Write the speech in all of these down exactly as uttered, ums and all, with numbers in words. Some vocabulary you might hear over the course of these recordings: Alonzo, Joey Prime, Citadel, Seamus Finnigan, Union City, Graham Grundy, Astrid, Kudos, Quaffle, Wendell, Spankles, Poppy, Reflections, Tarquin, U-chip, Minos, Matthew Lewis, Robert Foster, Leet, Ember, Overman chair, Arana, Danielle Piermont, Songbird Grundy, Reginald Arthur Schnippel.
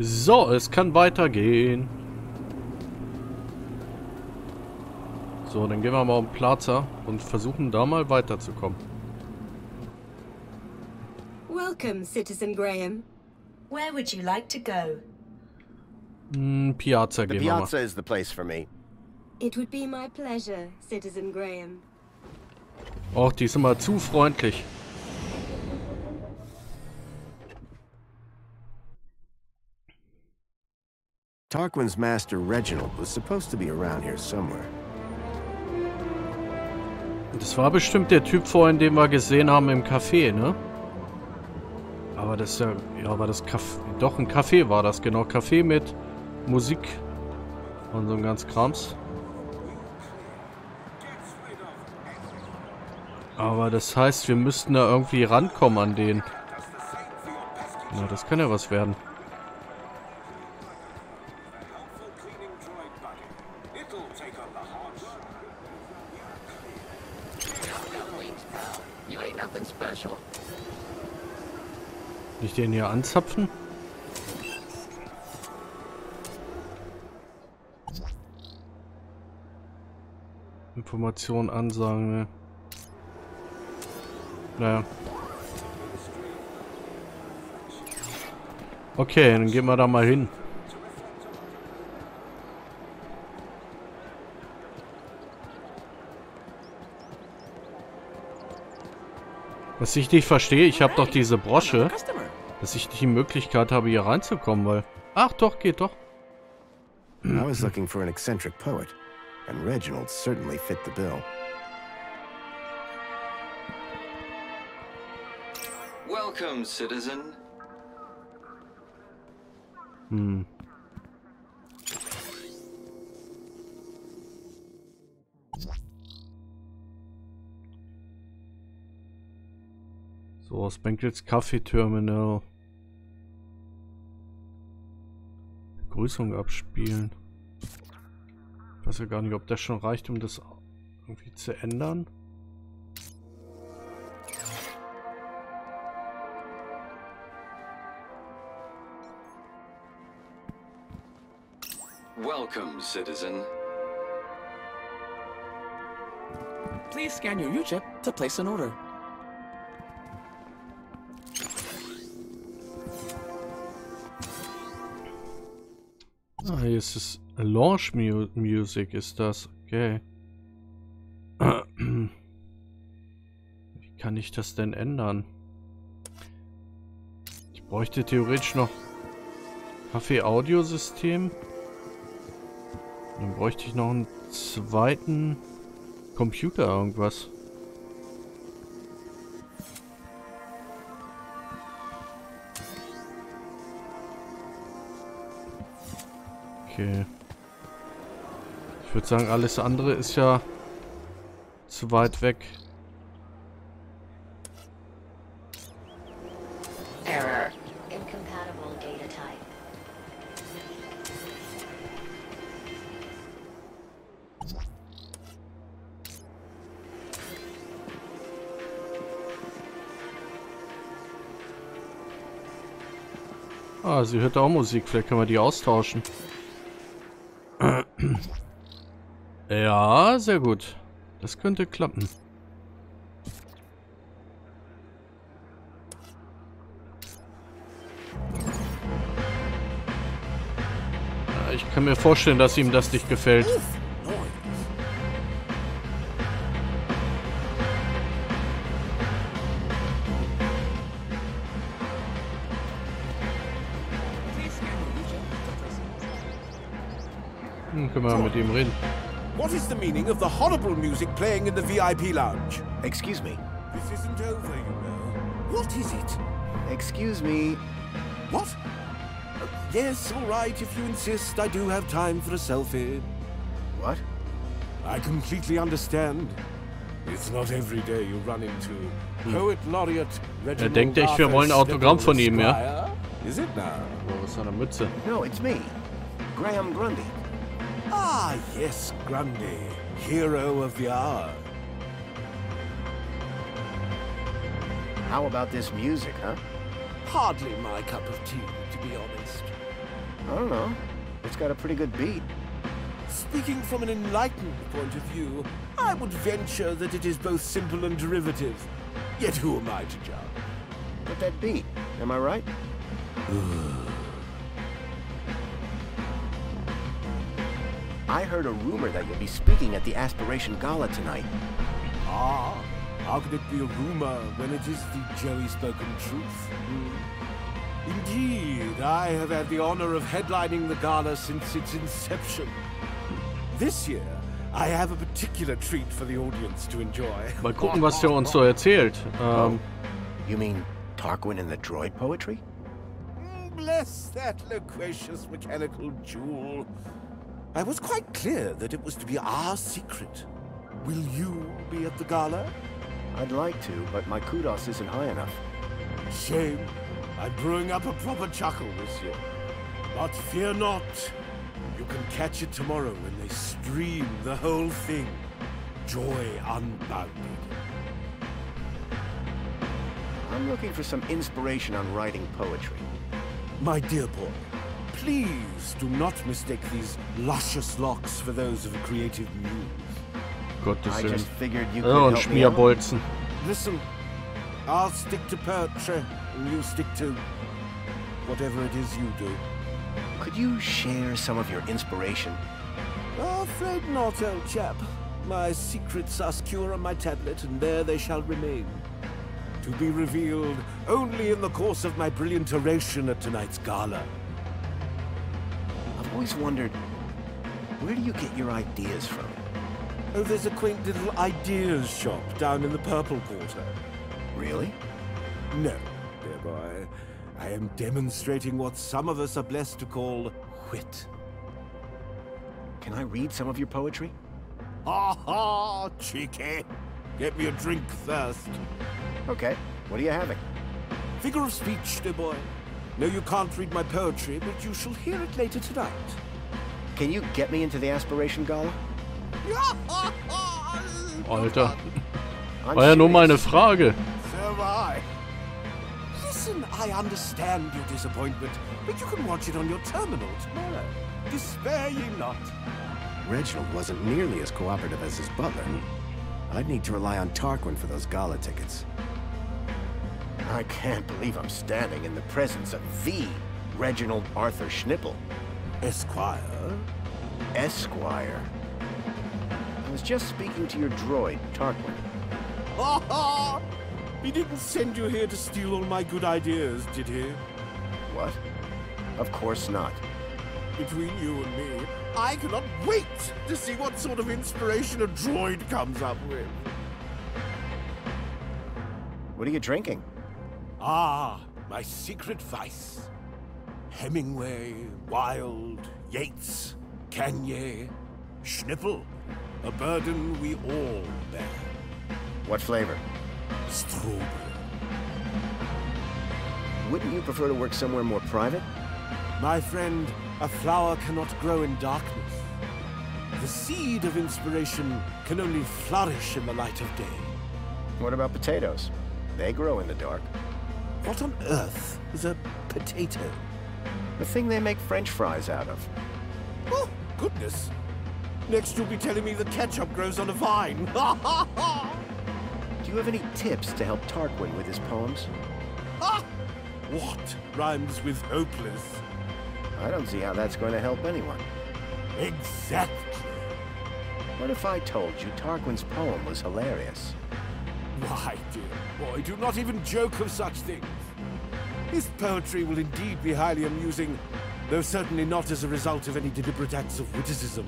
So, es kann weitergehen. So, dann gehen wir mal um Plaza und versuchen da mal weiterzukommen. Welcome, Citizen Graham. Where would you like to go? Mm, Piazza gehen wir mal. Piazza is the place for me. It would be my pleasure, Citizen Graham. Och, die ist immer zu freundlich. Tarquin's master Reginald was supposed to be around here somewhere. Das war bestimmt der Typ vorhin, den wir gesehen haben im Café, ne? Aber das ist ja, ja, aber das Café, doch ein Café war das, genau, Café mit Musik und so ein ganz Krams. Aber das heißt, wir müssten da irgendwie rankommen an den. Na, das kann ja was werden. Ich den hier anzapfen? Informationen ansagen, ne? Naja. Okay, dann gehen wir da mal hin. Was ich nicht verstehe, ich habe doch diese Brosche, dass ich nicht die Möglichkeit habe, hier reinzukommen, weil... Ach doch, geht doch. I was looking for an eccentric poet, and Reginald certainly fit the bill. Welcome, Citizen. Hm. So, Spankles Kaffeeterminal. Begrüßung abspielen. Ich weiß ja gar nicht, ob das schon reicht, um das irgendwie zu ändern. Welcome, Citizen. Please scan your U-chip to place an order. Ah, hier ist es. Launch Mu Music ist das. Okay. Wie kann ich das denn ändern? Ich bräuchte theoretisch noch Kaffee-Audio-System. Dann bräuchte ich noch einen zweiten Computer, irgendwas. Okay. Ich würde sagen, alles andere ist ja zu weit weg. Error. Incompatible data type. Ah, sie hört auch Musik. Vielleicht können wir die austauschen. Ja, sehr gut. Das könnte klappen. Ja, ich kann mir vorstellen, dass ihm das nicht gefällt. Hm, können wir mit ihm reden. What is the meaning of the horrible music playing in the V I P lounge? Excuse me. This isn't over, you know. What is it? Excuse me. What? Uh, yes, all right, if you insist, I do have time for a selfie. What? I completely understand. It's not every day you run into poet laureate Reginald. Er denkt, ich will ein Autogramm von ihm, ja? Is it now? Oh, so eine Mütze. No, it's me. Graham Grundy. Ah, yes, Grundy, hero of the hour. How about this music, huh? Hardly my cup of tea, to be honest. I don't know. It's got a pretty good beat. Speaking from an enlightened point of view, I would venture that it is both simple and derivative. Yet who am I to judge? But that beat, am I right? I heard a rumor that you'll be speaking at the Aspiration Gala tonight. Ah, how could it be a rumor when it is the Joey spoken truth? Hmm. Indeed, I have had the honor of headlining the gala since its inception. This year, I have a particular treat for the audience to enjoy. Mal gucken, was er uns so erzählt. Um, you mean Tarquin and the droid poetry? Bless that loquacious mechanical jewel. I was quite clear that it was to be our secret. Will you be at the gala? I'd like to, but my kudos isn't high enough. Shame. I'm brewing up a proper chuckle this year. But fear not. You can catch it tomorrow when they stream the whole thing. Joy unbounded. I'm looking for some inspiration on writing poetry. My dear boy, please do not mistake these luscious locks for those of a creative muse. I just figured you could help me out. Listen, I'll stick to poetry, and you stick to whatever it is you do. Could you share some of your inspiration? Afraid not, old chap. My secrets are secure on my tablet, and there they shall remain. To be revealed only in the course of my brilliant oration at tonight's gala. I've always wondered, where do you get your ideas from? Oh, there's a quaint little ideas shop down in the Purple Quarter. Really? No, dear boy. I am demonstrating what some of us are blessed to call wit. Can I read some of your poetry? Ha ha, cheeky! Get me a drink first. Okay, what are you having? Figure of speech, dear boy. No, you can't read my poetry, but you shall hear it later tonight. Can you get me into the Aspiration Gala? Alter. War ja nur mal eine Frage. So I. Listen, I understand your disappointment, but you can watch it on your terminal tomorrow. Despair ye not. Reginald wasn't nearly as cooperative as his butler. I'd need to rely on Tarquin for those gala tickets. I can't believe I'm standing in the presence of the Reginald Arthur Schnippel. Esquire? Esquire. I was just speaking to your droid, Tarquin. Ha ha! He didn't send you here to steal all my good ideas, did he? What? Of course not. Between you and me, I cannot wait to see what sort of inspiration a droid comes up with. What are you drinking? Ah, my secret vice. Hemingway, Wilde, Yeats, Kanye, Schnippel. A burden we all bear. What flavor? Strawberry. Wouldn't you prefer to work somewhere more private? My friend, a flower cannot grow in darkness. The seed of inspiration can only flourish in the light of day. What about potatoes? They grow in the dark. What on earth is a potato? The thing they make French fries out of. Oh, goodness. Next you'll be telling me the ketchup grows on a vine. Ha ha ha! Do you have any tips to help Tarquin with his poems? Ah! What rhymes with hopeless? I don't see how that's going to help anyone. Exactly. What if I told you Tarquin's poem was hilarious? Why, dear boy, do not even joke of such things. His poetry will indeed be highly amusing, though certainly not as a result of any deliberate acts of witticism.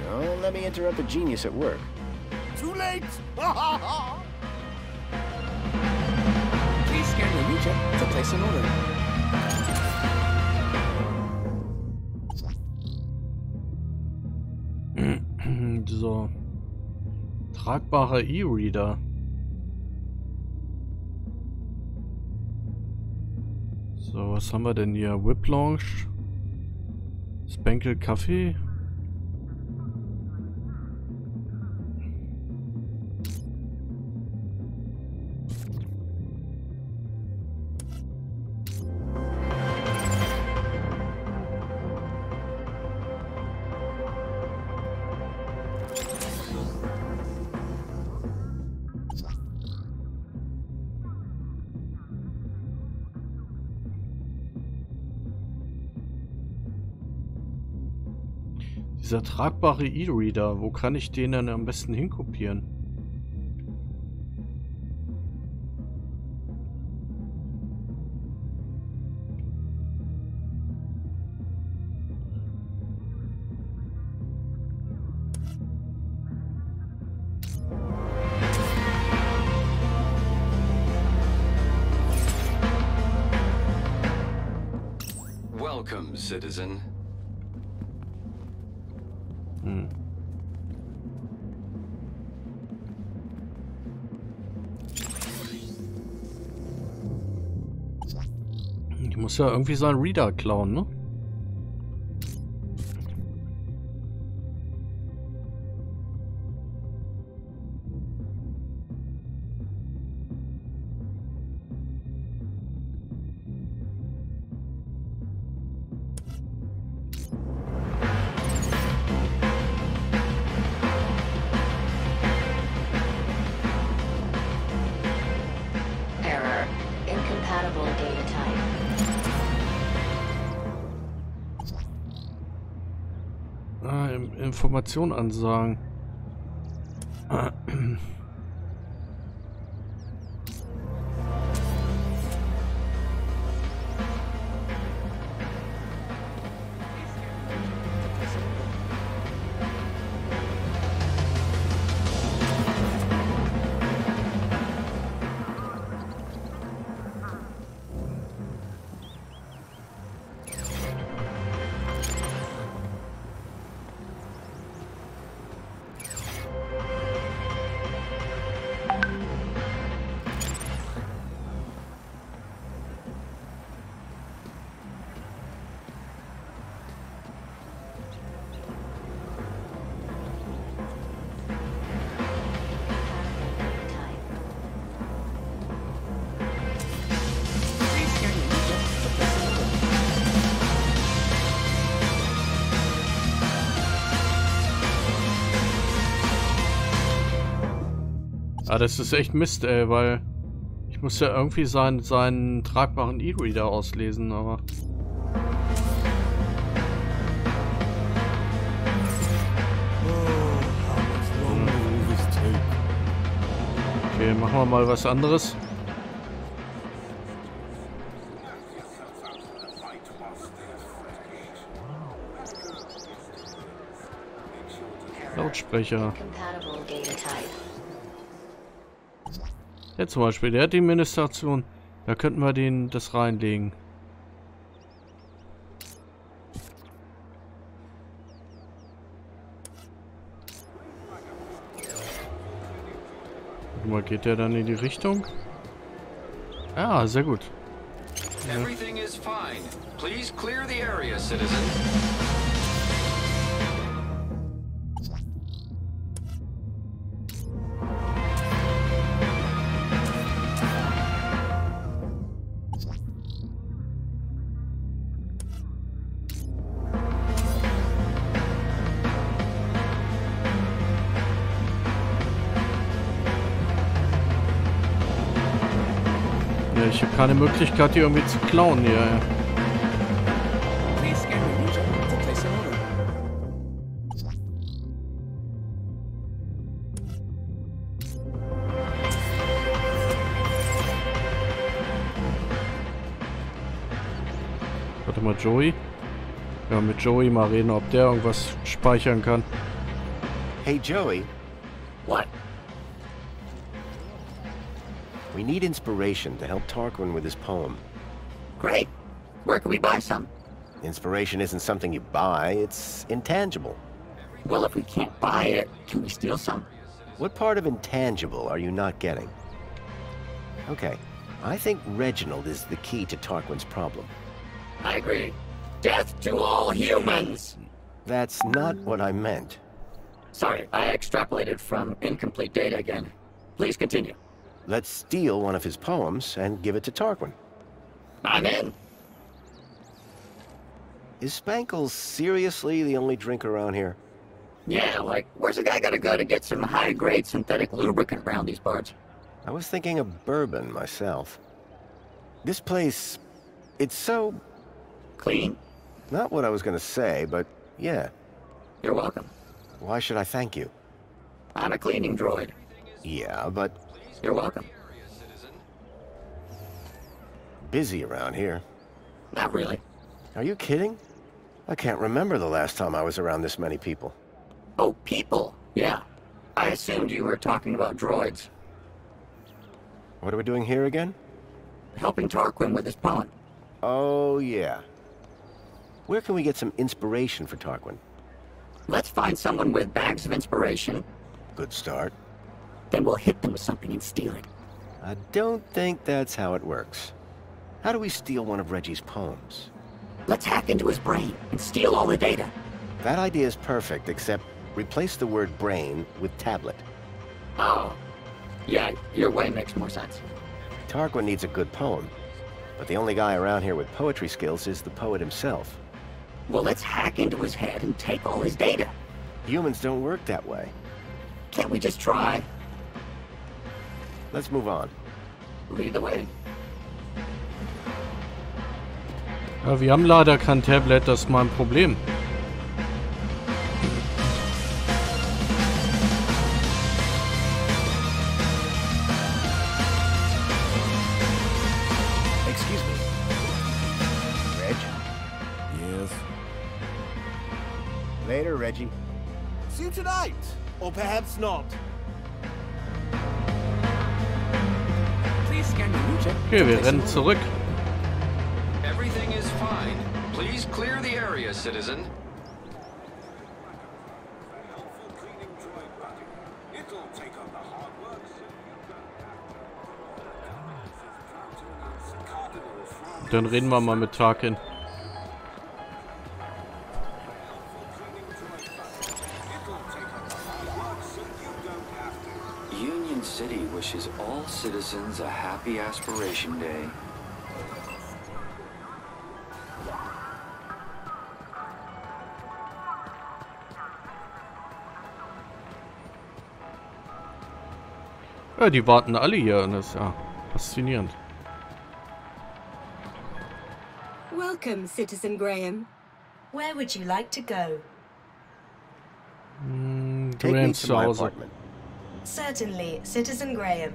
Don't let me interrupt a genius at work. Too late! Ha ha ha! Please scan your U-chip to place an order. So. Tragbarer E-Reader. So, was haben wir denn hier? Whip Launch. Spankle Kaffee. Dieser tragbare E-Reader, wo kann ich den denn am besten hinkopieren? Welcome, Citizen. Hm. Ich muss ja irgendwie seinen Reader klauen, ne? Information ansagen. Ah, das ist echt Mist, ey, weil ich muss ja irgendwie seinen, seinen tragbaren E-Reader auslesen, aber... Okay, machen wir mal was anderes. Lautsprecher. Ja, zum Beispiel, der hat die Administration. Da könnten wir den das reinlegen. Guck mal, geht der dann in die Richtung? Ja, sehr gut. Ja. Everything is fine. Please clear the area, citizen. Ich habe keine Möglichkeit, hier irgendwie zu klauen hier. Warte mal, Joey. Ja, mit Joey mal reden, ob der irgendwas speichern kann. Hey Joey. What? We need inspiration to help Tarquin with his poem. Great! Where can we buy some? Inspiration isn't something you buy, it's intangible. Well, if we can't buy it, can we steal some? What part of intangible are you not getting? Okay, I think Reginald is the key to Tarquin's problem. I agree. Death to all humans! That's not what I meant. Sorry, I extrapolated from incomplete data again. Please continue. Let's steal one of his poems and give it to Tarquin. I'm in! Is Spankles seriously the only drink around here? Yeah, like, where's the guy gotta go to get some high-grade synthetic lubricant around these parts? I was thinking of bourbon myself. This place... it's so... clean? Not what I was gonna say, but yeah. You're welcome. Why should I thank you? I'm a cleaning droid. Yeah, but... You're welcome. Busy around here. Not really. Are you kidding? I can't remember the last time I was around this many people. Oh, people? Yeah. I assumed you were talking about droids. What are we doing here again? Helping Tarquin with his pollen. Oh, yeah. Where can we get some inspiration for Tarquin? Let's find someone with bags of inspiration. Good start. Then we'll hit them with something and steal it. I don't think that's how it works. How do we steal one of Reggie's poems? Let's hack into his brain and steal all the data. That idea is perfect, except replace the word brain with tablet. Oh. Yeah, your way makes more sense. Tarquin needs a good poem, but the only guy around here with poetry skills is the poet himself. Well, let's hack into his head and take all his data. Humans don't work that way. Can't we just try? Let's move on. Lead the way. Ja, wir haben leider kein Tablet, das ist mal ein Problem. Excuse me. Reg? Yes. Later, Reggie. See you tonight, or perhaps not. Please scan the U-chip. Okay, wir rennen zurück. Everything is fine. Please clear the area, citizen. Dann reden wir mal mit Tarquin. Union City wishes all citizens a happy Aspiration Day. Ja, die warten alle hier und das ist ja faszinierend. Welcome, Citizen Graham. Where would you like to go? Mm, Graham zu Hause. Certainly, Citizen Graham.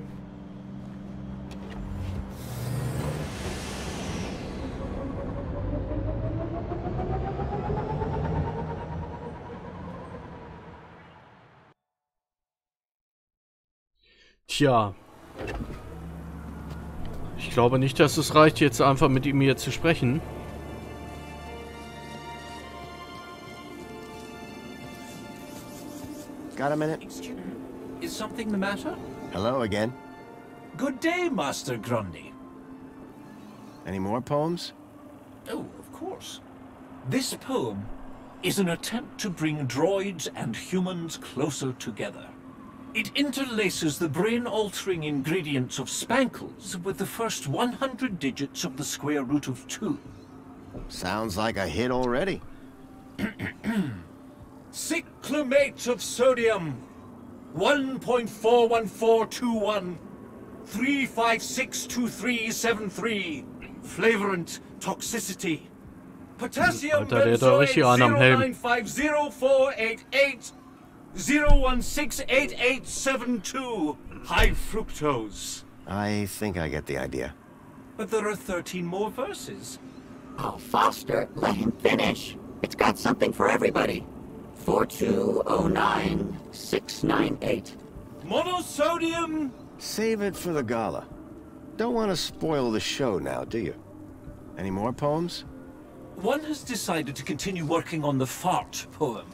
Tja. Ich glaube nicht, dass es reicht, jetzt einfach mit ihm hier zu sprechen. Got a minute? Is something the matter? Hello again. Good day, Master Grundy. Any more poems? Oh, of course. This poem is an attempt to bring droids and humans closer together. It interlaces the brain-altering ingredients of Spankles with the first one hundred digits of the square root of two. Sounds like a hit already. Cyclamate of sodium, one point four one four two one, three five six two three seven three, flavorant toxicity. Potassium benzoate zero nine five zero four eight eight. zero one six eight eight seven two, high fructose. I think I get the idea. But there are thirteen more verses. Oh, Foster, let him finish. It's got something for everybody. four two zero nine six nine eight. Monosodium. Save it for the gala. Don't want to spoil the show now, do you? Any more poems? One has decided to continue working on the fart poem.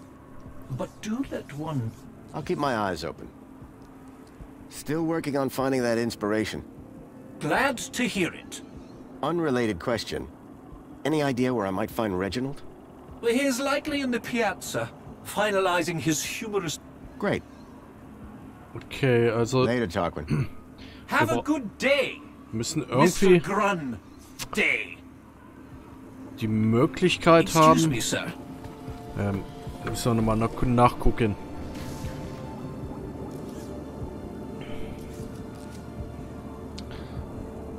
But do let one... I'll keep my eyes open. Still working on finding that inspiration. Glad to hear it. Unrelated question. Any idea where I might find Reginald? Well, he is likely in the piazza, finalizing his humorous... Great. Okay, also... Later, Tarquin. Have a good day, müssen irgendwie Mister Grundy. Die Möglichkeit Excuse haben... Me, sir. Ähm... Da müssen wir nochmal nachgucken.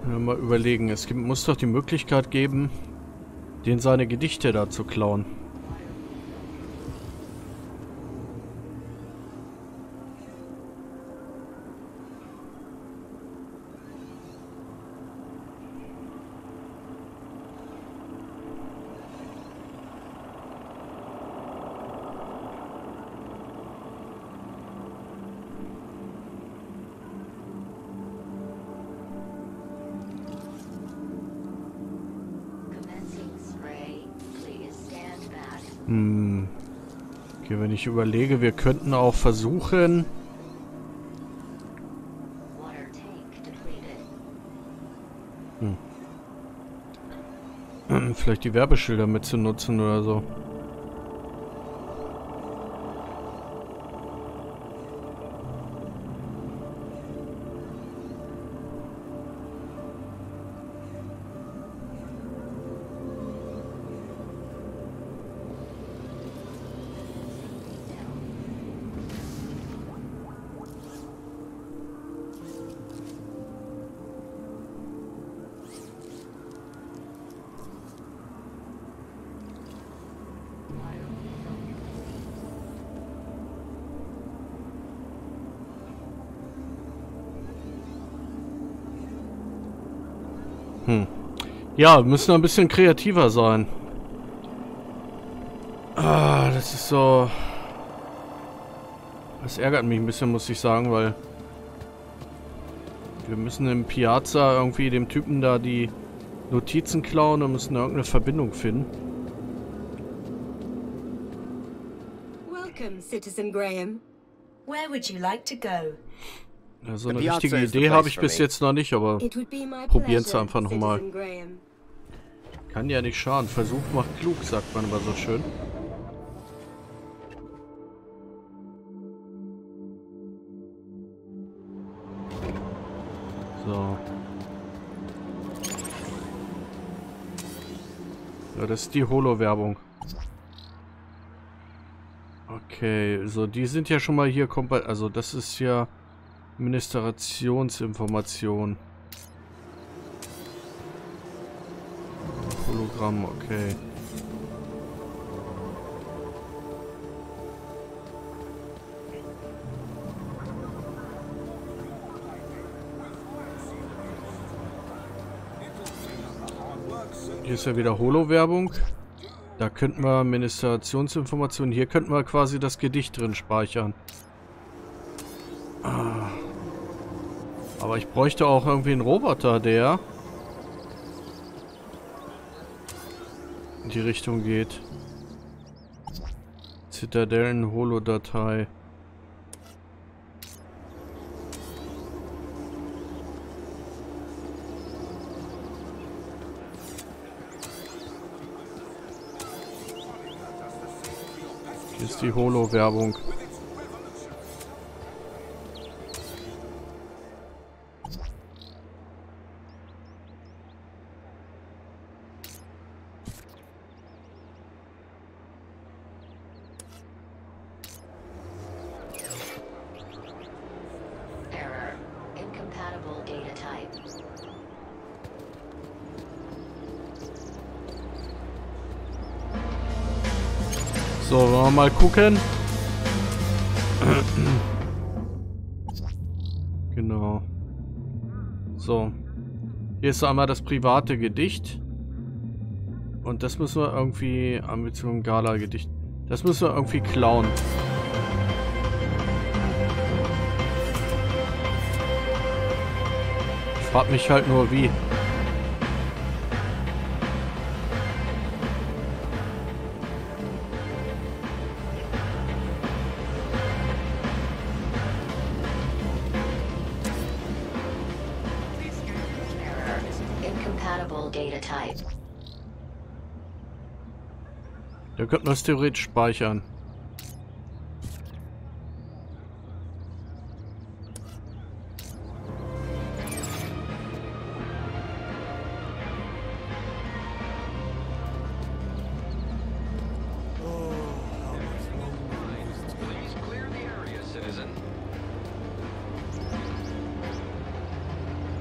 Mal überlegen. Es gibt, muss doch die Möglichkeit geben, den seine Gedichte da zu klauen. Hm. Okay, wenn ich überlege, wir könnten auch versuchen... Hm. Vielleicht die Werbeschilder mitzunutzen oder so. Hm. Ja, wir müssen ein bisschen kreativer sein. Ah, das ist so... Das ärgert mich ein bisschen, muss ich sagen, weil... Wir müssen im Piazza irgendwie dem Typen da die Notizen klauen und müssen da irgendeine Verbindung finden. Welcome, Citizen Graham. Where would you like to go? Ja, so eine richtige Idee habe ich bis jetzt noch nicht, aber probieren es einfach nochmal. Kann ja nicht schaden. Versuch macht klug, sagt man aber so schön. So. Ja, das ist die Holo-Werbung. Okay, so die sind ja schon mal hier komplett. Also das ist ja... Administrationsinformation. Hologramm, okay. Hier ist ja wieder Holo-Werbung. Da könnten wir Administrationsinformationen. Hier könnten wir quasi das Gedicht drin speichern. Aber ich bräuchte auch irgendwie einen Roboter, der in die Richtung geht. Zitadellen-Holo-Datei. Hier ist die Holo-Werbung. So, wollen wir mal gucken. Genau. So. Hier ist einmal das private Gedicht. Und das müssen wir irgendwie... Ambition Gala-Gedicht. Das müssen wir irgendwie klauen. Ich frag mich halt nur, wie... Da könnten wir es theoretisch speichern.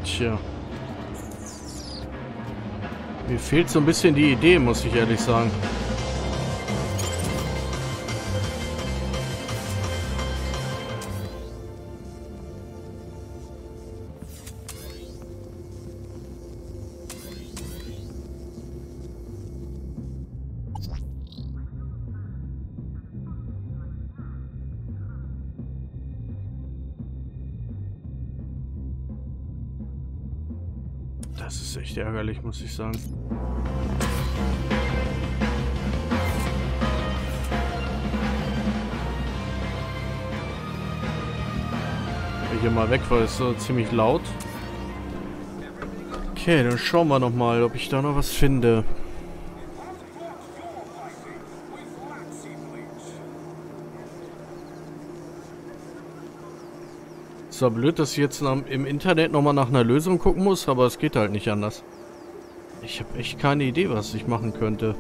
Tja. Mir fehlt so ein bisschen die Idee, muss ich ehrlich sagen. Das ist echt ärgerlich, muss ich sagen. wir hier mal weg, weil es so ziemlich laut. Okay, dann schauen wir nochmal, ob ich da noch was finde. Ist zwar blöd, dass ich jetzt im Internet nochmal nach einer Lösung gucken muss, aber es geht halt nicht anders. Ich habe echt keine Idee, was ich machen könnte.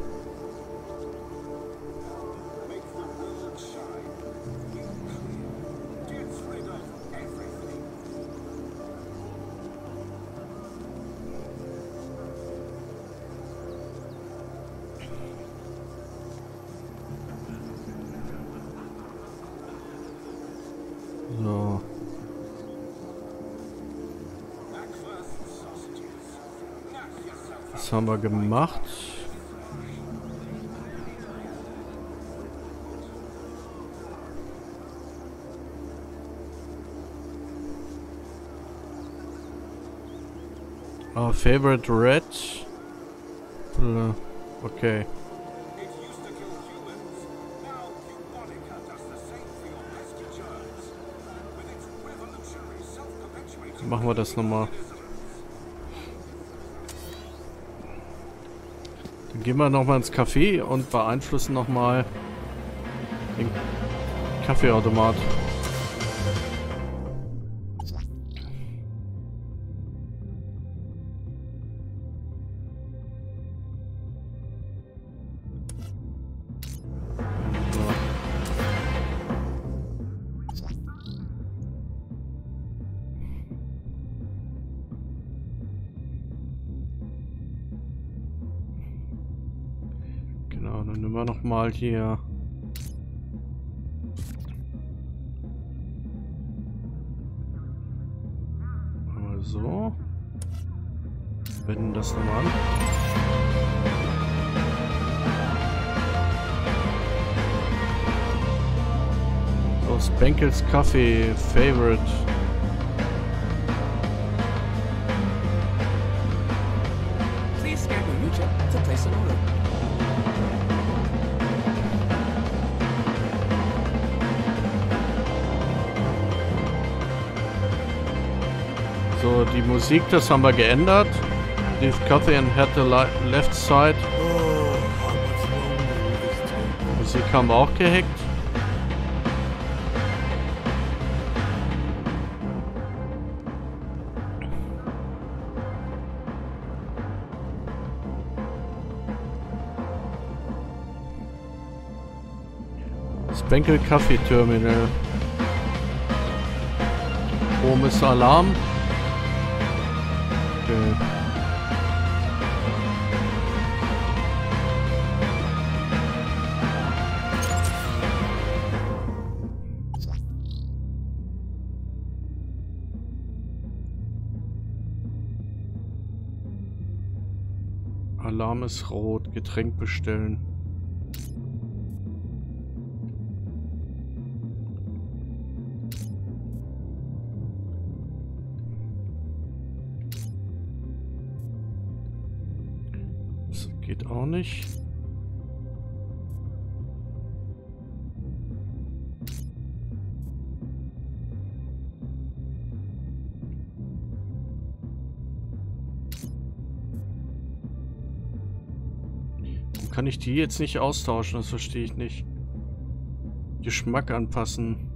So. Das haben wir gemacht. Our favorite red. Okay. Machen wir das nochmal. Dann gehen wir nochmal ins Café und beeinflussen nochmal den Kaffeeautomat. Mal hier mal so, wenden das nochmal an. Aus Spankles Kaffee Favorite. Please scan the U-chip to place an order. So, die Musik, das haben wir geändert. Leave coffee and head to left side. Die Musik haben wir auch gehackt. Spankel Kaffee Terminal. Oben ist Alarm. Alarm ist rot, Getränk bestellen. Geht auch nicht. Warum kann ich die jetzt nicht austauschen? Das verstehe ich nicht. Geschmack anpassen.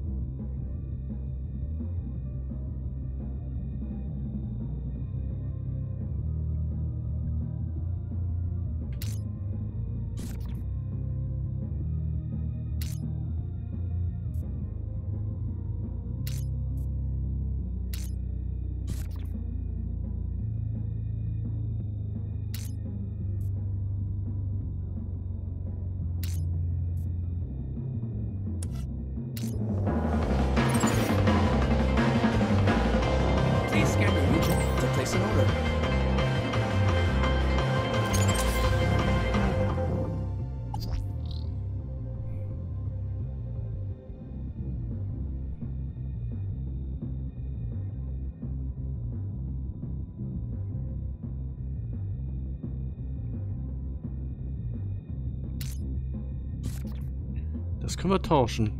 Das können wir tauschen.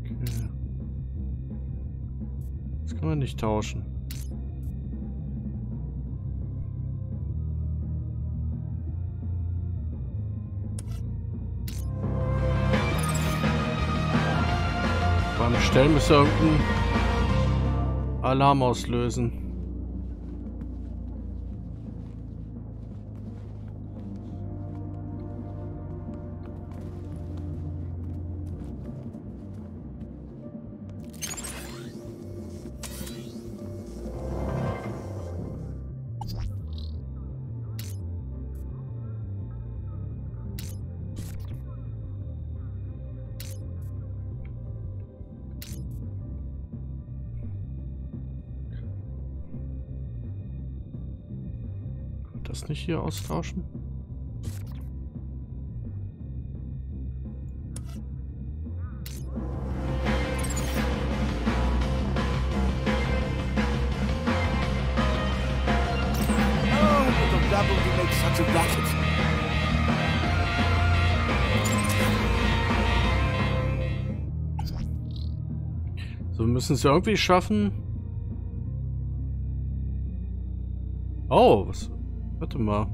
Okay. Kann man nicht tauschen. Beim Bestellen müsste irgendein Alarm auslösen. Das nicht hier austauschen? So, wir müssen es ja irgendwie schaffen. Oh, was? Warte mal.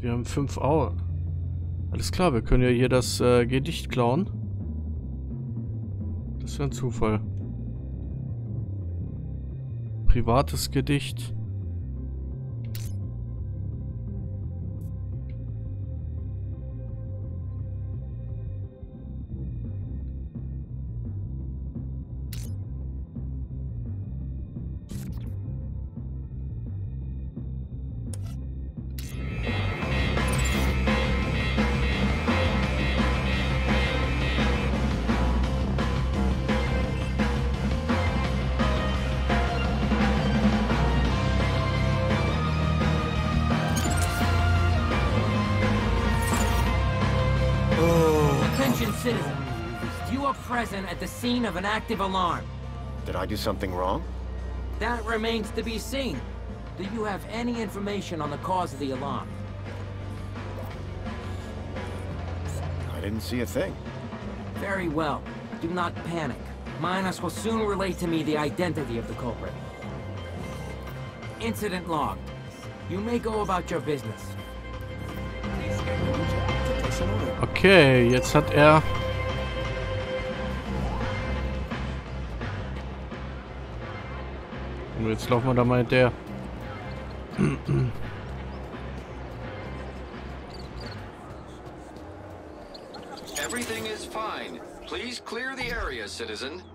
Wir haben fünf Augen. Alles klar, wir können ja hier das äh, Gedicht klauen. Das wäre ein Zufall. Privates Gedicht. At the scene of an active alarm. Did I do something wrong? That remains to be seen. Do you have any information on the cause of the alarm? I didn't see a thing. Very well. Do not panic. Minos will soon relate to me the identity of the culprit. Incident logged. You may go about your business. Okay, jetzt hat er jetzt laufen wir da mal hinterher.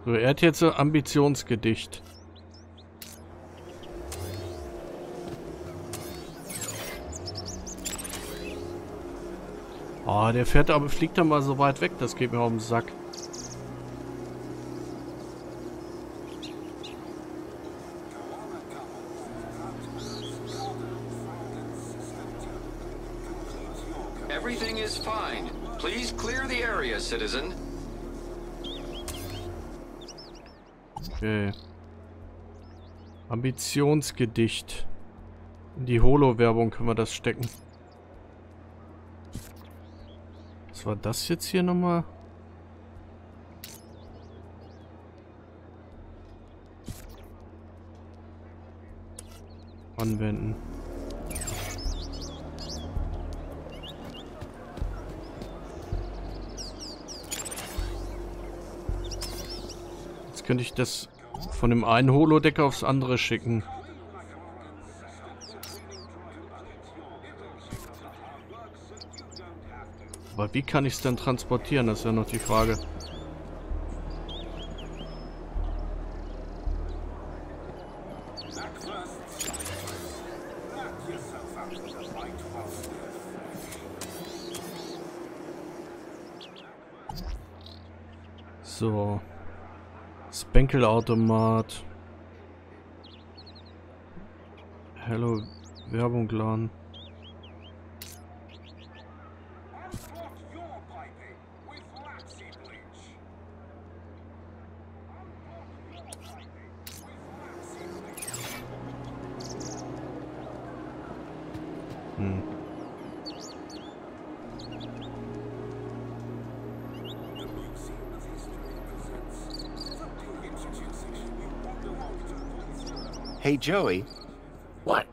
So, er hat jetzt ein Ambitionsgedicht. Ah, der fährt aber fliegt da mal so weit weg, das geht mir auf den Sack. Everything is fine. Please clear the area, citizen. Okay. Ambitionsgedicht. In die Holo-Werbung können wir das stecken. Was war das jetzt hier nochmal? Anwenden. Könnte ich das von dem einen Holodeck aufs andere schicken. Aber wie kann ich es dann transportieren? Das ist ja noch die Frage. So. Spankelautomat. Hallo, Werbung laden. Hm. Hey, Joey. What?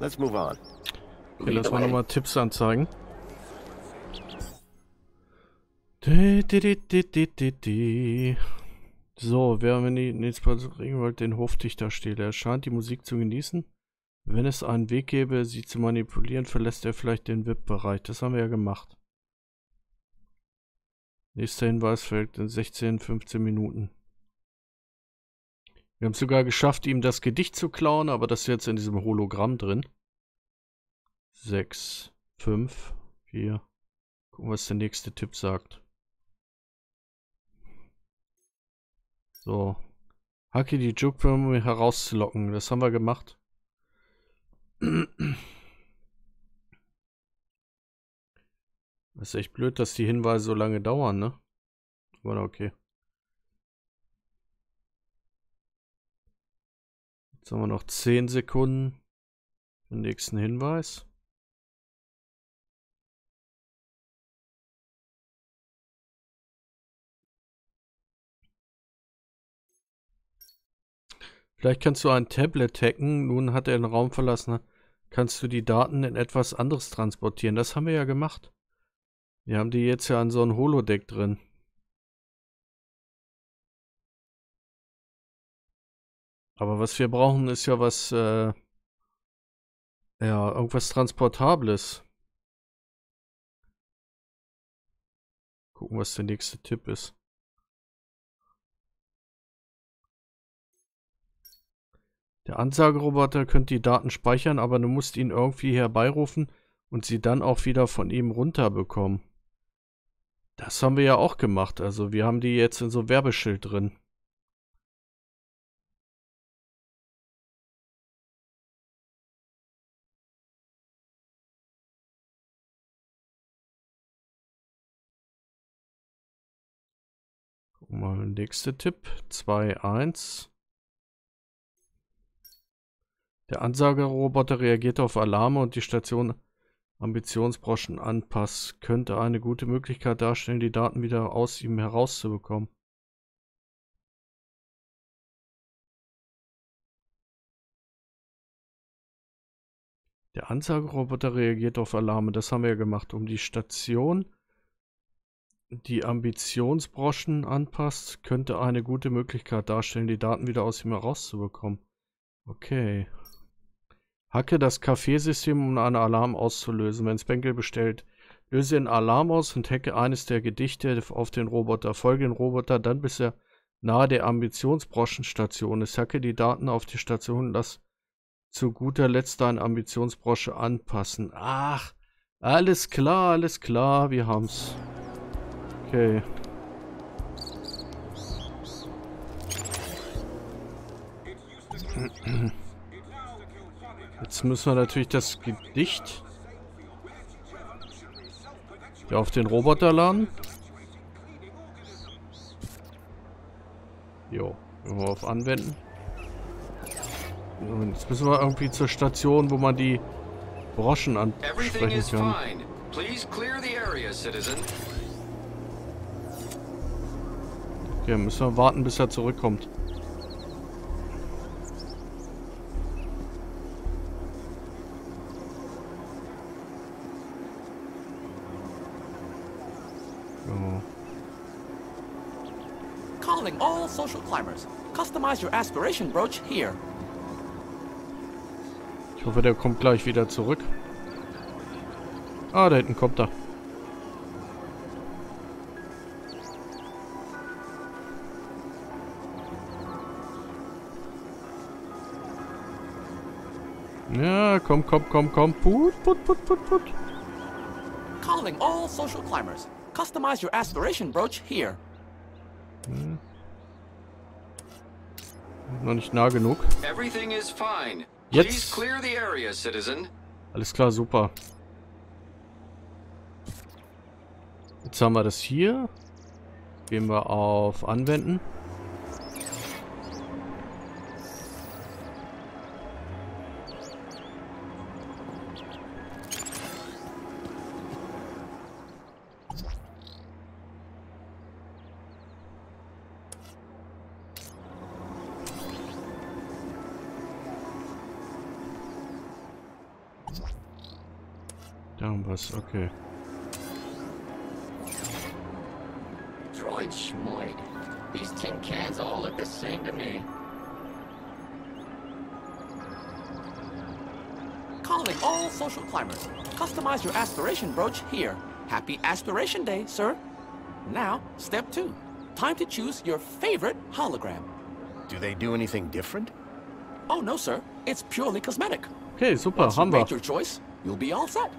Let's move on. Okay, lass mal nochmal Tipps anzeigen. So, wer, wenn ihr nächstes Mal bringen wollt, den Hofdichterstele. Er scheint die Musik zu genießen. Wenn es einen Weg gäbe, sie zu manipulieren, verlässt er vielleicht den V I P-Bereich. Das haben wir ja gemacht. Nächster Hinweis folgt in sechzehn, fünfzehn Minuten. Wir haben es sogar geschafft, ihm das Gedicht zu klauen, aber das ist jetzt in diesem Hologramm drin. sechs, fünf, vier. Gucken, was der nächste Tipp sagt. So. Hacke die Juke, um herauszulocken. Das haben wir gemacht. Das ist echt blöd, dass die Hinweise so lange dauern, ne? Aber okay. Jetzt haben wir noch zehn Sekunden für den nächsten Hinweis. Vielleicht kannst du ein Tablet hacken. Nun hat er den Raum verlassen. Kannst du die Daten in etwas anderes transportieren? Das haben wir ja gemacht. Wir haben die jetzt ja an so einem Holodeck drin. Aber was wir brauchen, ist ja was, äh, ja, irgendwas Transportables. Gucken, was der nächste Tipp ist. Der Ansageroboter könnte die Daten speichern, aber du musst ihn irgendwie herbeirufen und sie dann auch wieder von ihm runterbekommen. Das haben wir ja auch gemacht. Also wir haben die jetzt in so Werbeschild drin. Mal nächster Tipp. zwei, eins. Der Ansageroboter reagiert auf Alarme und die Station Ambitionsbroschen anpasst. Könnte eine gute Möglichkeit darstellen, die Daten wieder aus ihm herauszubekommen. Der Ansageroboter reagiert auf Alarme. Das haben wir ja gemacht, um die Station die Ambitionsbroschen anpasst, könnte eine gute Möglichkeit darstellen, die Daten wieder aus ihm herauszubekommen. Okay. Hacke das Kaffeesystem, um einen Alarm auszulösen. Wenn Spankel bestellt, löse den Alarm aus und hacke eines der Gedichte auf den Roboter. Folge den Roboter dann, bis er nahe der Ambitionsbroschenstation ist. Hacke die Daten auf die Station und lass zu guter Letzt deine Ambitionsbrosche anpassen. Ach, alles klar, alles klar, wir haben's. Okay. Jetzt müssen wir natürlich das Gedicht hier auf den Roboter laden. Jo, immer auf Anwenden. Und jetzt müssen wir irgendwie zur Station, wo man die Broschen ansprechen kann. Okay, müssen wir warten, bis er zurückkommt. Oh. Calling all social climbers. Customize your aspiration brooch here. Ich hoffe, der kommt gleich wieder zurück. Ah, da hinten kommt er. Ja, komm, komm, komm, komm. Put, put, put, put, put. Calling all social climbers. Customize your aspiration brooch here. Hm. Noch nicht nah genug. Everything is fine. Jetzt. Clear the area, citizen. Alles klar, super. Jetzt haben wir das hier. Gehen wir auf Anwenden. Irgendwas, okay. Droid Schmoid. These tin cans all look the same to me. Calling all social climbers. Customize your aspiration brooch here. Happy Aspiration Day, sir. Now, step two. Time to choose your favorite hologram. Do they do anything different? Oh no, sir. It's purely cosmetic. Okay, super. Once you make your choice, you'll be all set.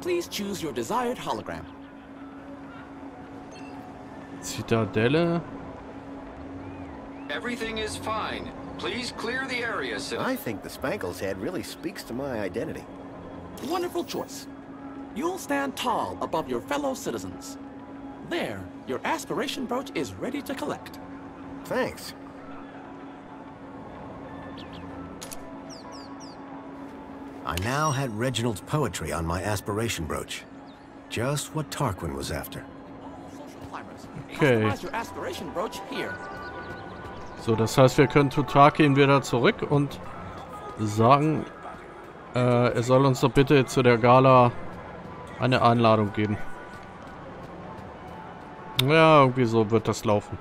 Please choose your desired hologram. Citadelle. Everything is fine. Please clear the area, sir. I think the Spankles head really speaks to my identity. Wonderful choice. You'll stand tall above your fellow citizens. There, your aspiration brooch is ready to collect. Thanks. I now had Reginald's poetry on my aspiration brooch. Just what Tarquin was after. Okay. So, das heißt, wir können zu Tarquin wieder zurück und sagen, äh, er soll uns doch bitte zu der Gala eine Einladung geben. Ja, irgendwie so wird das laufen.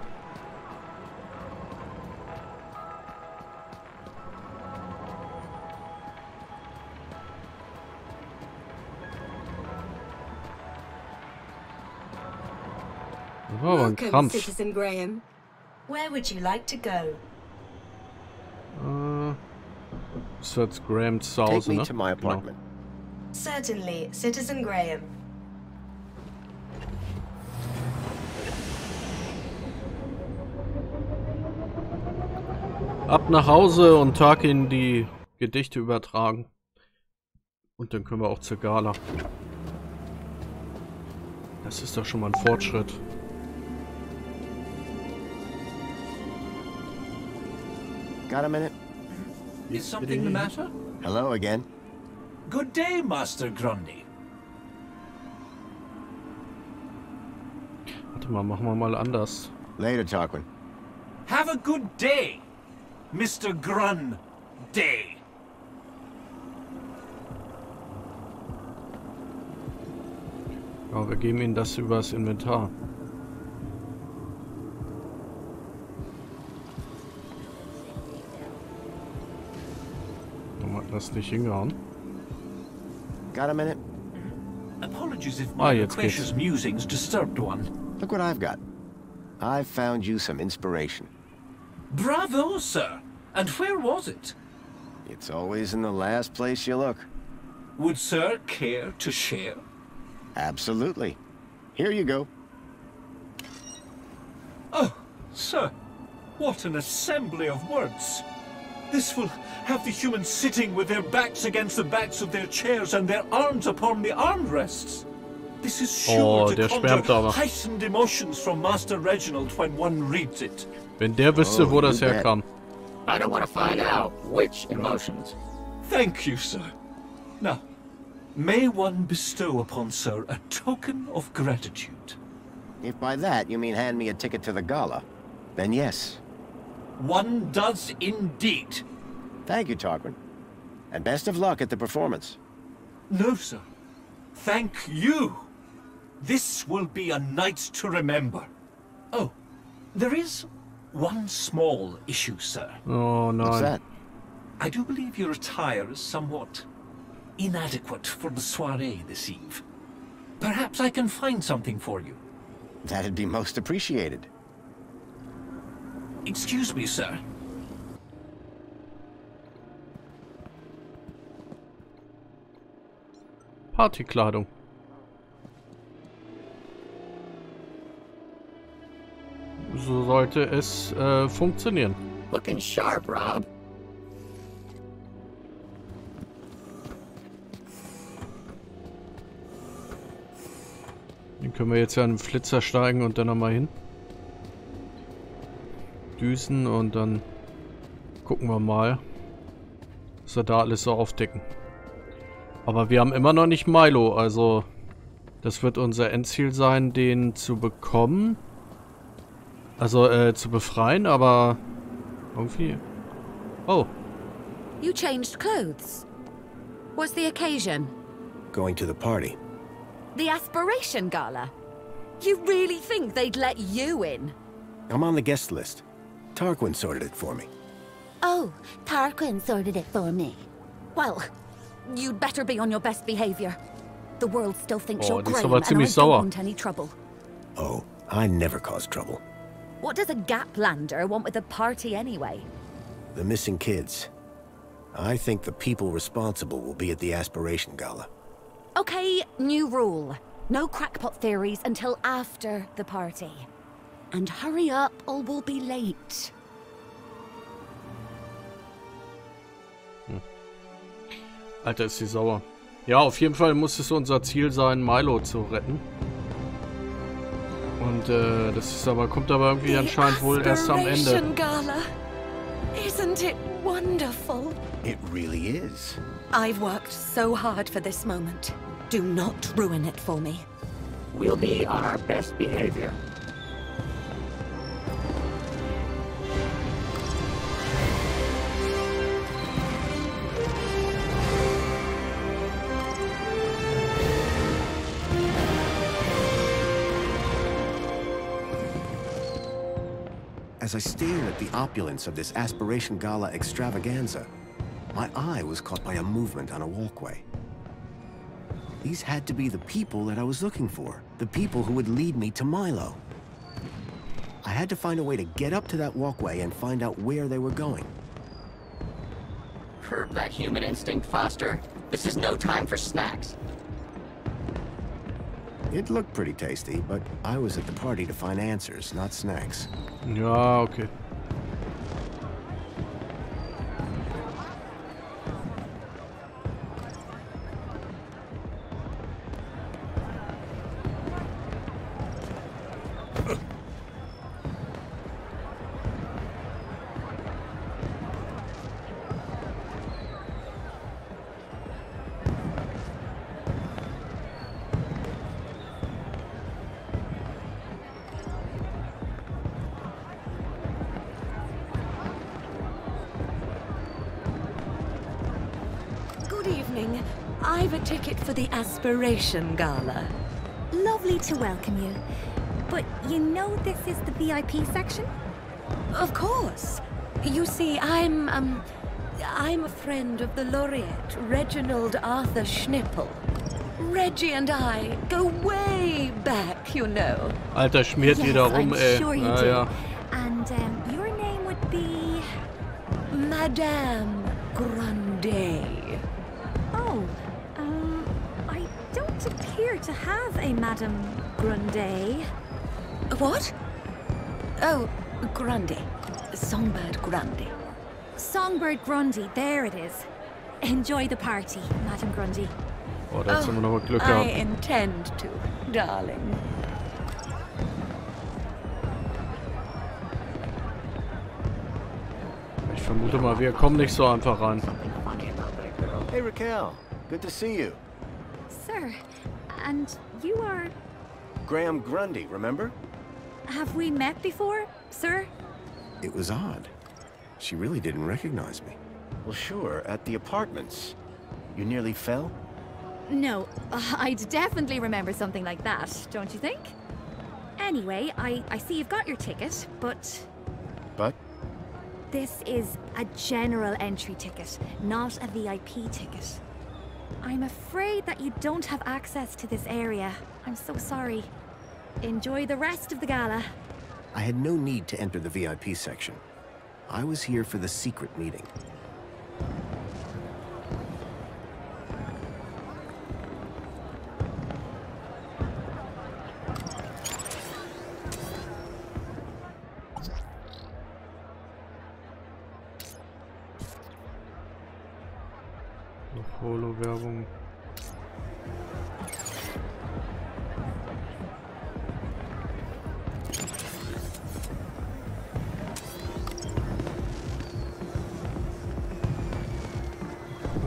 Oh, ein Krampf. Citizen Graham. Where would you like to go? Uh, so it's Graham's house, Take me ne? to my apartment. No. Certainly, Citizen Graham. Ab nach Hause und Tarquin die Gedichte übertragen. Und dann können wir auch zur Gala. Das ist doch schon mal ein Fortschritt. Got a minute? Is something the matter? Hello again. Good day, Master Grundy. Warte mal, machen wir mal anders. Later, Tarquin. Have a good day, Mister Grundy. Ja, wir geben Ihnen das übers Inventar. Das nicht hingehauen. Got a minute? Apologies if my precious musings disturbed one. Look what I've got. I've found you some inspiration. Bravo, sir. And where was it? It's always in the last place you look. Would sir care to share? Absolutely. Here you go. Oh, sir. What an assembly of words. This will have the humans sitting with their backs against the backs of their chairs and their arms upon the armrests. This is sure oh, to conjure heightened emotions from Master Reginald when one reads it. Wenn der wüsste, wo das herkam. I don't want to find out which emotions. Thank you, sir. Now, may one bestow upon sir a token of gratitude. If by that you mean hand me a ticket to the gala, then yes. One does indeed. Thank you, Tarquin. And best of luck at the performance. No, sir. Thank you. This will be a night to remember. Oh, there is one small issue, sir. Oh, no. What's that? I do believe your attire is somewhat inadequate for the soiree this eve. Perhaps I can find something for you. That'd be most appreciated. Excuse me, sir. Partykleidung. So sollte es äh, funktionieren. Looking sharp, Rob. Dann können wir jetzt ja in den Flitzer steigen und dann nochmal hin. Düsen und dann gucken wir mal, was wir da alles so aufdecken. Aber wir haben immer noch nicht Milo, also das wird unser Endziel sein, den zu bekommen. Also äh, zu befreien, aber irgendwie. Oh. You changed clothes. What's the occasion? going to the party? The Aspiration Gala? You really think they'd let you in? I'm on the guest list. Tarquin sorted it for me. Oh, Tarquin sorted it for me. Well, you'd better be on your best behavior. The world still thinks oh, you're great and I don't want any trouble. Oh, I never cause trouble. What does a Gaplander want with a party anyway? The missing kids. I think the people responsible will be at the Aspiration Gala. Okay, new rule. No crackpot theories until after the party. And hurry up or we'll be late. Hm. Alter, ist sie sauer. Ja, auf jeden Fall muss es unser Ziel sein, Milo zu retten. Und äh, das ist aber, kommt aber irgendwie anscheinend wohl erst am Ende. Isn't it wonderful? It really is. I've worked so hard for this moment. Do not ruin it for me. We'll be on our best behavior. As I stared at the opulence of this Aspiration Gala extravaganza, my eye was caught by a movement on a walkway. These had to be the people that I was looking for, the people who would lead me to Milo. I had to find a way to get up to that walkway and find out where they were going. Curb that human instinct, Foster. This is no time for snacks. It looked pretty tasty, but I was at the party to find answers, not snacks. Ja, okay. I've a ticket for the Aspiration Gala. Lovely to welcome you. But you know this is the V I P section? Of course. You see, I'm, um... I'm a friend of the laureate, Reginald Arthur Schnippel. Reggie and I go way back, you know. Alter, schmiert wieder yes, rum, I'm ey. Sure you ah, do. Ja. And um, your name would be... Madame Grundy. Appear to have a Madame Grundy. What? Oh, Grundy. Songbird Grundy. Songbird Grundy, there it is. Enjoy the party, Madame Grundy. Oh, that's oh, another Glück I up. Intend to, darling. Ich vermute mal, wir kommen nicht so einfach ran. Hey Raquel, good to see you. Sir, and you are... Graham Grundy, remember? Have we met before, sir? It was odd. She really didn't recognize me. Well, sure, at the apartments. You nearly fell? No, I'd definitely remember something like that, don't you think? Anyway, I, I see you've got your ticket, but... But? This is a general entry ticket, not a V I P ticket. I'm afraid that you don't have access to this area. I'm so sorry. Enjoy the rest of the gala. I had no need to enter the V I P section. I was here for the secret meeting. Holo-Werbung.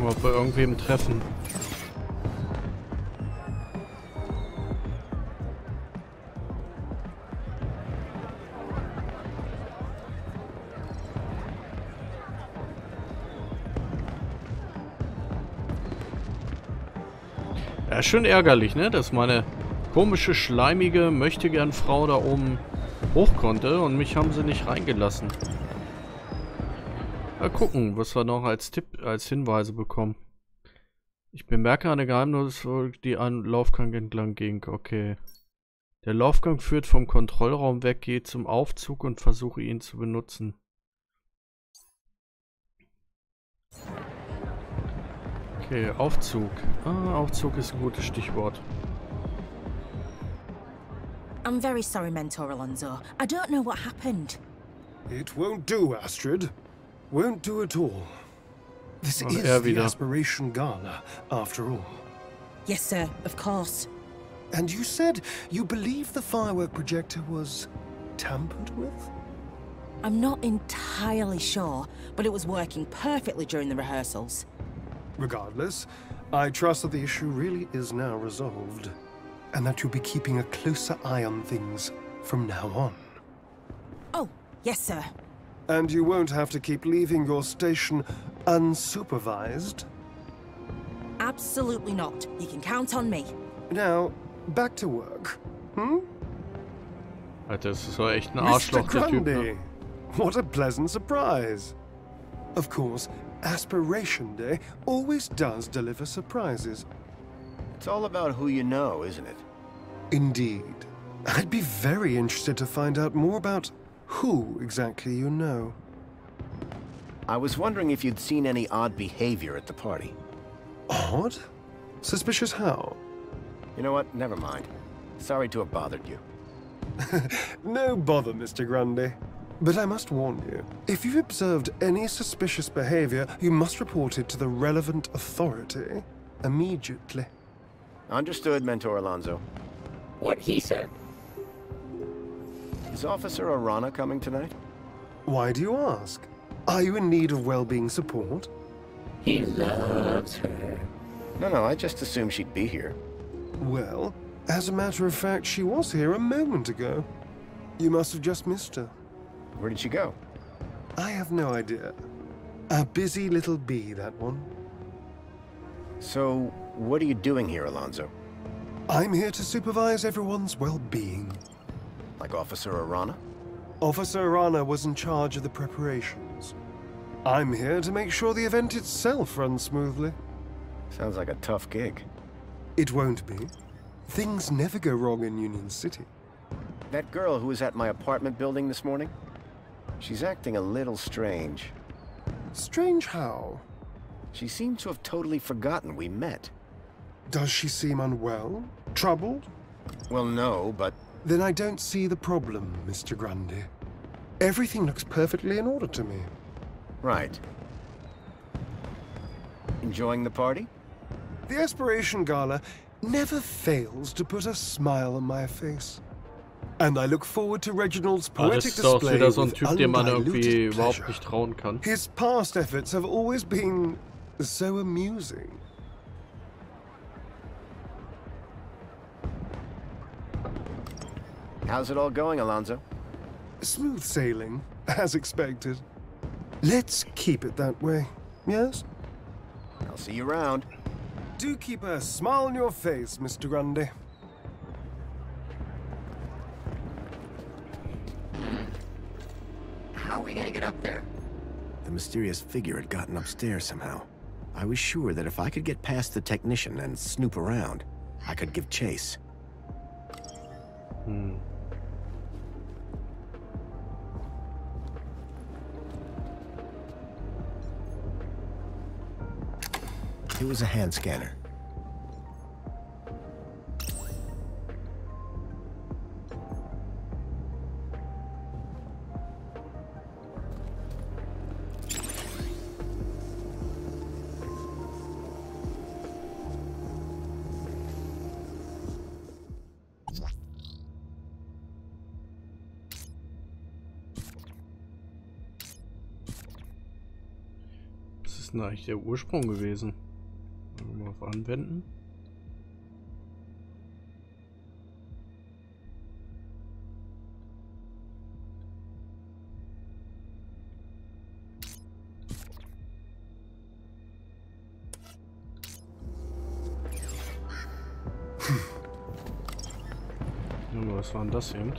Ob bei irgendwem treffen. Ja, schön ärgerlich, ne? Dass meine komische, schleimige Möchtegern-Frau da oben hoch konnte und mich haben sie nicht reingelassen. Mal gucken, was wir noch als Tipp, als Hinweise bekommen. Ich bemerke eine Geheimnisfolge, die einen Laufgang entlang ging. Okay. Der Laufgang führt vom Kontrollraum weg, gehe zum Aufzug und versuche ihn zu benutzen. Okay, Aufzug. Ah, Aufzug ist ein gutes Stichwort. I'm very sorry, Mentor Alonzo. I don't know what happened. It won't do, Astrid. Won't do at all. This is the Aspiration Gala, after all. Yes, sir, of course. And you said you believe the firework projector was tampered with? I'm not entirely sure, but it was working perfectly during the rehearsals. Regardless, I trust that the issue really is now resolved, and that you'll be keeping a closer eye on things from now on. Oh, yes, sir. And you won't have to keep leaving your station unsupervised? Absolutely not. You can count on me. Now, back to work. Hmm? Alter, das ist echt ein Arschloch, der Typ, ne? What a pleasant surprise. Of course, Aspiration Day always does deliver surprises. It's all about who you know, isn't it? Indeed. I'd be very interested to find out more about who exactly you know. I was wondering if you'd seen any odd behavior at the party. Odd? Suspicious how? You know what? Never mind. Sorry to have bothered you. No bother, Mister Grundy. But I must warn you, if you've observed any suspicious behavior, you must report it to the relevant authority immediately. Understood, Mentor Alonzo. What he said. Is Officer Arana coming tonight? Why do you ask? Are you in need of well-being support? He loves her. No, no, I just assumed she'd be here. Well, as a matter of fact, she was here a moment ago. You must have just missed her. Where did she go? I have no idea. A busy little bee, that one. So, what are you doing here, Alonzo? I'm here to supervise everyone's well-being. Like Officer Arana? Officer Arana was in charge of the preparations. I'm here to make sure the event itself runs smoothly. Sounds like a tough gig. It won't be. Things never go wrong in Union City. That girl who was at my apartment building this morning? She's acting a little strange. Strange how? She seems to have totally forgotten we met. Does she seem unwell? Troubled? Well, no, but... Then I don't see the problem, Mister Grundy. Everything looks perfectly in order to me. Right. Enjoying the party? The Aspiration Gala never fails to put a smile on my face. And I look forward to Reginald's poetic display with undiluted pleasure. His past efforts have always been so amusing. How's it all going, Alonzo? Smooth sailing, as expected. Let's keep it that way, yes? I'll see you around. Do keep a smile on your face, Mister Grundy. How are we gonna get up there? The mysterious figure had gotten upstairs somehow. I was sure that if I could get past the technician and snoop around, I could give chase. Hmm. It was a hand scanner. Was ist denn eigentlich der Ursprung gewesen? Mal auf Anwenden. Was war denn das eben?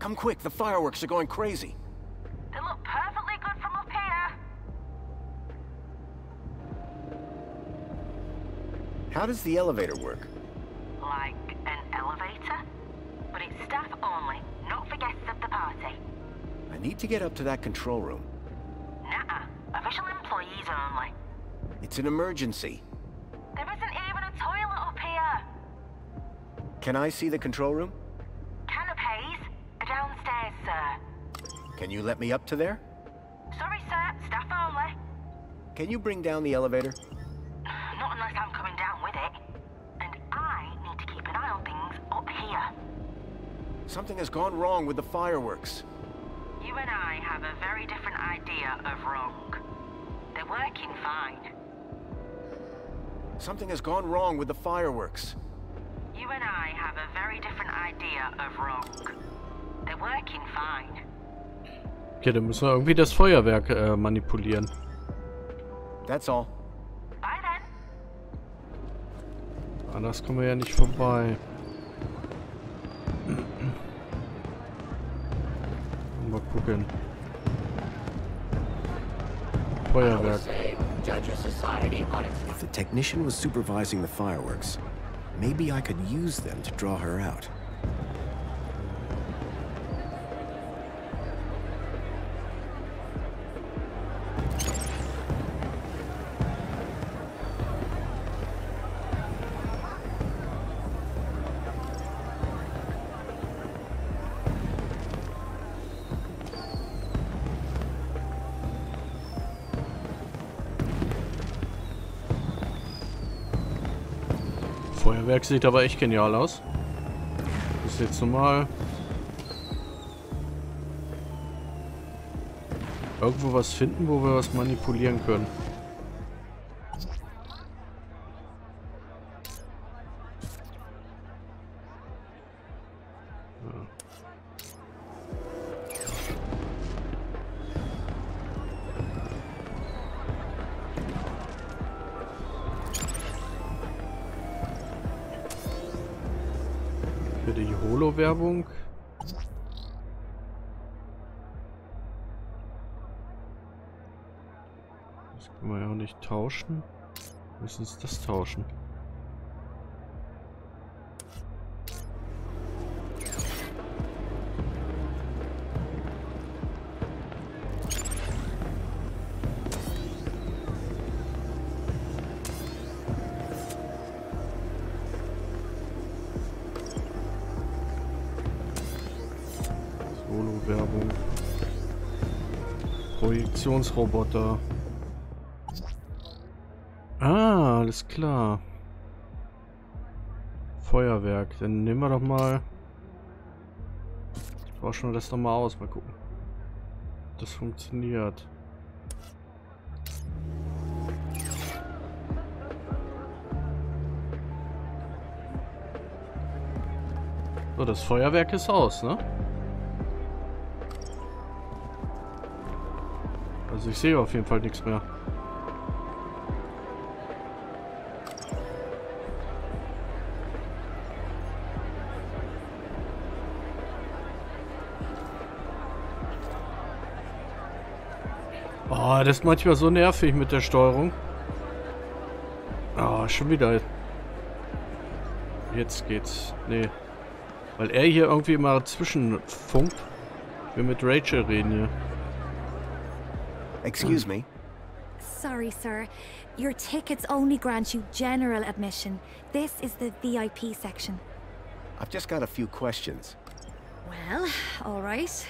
Come quick, the fireworks are going crazy. They look perfectly good from up here. How does the elevator work? Like an elevator? But it's staff only, not for guests of the party. I need to get up to that control room. Nuh-uh, official employees only. It's an emergency. There isn't even a toilet up here. Can I see the control room? Can you let me up to there? Sorry, sir. Staff only. Can you bring down the elevator? Not unless I'm coming down with it. And I need to keep an eye on things up here. Something has gone wrong with the fireworks. You and I have a very different idea of wrong. They're working fine. Something has gone wrong with the fireworks. You and I have a very different idea of wrong. They're working fine. Okay, dann müssen wir irgendwie das Feuerwerk äh, manipulieren. That's all. Bye then. Anders kommen wir ja nicht vorbei. Mal gucken. Feuerwerk. If the technician was supervising the fireworks, maybe I could use them to draw her out. Feuerwerk sieht aber echt genial aus. Das ist jetzt normal. Irgendwo was finden, wo wir was manipulieren können. Werbung. Das können wir ja auch nicht tauschen. Wir müssen uns das tauschen. Werbung. Projektionsroboter. Ah, alles klar. Feuerwerk. Dann nehmen wir doch mal. Tauschen wir das doch mal aus. Mal gucken. Das funktioniert. So, das Feuerwerk ist aus, ne? Also ich sehe auf jeden Fall nichts mehr. Oh, das ist manchmal so nervig mit der Steuerung. Ah, oh, schon wieder. Jetzt geht's. Nee. Weil er hier irgendwie mal zwischenfunkt. Wir mit Rachel reden hier. Excuse me. Sorry, sir. Your tickets only grant you general admission. This is the V I P section. I've just got a few questions. Well, all right.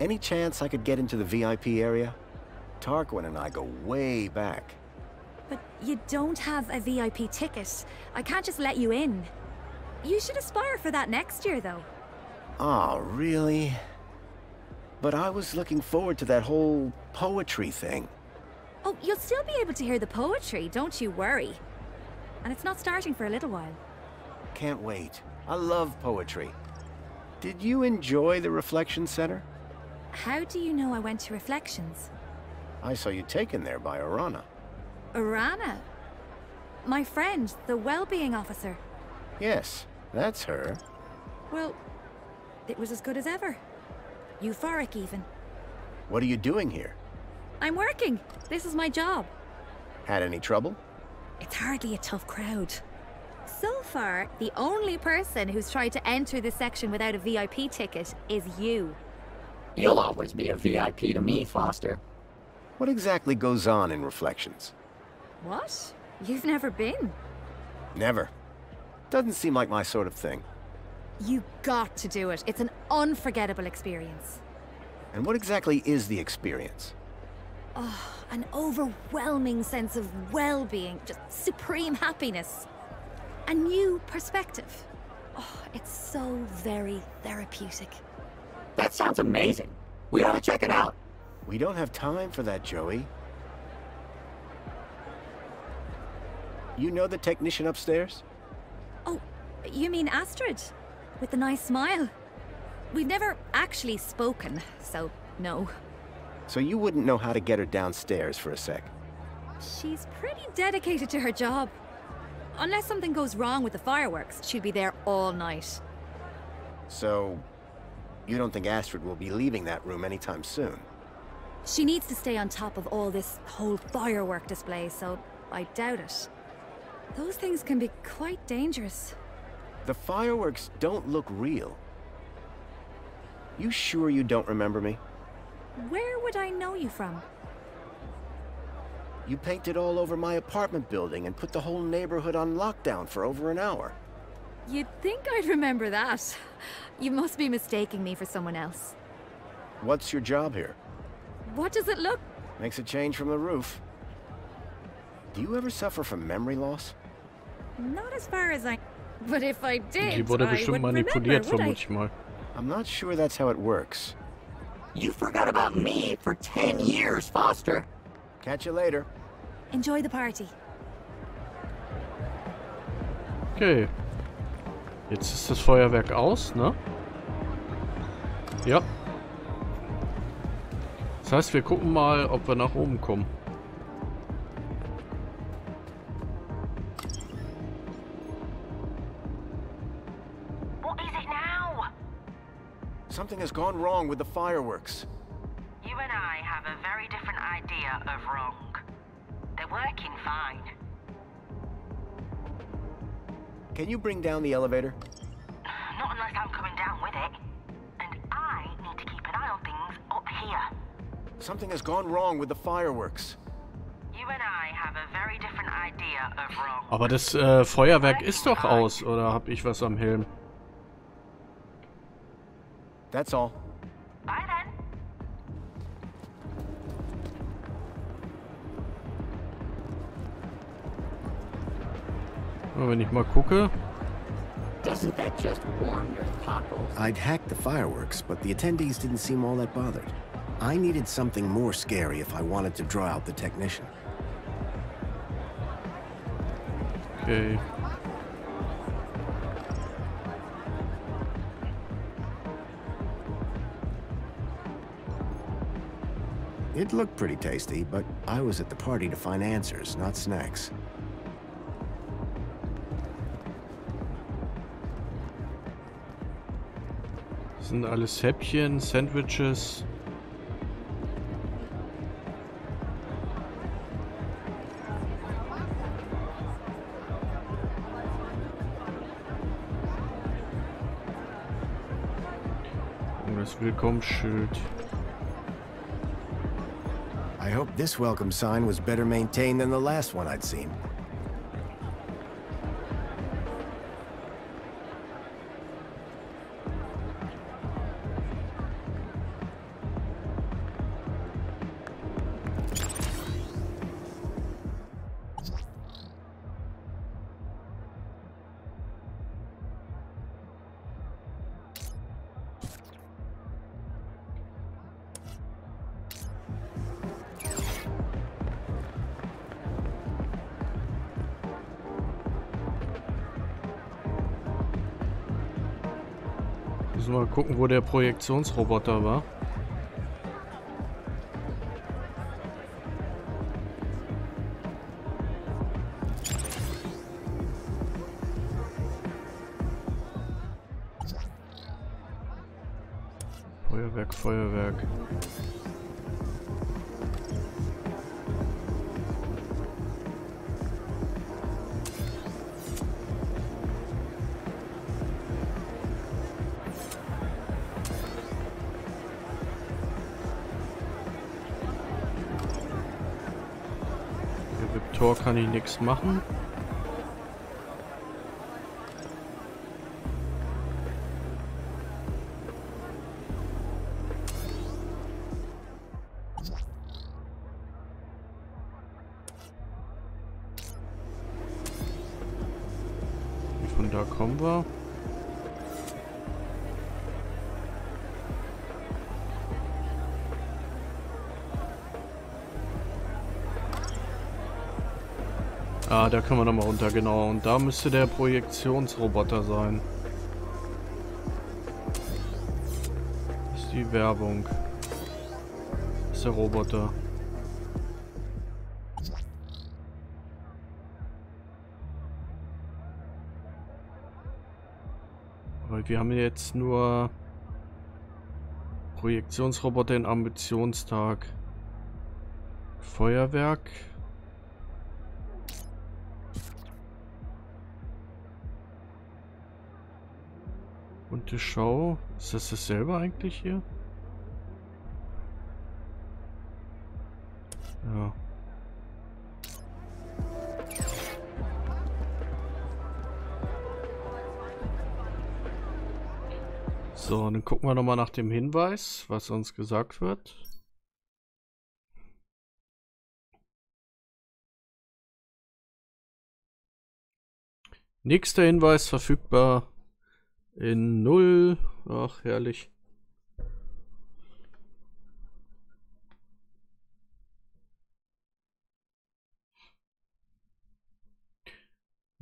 Any chance I could get into the V I P area? Tarquin and I go way back. But you don't have a V I P ticket. I can't just let you in. You should aspire for that next year, though. Oh, really? But I was looking forward to that whole poetry thing. Oh, you'll still be able to hear the poetry, don't you worry. And it's not starting for a little while. Can't wait. I love poetry. Did you enjoy the Reflection Center? How do you know I went to Reflections? I saw you taken there by Arana. Arana? My friend, the well-being officer. Yes, that's her. Well, it was as good as ever. Euphoric, even. What are you doing here? I'm working. This is my job. Had any trouble? It's hardly a tough crowd. So far, the only person who's tried to enter this section without a V I P ticket is you. You'll always be a V I P to me, Foster. What exactly goes on in Reflections? What? You've never been? Never. Doesn't seem like my sort of thing. You got to do it. It's an unforgettable experience. And what exactly is the experience? Oh, an overwhelming sense of well-being, just supreme happiness. A new perspective. Oh, it's so very therapeutic. That sounds amazing. We ought to check it out. We don't have time for that, Joey. You know the technician upstairs? Oh, you mean Astrid? With the nice smile. We've never actually spoken, so no. So you wouldn't know how to get her downstairs for a sec? She's pretty dedicated to her job. Unless something goes wrong with the fireworks, she'd be there all night. So, you don't think Astrid will be leaving that room anytime soon? She needs to stay on top of all this whole firework display, so I doubt it. Those things can be quite dangerous. The fireworks don't look real. You sure you don't remember me? Where would I know you from? You painted all over my apartment building and put the whole neighborhood on lockdown for over an hour. You'd think I'd remember that. You must be mistaking me for someone else. What's your job here? What does it look? Makes a change from the roof. Do you ever suffer from memory loss? Not as far as I... But if I did, Die wurde bestimmt manipuliert, vermute ich mal. I'm not sure that's how it works. You forgot about me for ten years, Foster. Catch you later. Enjoy the party. Okay. Jetzt ist das Feuerwerk aus, ne? Ja. Das heißt, wir gucken mal, ob wir nach oben kommen. What is it now? Something has gone wrong with the fireworks. You and I have a very different idea of wrong. They're working fine. Can you bring down the elevator? Not unless I'm coming down with it. And I need to keep an eye on things up here. Something has gone wrong with the fireworks. You and I have a very different idea of wrong. Aber das äh, Feuerwerk ist doch aus, oder hab ich was am Helm? That's all. Bye then. Wenn ich mal gucke. Doesn't that just warm your cockles? I'd hacked the fireworks, but the attendees didn't seem all that bothered. I needed something more scary if I wanted to draw out the technician. Okay. It looked pretty tasty, but I was at the party to find answers, not snacks. Sind alles Häppchen, Sandwiches. Und das Willkommensschild. I hope this welcome sign was better maintained than the last one I'd seen. Müssen wir mal gucken, wo der Projektionsroboter war. Feuerwerk, Feuerwerk. Mit dem Tor kann ich nichts machen. Ah, da können wir nochmal runter, genau. Und da müsste der Projektionsroboter sein. Das ist die Werbung. Das ist der Roboter. Wir haben jetzt nur Projektionsroboter in Ambitionstag. Feuerwerk. Bunte Schau. Ist das dasselbe eigentlich hier? Ja. So, dann gucken wir nochmal nach dem Hinweis, was uns gesagt wird. Nächster Hinweis verfügbar in null. Ach, herrlich.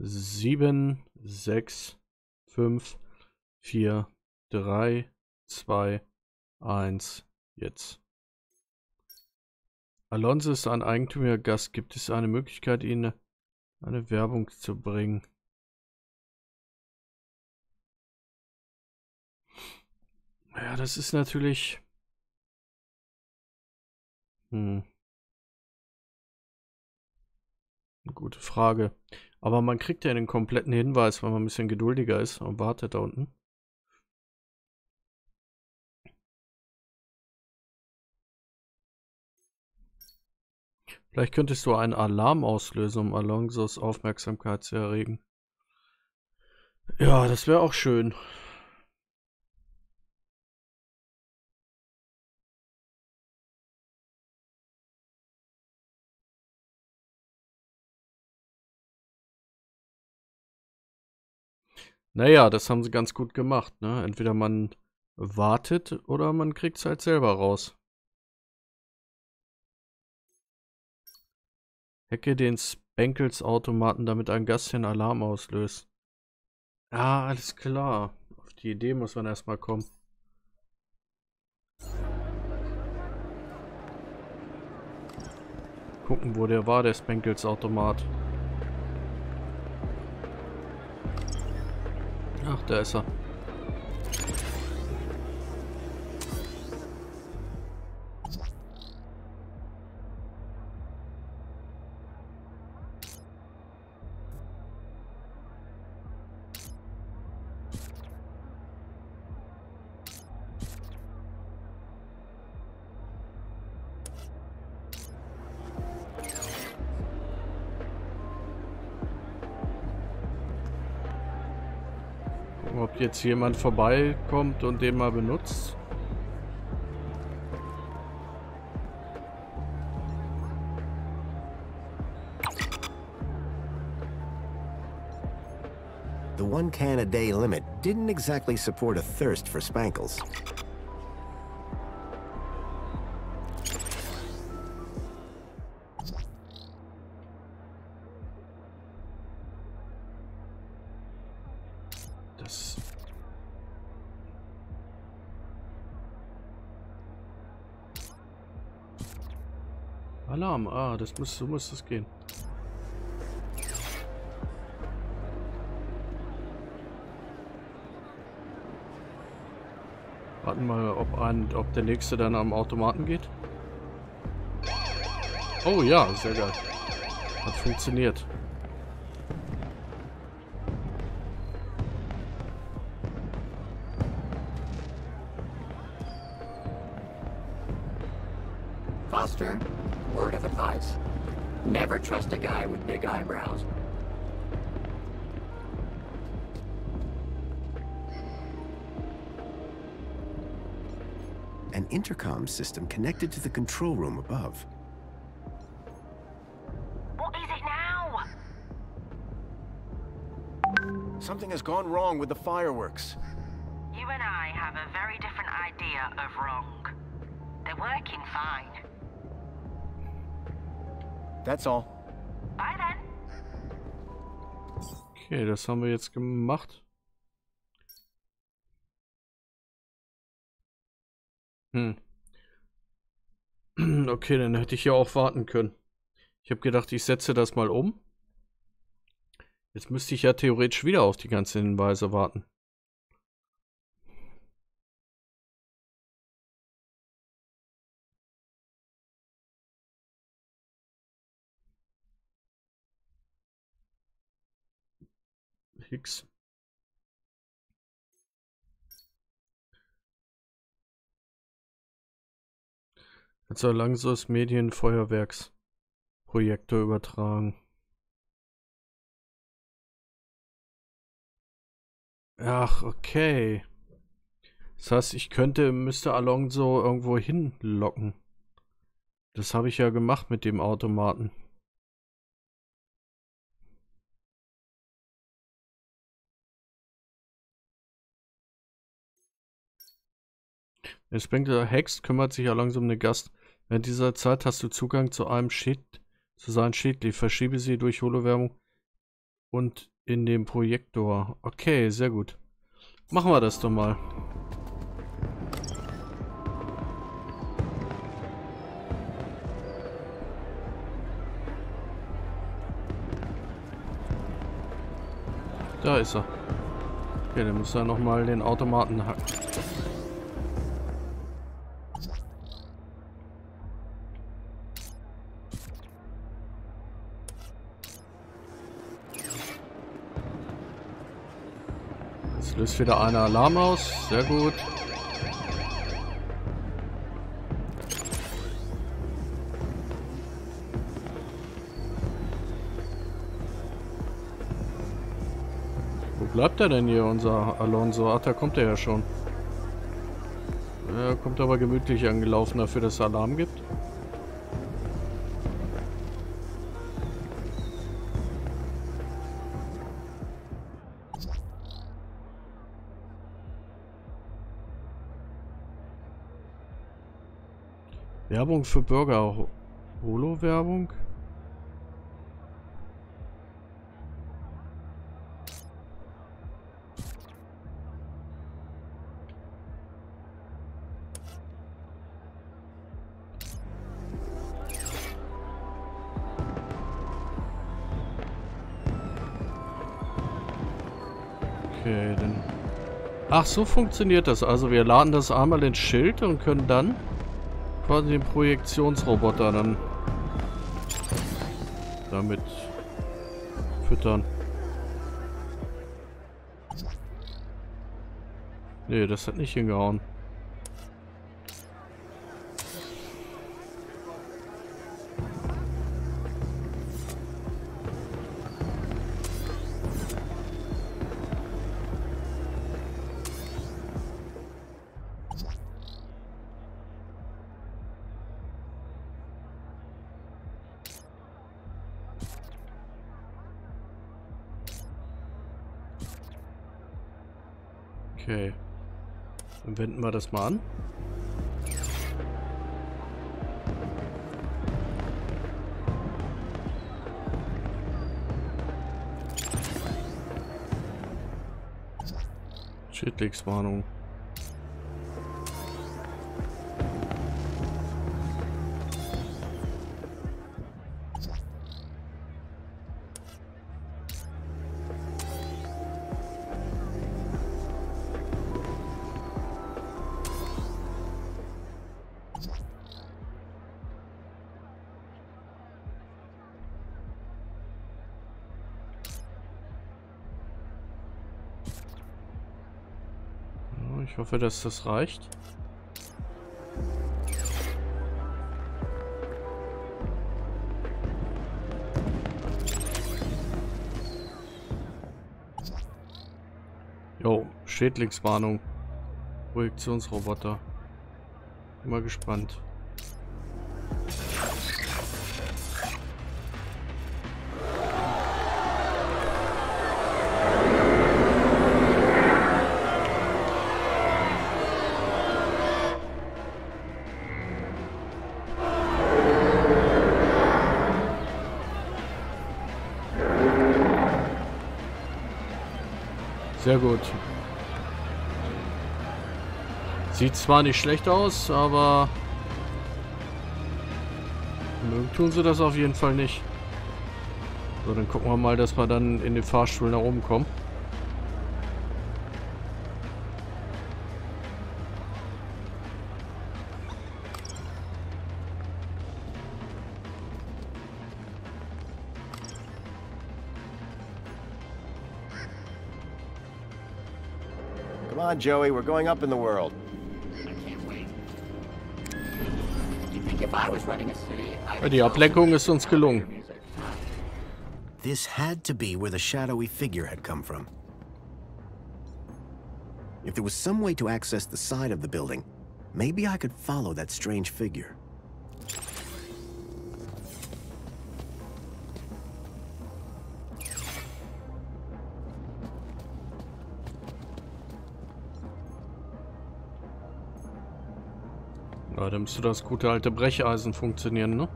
sieben, sechs, fünf, vier, drei, zwei, eins, jetzt. Alonzo ist ein eigentümiger Gast. Gibt es eine Möglichkeit, Ihnen eine Werbung zu bringen? Ja, das ist natürlich... Hm. Eine gute Frage. Aber man kriegt ja den kompletten Hinweis, wenn man ein bisschen geduldiger ist und wartet da unten. Vielleicht könntest du einen Alarm auslösen, um Alonzos Aufmerksamkeit zu erregen. Ja, das wäre auch schön. Naja, das haben sie ganz gut gemacht, ne? Entweder man wartet oder man kriegt es halt selber raus. Hacke den Spankles-Automaten, damit ein Gast den Alarm auslöst. Ah, alles klar. Auf die Idee muss man erstmal kommen. Gucken, wo der war, der Spankles-Automat. Ach, da ist er. Ob jetzt jemand vorbeikommt und den mal benutzt. The one can a day limit didn't exactly support a thirst for Spankles. Alarm. Ah, das muss, so muss das gehen. Warten mal, ob, ein, ob der nächste dann am Automaten geht. Oh ja, sehr geil. Hat funktioniert. Foster, word of advice. Never trust a guy with big eyebrows. An intercom system connected to the control room above. What is it now? Something has gone wrong with the fireworks. You and I have a very different idea of wrong. They're working fine. That's all. Bye then. Okay, das haben wir jetzt gemacht. Hm. Okay, dann hätte ich ja auch warten können. Ich habe gedacht, ich setze das mal um. Jetzt müsste ich ja theoretisch wieder auf die ganzen Hinweise warten. Hicks. Jetzt Alonzo das Medienfeuerwerksprojektor übertragen. Ach, okay. Das heißt, ich könnte, müsste Alonzo irgendwo hinlocken. Das habe ich ja gemacht mit dem Automaten. Der Spankler Hex kümmert sich ja langsam um den Gast. Während dieser Zeit hast du Zugang zu einem Shit, zu seinem Schädli. Verschiebe sie durch Holo-Wärmung und in den Projektor. Okay, sehr gut. Machen wir das doch mal. Da ist er. Okay, dann muss er nochmal den Automaten hacken. Löst wieder einer Alarm aus. Sehr gut. Wo bleibt er denn hier, unser Alonzo? Ach, da kommt er ja schon. Er kommt aber gemütlich angelaufen, dafür, dass es Alarm gibt. Werbung für Burger. Holo-Werbung? Okay, dann. Ach, so funktioniert das. Also wir laden das einmal ins Schild und können dann quasi den Projektionsroboter dann damit füttern. Nee, das hat nicht hingehauen. Okay, dann wenden wir das mal an. Schädlingswarnung. Ich hoffe, dass das reicht. Jo, Schädlingswarnung. Projektionsroboter. Bin mal gespannt. Sehr gut. Sieht zwar nicht schlecht aus, aber mögen tun sie das auf jeden Fall nicht. So, dann gucken wir mal, dass wir dann in den Fahrstuhl nach oben kommen. Come on, Joey, we're going up in the world. I can't wait. You think if I was running a city, I... Die Ablenkung ist uns gelungen. This had to be where the shadowy figure had come from. If there was some way to access the side of the building, maybe I could follow that strange figure. Da müsste das gute alte Brecheisen funktionieren, ne?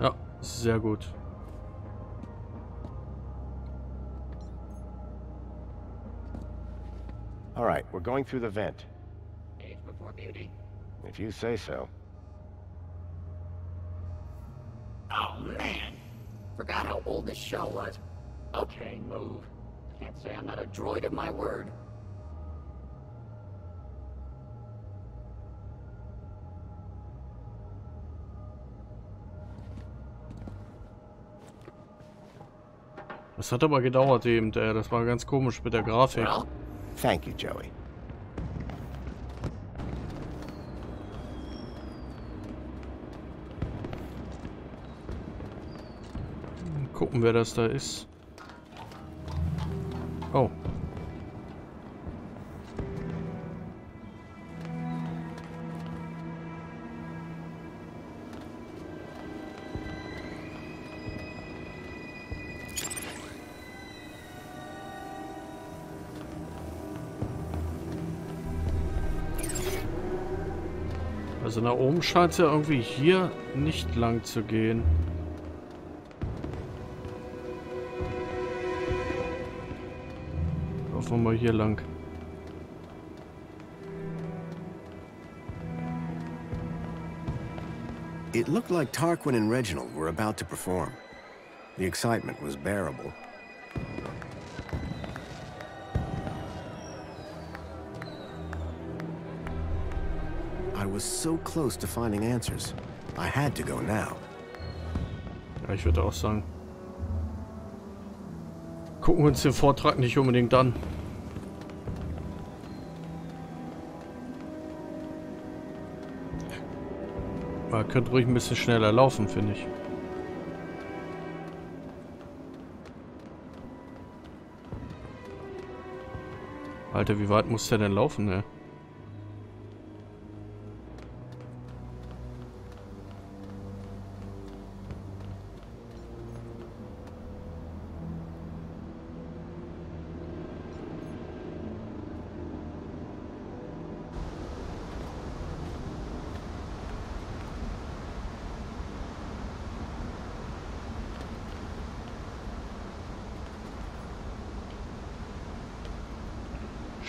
Ja, sehr gut. All right, we're going through the vent. Age before beauty. If you say so. Oh man, forgot how old this show was. Okay, move. Can't say I'm not a droid of my word. Das hat aber gedauert eben, das war ganz komisch mit der Grafik. Thank you, Joey. Gucken, wer das da ist. Oh. Also nach oben scheint es ja irgendwie hier nicht lang zu gehen. Laufen wir mal hier lang. It looked like Tarquin and Reginald were about to perform. The excitement was bearable. Was so close to finding answers. I had to go now. Ja, ich würde auch sagen. Gucken wir uns den Vortrag nicht unbedingt an. Man könnte ruhig ein bisschen schneller laufen, finde ich. Alter, wie weit muss der denn laufen, ne?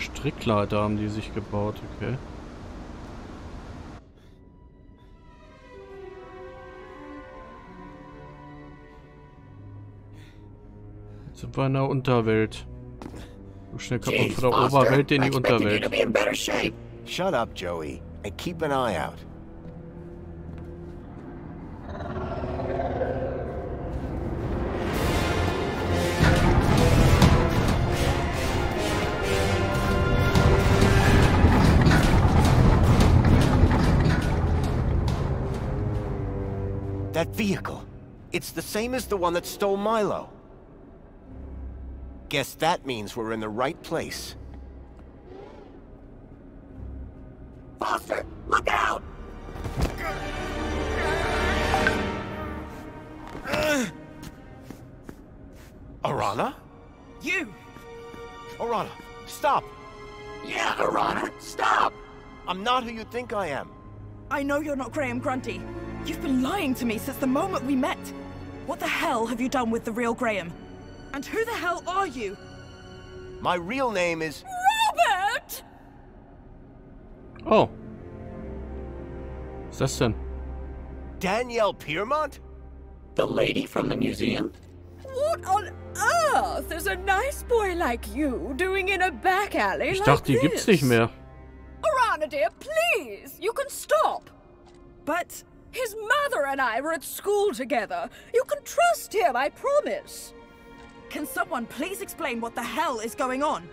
Strickleiter haben die sich gebaut, okay. Jetzt sind wir in der Unterwelt. So schnell kommt man von der Oberwelt in die Unterwelt. Shut up, Joey, and keep an eye out. That vehicle. It's the same as the one that stole Milo. Guess that means we're in the right place. Foster, look out! Arana? You! Arana, stop! Yeah, Arana, stop! I'm not who you think I am. I know you're not Graham Grundy. You've been lying to me since the moment we met. What the hell have you done with the real Graham? And who the hell are you? My real name is... Robert! Oh. What's this then? Danielle Piermont? The lady from the museum? What on earth is a nice boy like you doing in a back alley ich like dachte, this? Die gibt's nicht mehr. Arana dear, please, you can stop. But... his mother and I were at school together. You can trust him, I promise. Can someone please explain what the hell is going on?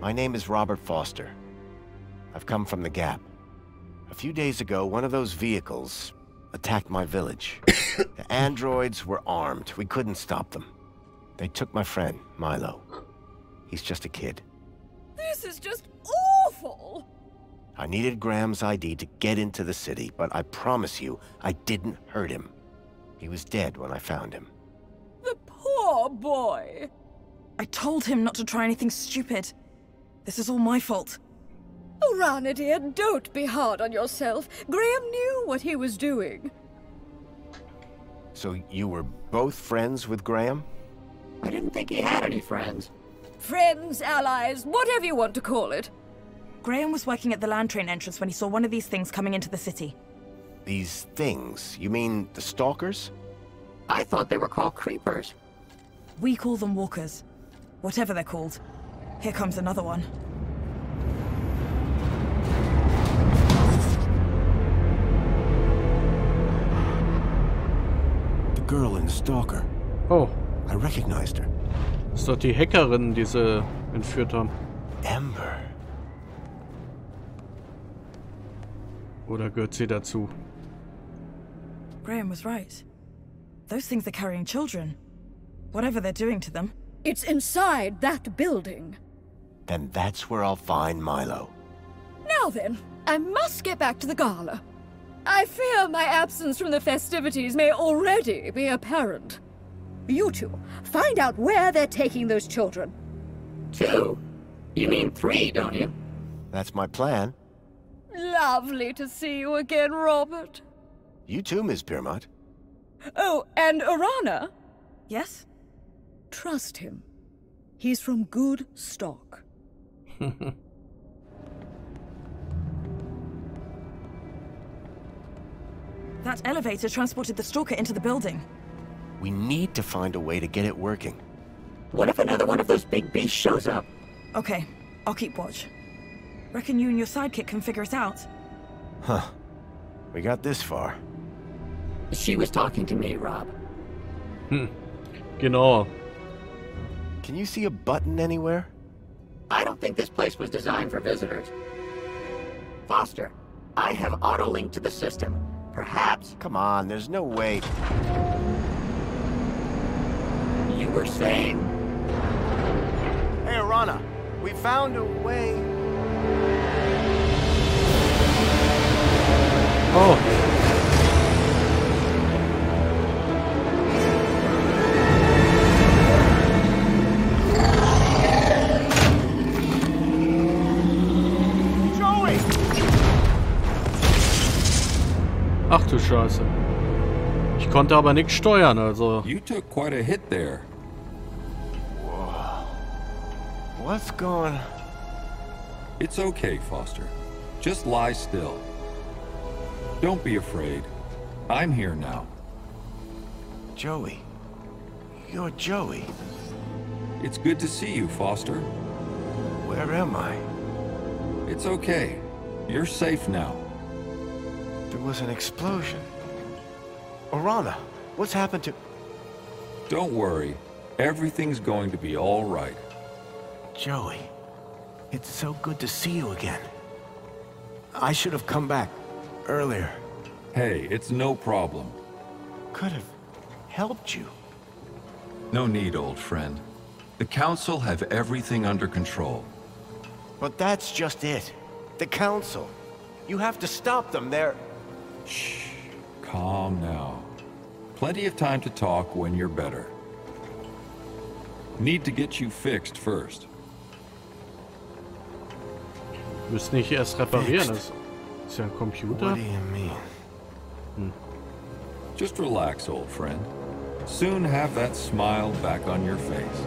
My name is Robert Foster. I've come from the Gap. A few days ago, one of those vehicles attacked my village. The androids were armed. We couldn't stop them. They took my friend, Milo. He's just a kid. This is just awful! I needed Graham's I D to get into the city, but I promise you, I didn't hurt him. He was dead when I found him. The poor boy! I told him not to try anything stupid. This is all my fault. Arana dear, don't be hard on yourself. Graham knew what he was doing. So you were both friends with Graham? I didn't think he had any friends. Friends, allies, whatever you want to call it. Graham was working at the land train entrance when he saw one of these things coming into the city. These things? You mean the stalkers? I thought they were called creepers. We call them walkers. Whatever they're called. Here comes another one. The girl in the stalker. Oh. I recognized her. Das ist doch die Hackerin, die sie entführt haben. Ember. Oder gehört sie dazu? Graham was right. Those things are carrying children. Whatever they're doing to them. It's inside that building. Then that's where I'll find Milo. Now then, I must get back to the gala. I fear my absence from the festivities may already be apparent. You two, find out where they're taking those children. Two? You mean three, don't you? That's my plan. Lovely to see you again, Robert. You too, Miss Piermont. Oh, and Arana? Yes? Trust him. He's from good stock. That elevator transported the stalker into the building. We need to find a way to get it working. What if another one of those big beasts shows up? Okay, I'll keep watch. Reckon you and your sidekick can figure it out. Huh. We got this far. She was talking to me, Rob. Hmm. Genau. Can you see a button anywhere? I don't think this place was designed for visitors. Foster, I have auto-linked to the system. Perhaps... Come on, there's no way... You were saying... Hey, Arana. We found a way... Oh. Joey! Ach du Scheiße. Ich konnte aber nichts steuern, also. You took quite a hit there. Whoa. What's going on? It's okay, Foster. Just lie still. Don't be afraid. I'm here now. Joey. You're Joey. It's good to see you, Foster. Where am I? It's okay. You're safe now. There was an explosion. Arana, what's happened to... Don't worry. Everything's going to be all right. Joey. It's so good to see you again. I should have come back earlier. Hey, it's no problem. Could have helped you. No need, old friend. The Council have everything under control. But that's just it. The Council. You have to stop them, they're... Shh. Calm now. Plenty of time to talk when you're better. Need to get you fixed first. Müssen nicht erst reparieren, das ist ja ein Computer. What do you mean? Hm. Just relax, old friend. Soon have that smile back on your face.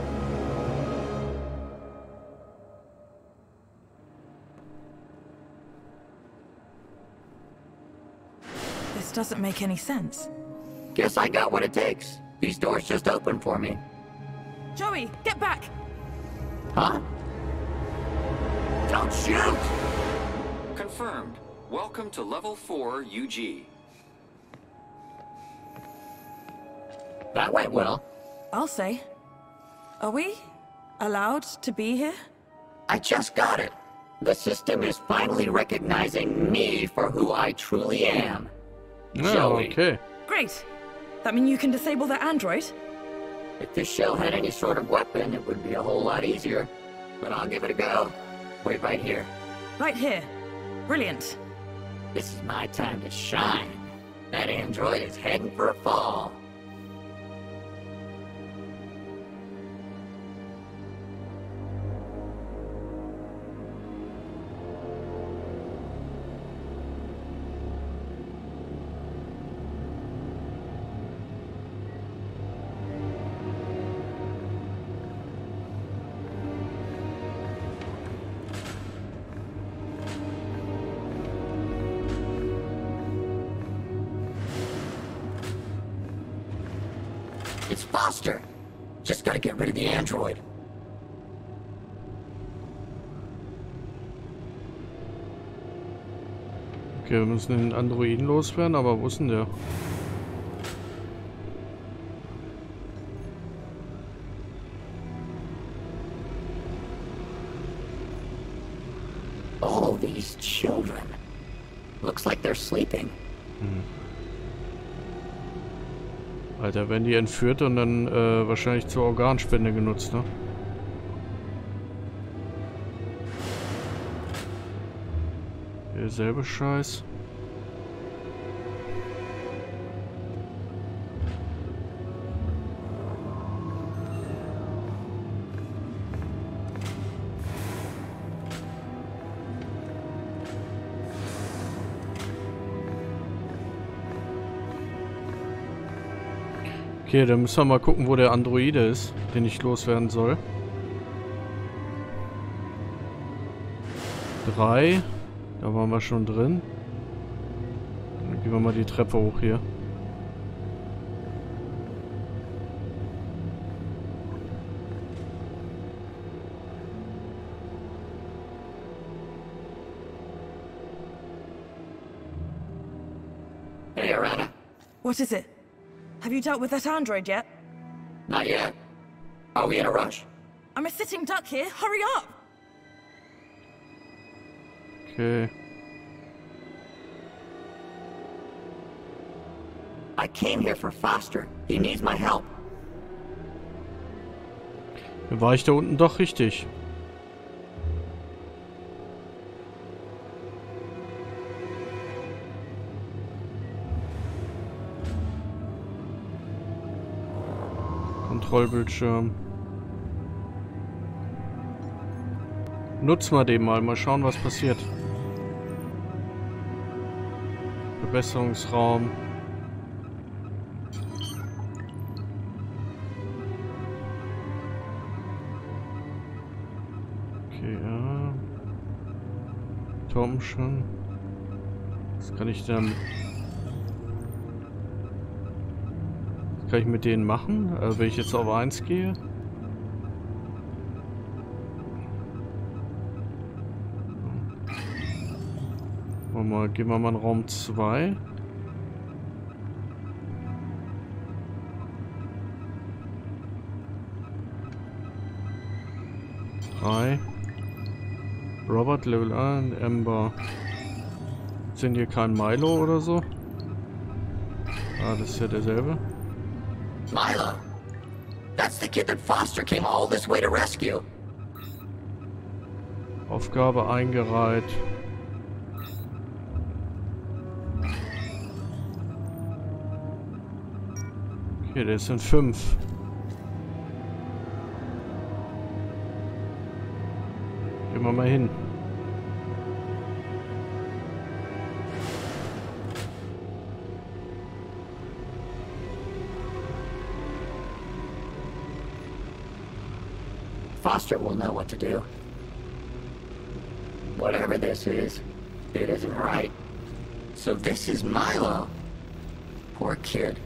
This doesn't make any sense. Guess I got what it takes. These doors just opened for me. Joey, get back! Huh? Don't shoot! Confirmed. Welcome to level four U G. That went well. I'll say. Are we allowed to be here? I just got it. The system is finally recognizing me for who I truly am. Oh, okay. Great. That means you can disable the android? If this shell had any sort of weapon, it would be a whole lot easier. But I'll give it a go. Wait right here. Right here. Brilliant. This is my time to shine. That android is heading for a fall. It's Foster. Just gotta get rid of the android. Okay, wir müssen den Androiden loswerden, aber wo ist denn der? All these children. Looks like they're sleeping. Hm. Alter, werden die entführt und dann äh, wahrscheinlich zur Organspende genutzt, ne? Derselbe Scheiß. Okay, dann müssen wir mal gucken, wo der Androide ist, den ich loswerden soll. Drei. Da waren wir schon drin. Dann gehen wir mal die Treppe hoch hier. Hey, Arana. What is it? Have you dealt with that android yet? Not yet. Are we in a rush? I'm a sitting duck here. Hurry up! Okay. I came here for Foster. He needs my help. Dann war ich da unten doch richtig. Kontrollbildschirm. Nutzen wir den mal, mal schauen, was passiert. Verbesserungsraum. Okay, ja. Tom schon. Was kann ich denn... Kann ich mit denen machen, äh, wenn ich jetzt auf eins gehe? Mal, gehen wir mal in Raum zwei. drei. Robert Level eins, Ember. Sind hier kein Milo oder so? Ah, das ist ja derselbe. Milo, that's the kid that Foster came all this way to rescue. Aufgabe eingereiht. Okay, das sind fünf. Gehen wir mal hin. Foster will know what to do. Whatever this is, it isn't right. So this is Milo. Poor kid.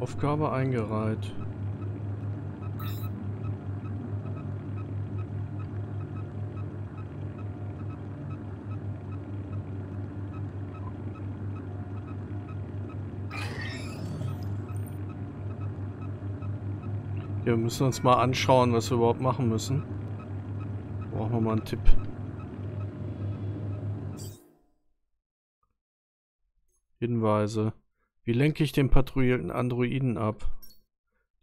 Aufgabe eingereiht. Wir müssen uns mal anschauen, was wir überhaupt machen müssen. Brauchen wir mal einen Tipp. Hinweise. Wie lenke ich den patrouillierten Androiden ab?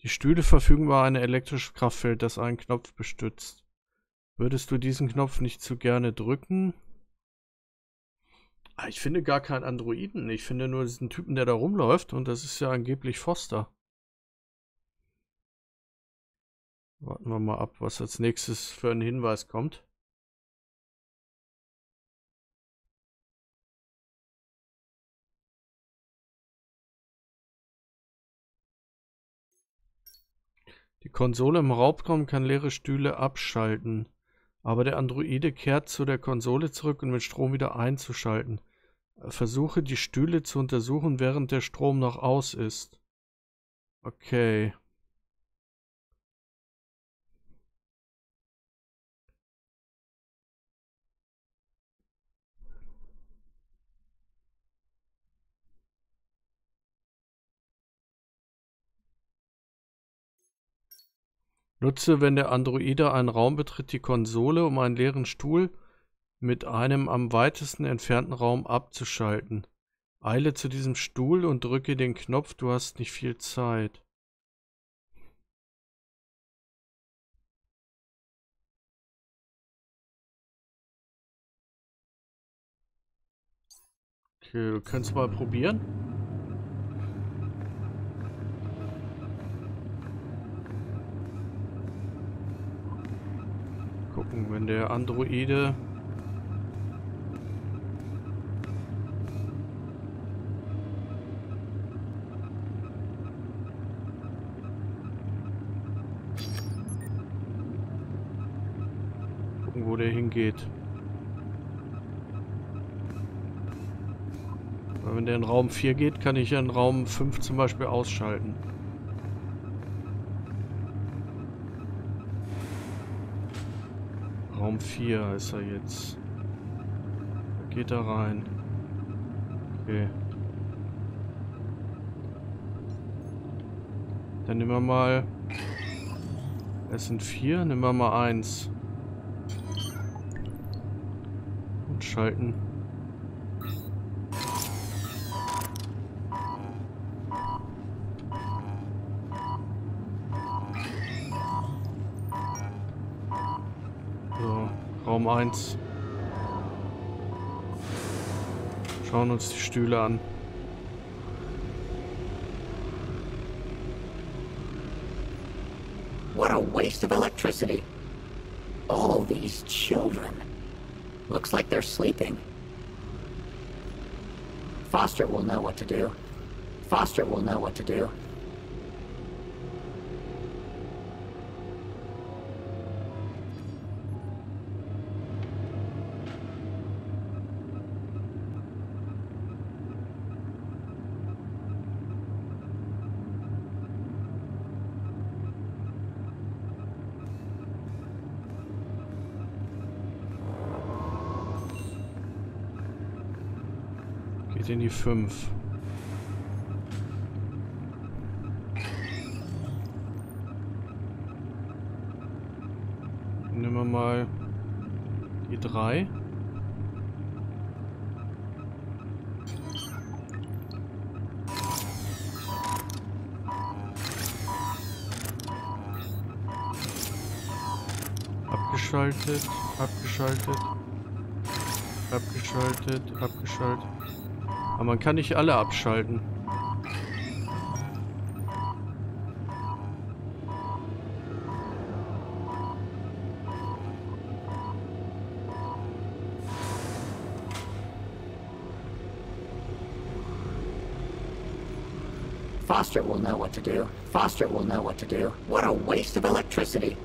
Die Stühle verfügen über ein elektrisches Kraftfeld, das einen Knopf bestützt. Würdest du diesen Knopf nicht zu gerne drücken? Ah, ich finde gar keinen Androiden. Ich finde nur diesen Typen, der da rumläuft. Und das ist ja angeblich Foster. Warten wir mal ab, was als nächstes für einen Hinweis kommt. Die Konsole im Raubraum kann leere Stühle abschalten, aber der Androide kehrt zu der Konsole zurück, um mit Strom wieder einzuschalten. Versuche, die Stühle zu untersuchen, während der Strom noch aus ist. Okay. Nutze, wenn der Androide einen Raum betritt, die Konsole, um einen leeren Stuhl mit einem am weitesten entfernten Raum abzuschalten. Eile zu diesem Stuhl und drücke den Knopf, du hast nicht viel Zeit. Okay, du kannst mal probieren. Wenn der Androide gucken, wo der hingeht. Weil wenn der in Raum vier geht, kann ich ja in Raum fünf zum Beispiel ausschalten. Raum vier ist er jetzt. Geht da rein. Okay. Dann nehmen wir mal. Es sind vier, nehmen wir mal eins. Und schalten. Raum eins. Schauen uns die Stühle an. What a waste of electricity. All these children. Looks like they're sleeping. Foster will know what to do. Foster will know what to do. Geht in die fünf. Nehmen wir mal die drei. Abgeschaltet, abgeschaltet, abgeschaltet, abgeschaltet. Aber man kann nicht alle abschalten. Foster will know what to do. Foster will know what to do. What a waste of electricity.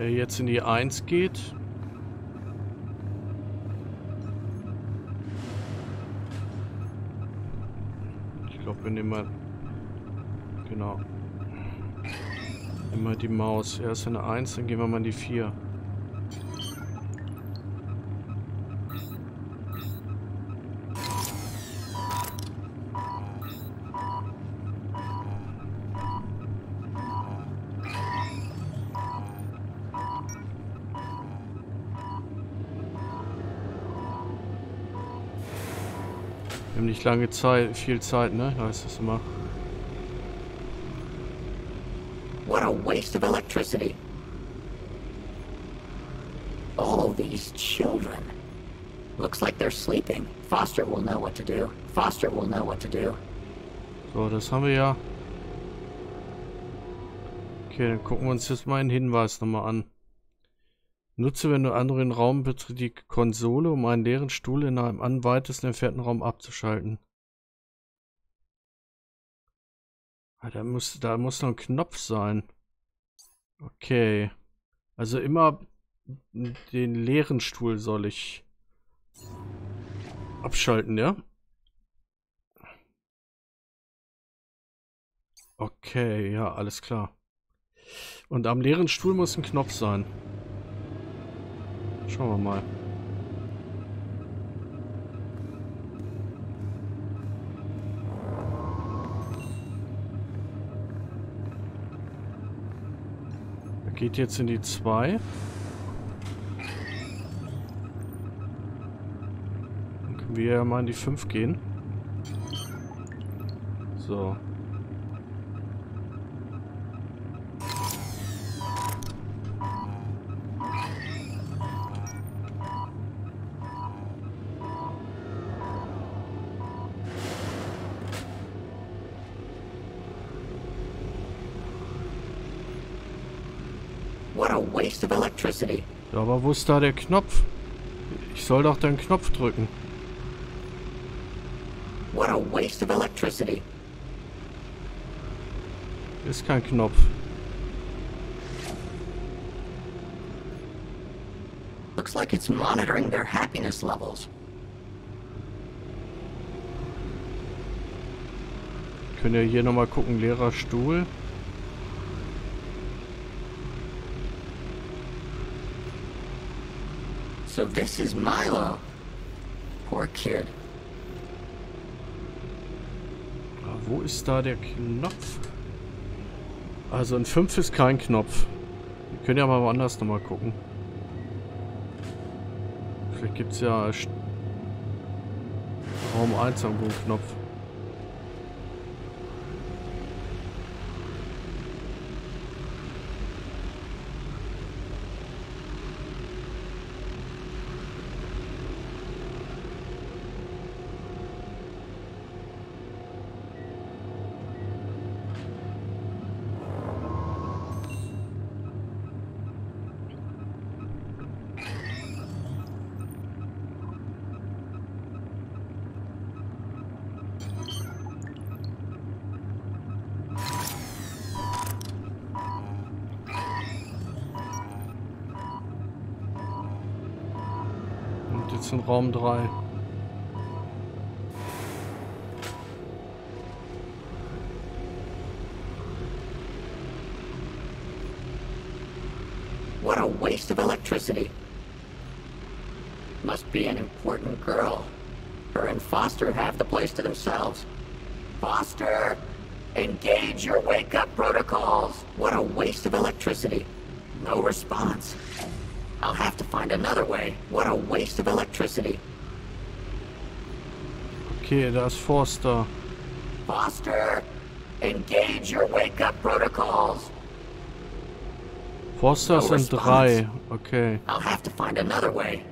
Jetzt in die eins geht. Ich glaube, wir nehmen mal... Genau. Immer die Maus. Erst in eine eins, dann gehen wir mal in die vier. Wir haben nicht lange Zeit, viel Zeit, ne? Da heißt es immer. What a waste of electricity. All these children. Looks like they're sleeping. Foster will know what to do. Foster will know what to do. So, das haben wir ja. Okay, dann gucken wir uns jetzt mal einen Hinweis nochmal an. Nutze, wenn du anderen Raum betritt, die Konsole, um einen leeren Stuhl in einem am weitesten entfernten Raum abzuschalten. Ah, da muss, da muss noch ein Knopf sein. Okay. Also immer den leeren Stuhl soll ich abschalten, ja? Okay, ja, alles klar. Und am leeren Stuhl muss ein Knopf sein. Schauen wir mal. Er geht jetzt in die zwei. Dann können wir ja mal in die fünf gehen. So. Ja, aber wo ist da der Knopf? Ich soll doch den Knopf drücken. What a waste of electricity. Ist kein Knopf. Looks like it's monitoring their happiness levels. Können wir hier nochmal gucken, leerer Stuhl. So this is Milo. Poor kid. Wo ist da der Knopf? Also in fünf ist kein Knopf. Wir können ja mal woanders nochmal gucken. Vielleicht gibt es ja Raum eins am guten Knopf. kommt jetzt in Raum drei. What a waste of electricity. Must be an important girl. Her and Foster have the place to themselves. Foster, engage your wake-up protocols. What a waste of electricity. No response. I'll have to find another way. What a waste of electricity. Okay, da ist Foster. Foster, engage your wake-up protocols. Foster no ist in drei. Okay. I'll have to find another way.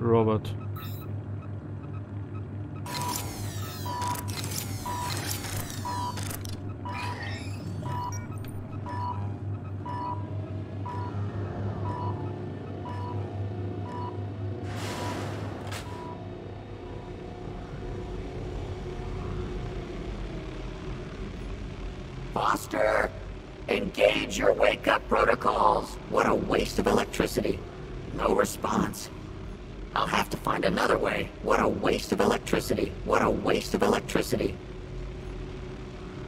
Robert. Foster, engage your wake-up protocols. What a waste of electricity. No response. I'll have to find another way. What a waste of electricity. What a waste of electricity.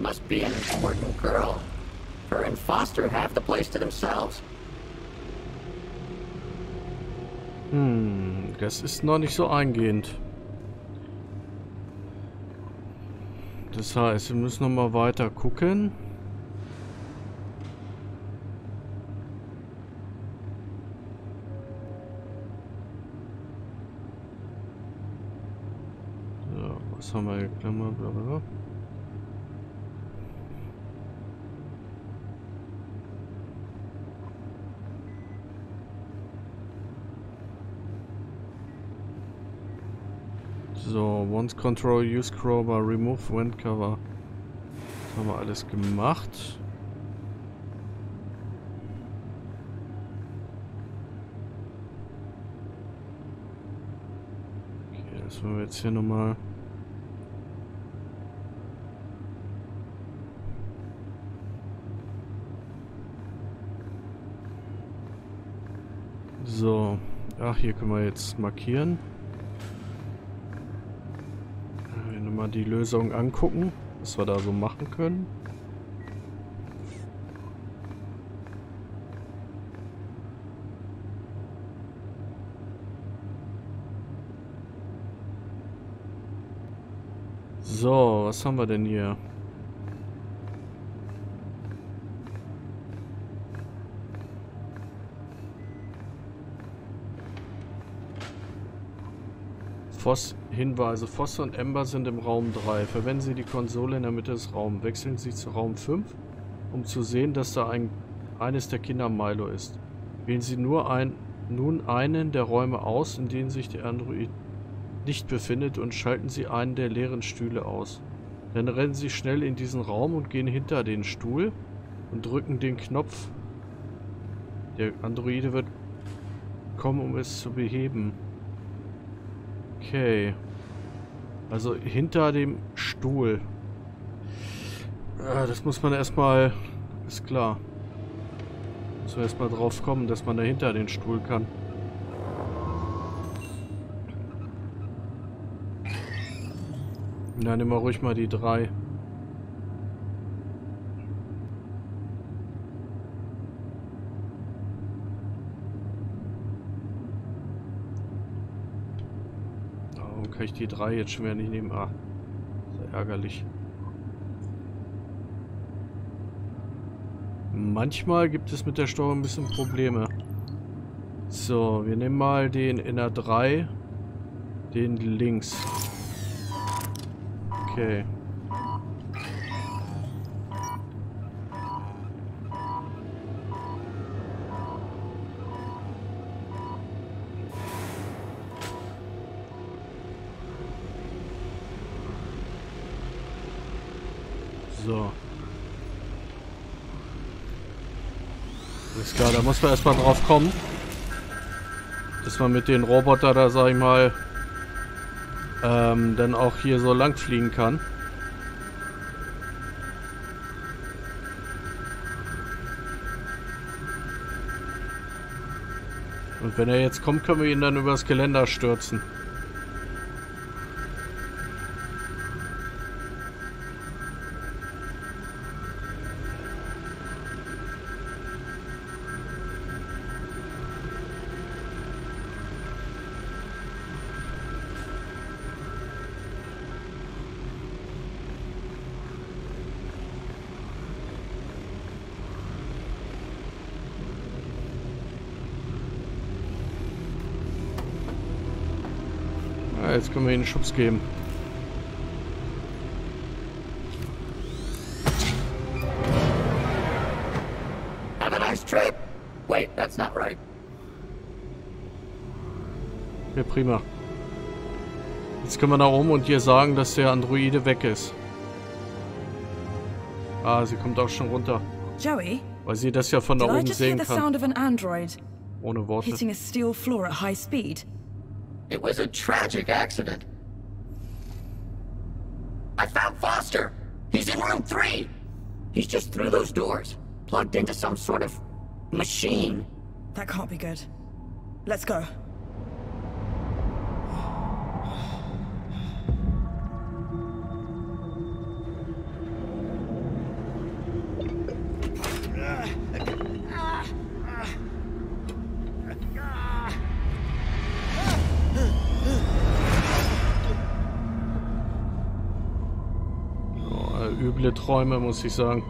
Must be an important girl. Her and Foster have the place to themselves. Hm, das ist noch nicht so eingehend. Das heißt, wir müssen noch mal weiter gucken. Was haben wir hier? Klammer, bla bla bla. So, once control, use crowbar, remove wind cover. Das haben wir alles gemacht. Okay, das wollen wir jetzt hier nochmal. So, ach, hier können wir jetzt markieren. Wenn wir mal die Lösung angucken, was wir da so machen können. So, was haben wir denn hier? Foss, Hinweise, Foster und Ember sind im Raum drei. Verwenden Sie die Konsole in der Mitte des Raums. Wechseln Sie zu Raum fünf, um zu sehen, dass da ein, eines der Kinder Milo ist. Wählen Sie nur ein, nun einen der Räume aus, in denen sich der Android nicht befindet, und schalten Sie einen der leeren Stühle aus. Dann rennen Sie schnell in diesen Raum und gehen hinter den Stuhl und drücken den Knopf. Der Androide wird kommen, um es zu beheben. Okay. Also hinter dem Stuhl. Das muss man erstmal. Ist klar. Muss man erstmal drauf kommen, dass man da hinter den Stuhl kann. Na, nehmen wir ruhig mal die drei. Kann ich die drei jetzt schon wieder nicht nehmen? Ah, sehr ärgerlich. Manchmal gibt es mit der Steuerung ein bisschen Probleme. So, wir nehmen mal den in der drei, den links. Okay. Alles klar, da muss man erstmal drauf kommen. Dass man mit den Roboter da, sag ich mal, ähm, dann auch hier so lang fliegen kann. Und wenn er jetzt kommt, können wir ihn dann übers Geländer stürzen. Jetzt können wir ihnen einen Schubs geben. Have a nice trip. Wait, that's not right. Ja, prima. Jetzt können wir nach oben und hier sagen, dass der Androide weg ist. Ah, sie kommt auch schon runter. Joey, weil sie das ja von da oben sehen kann. Ohne Worte. It was a tragic accident. I found Foster. He's in room three. He's just through those doors, plugged into some sort of machine. That can't be good. Let's go. Üble Träume, muss ich sagen.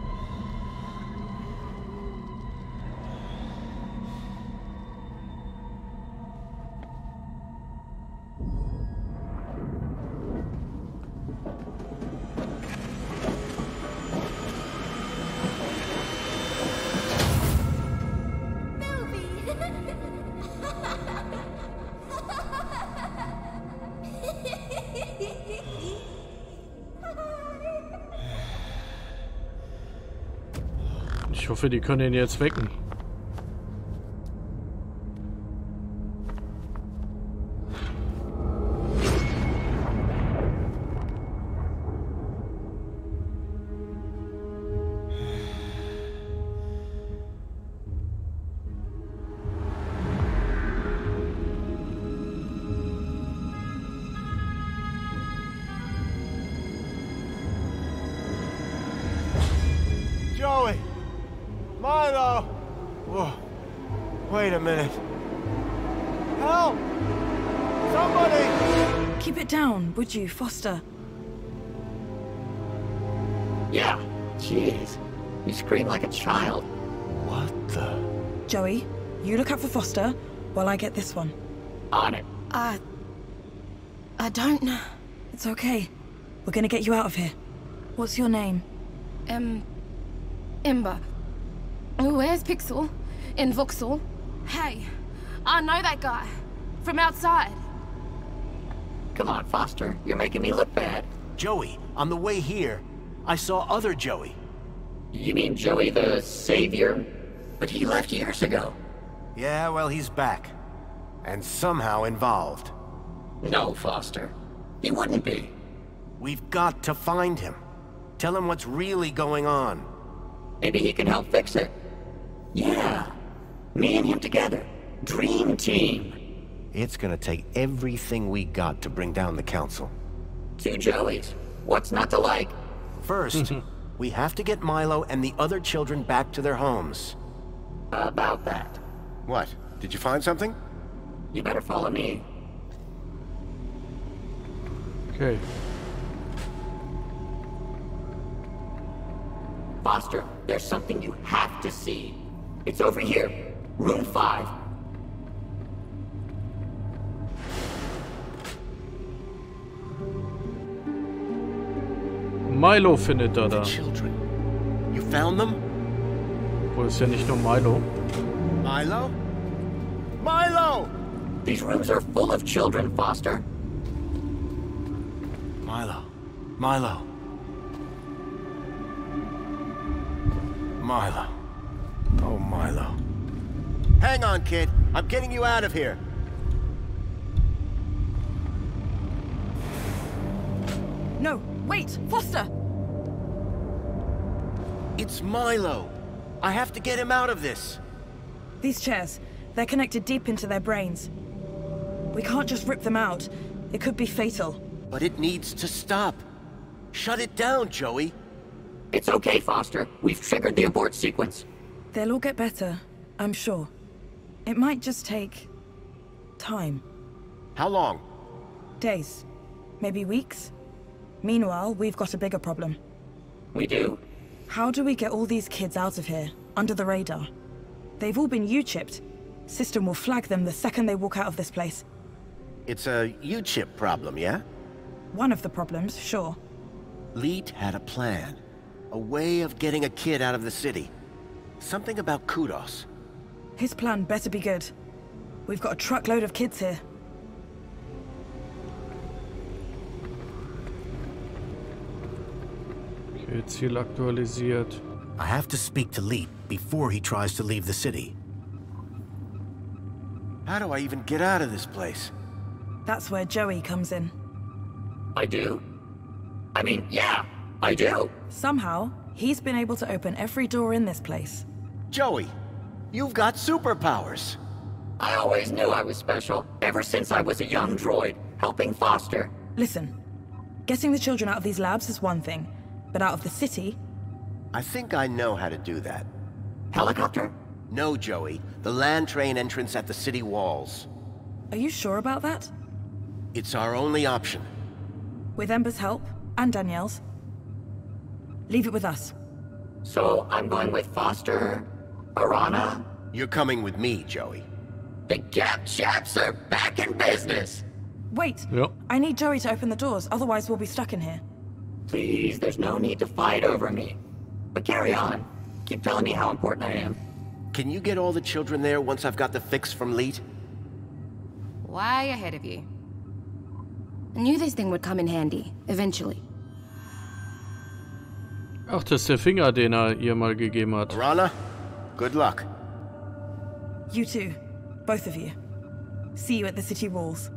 Ich hoffe, die können ihn jetzt wecken. Joey! Milo! Whoa. Wait a minute. Help! Somebody! Keep it down, would you, Foster? Yeah. Jeez. You scream like a child. What the? Joey, you look out for Foster while I get this one. On it. I... I don't know. It's okay. We're gonna get you out of here. What's your name? Um... Ember. Where's Pixel? In Vauxhall? Hey, I know that guy. From outside. Come on, Foster. You're making me look bad. Joey, on the way here, I saw other Joey. You mean Joey the Savior? But he left years ago. Yeah, well, he's back. And somehow involved. No, Foster. He wouldn't be. We've got to find him. Tell him what's really going on. Maybe he can help fix it. Yeah, me and him together. Dream team. It's gonna take everything we got to bring down the council. Two Joeys. What's not to like? First, we have to get Milo and the other children back to their homes. About that. What? Did you find something? You better follow me. Okay. Foster, there's something you have to see. It's over here, room five. Milo findet er da. You found them? Obwohl, ist ja nicht nur Milo. Milo? Milo! These rooms are full of children, Foster. Milo. Milo. Milo. Oh, Milo. Hang on, kid. I'm getting you out of here. No, wait, Foster! It's Milo. I have to get him out of this. These chairs, they're connected deep into their brains. We can't just rip them out. It could be fatal. But it needs to stop. Shut it down, Joey. It's okay, Foster. We've triggered the abort sequence. They'll all get better, I'm sure. It might just take... time. How long? Days. Maybe weeks. Meanwhile, we've got a bigger problem. We do? How do we get all these kids out of here, under the radar? They've all been U chipped. System will flag them the second they walk out of this place. It's a U chip problem, yeah? One of the problems, sure. Leet had a plan. A way of getting a kid out of the city. Something about Kudos. His plan better be good. We've got a truckload of kids here. Okay, Ziel aktualisiert. I have to speak to Leet before he tries to leave the city. How do I even get out of this place? That's where Joey comes in. I do. I mean, yeah, I do. Somehow, he's been able to open every door in this place. Joey, you've got superpowers. I always knew I was special, ever since I was a young droid, helping Foster. Listen, getting the children out of these labs is one thing, but out of the city... I think I know how to do that. Helicopter? No, Joey. The land train entrance at the city walls. Are you sure about that? It's our only option. With Ember's help, and Danielle's. Leave it with us. So, I'm going with Foster, Arana? You're coming with me, Joey. The Gap Chaps are back in business! Wait, yep. I need Joey to open the doors, otherwise we'll be stuck in here. Please, there's no need to fight over me. But carry on. Keep telling me how important I am. Can you get all the children there once I've got the fix from Leet? Why ahead of you. I knew this thing would come in handy, eventually. Ach, das ist der Finger, den er ihr mal gegeben hat. Rana, good luck. You too, both of you. See you at the city walls.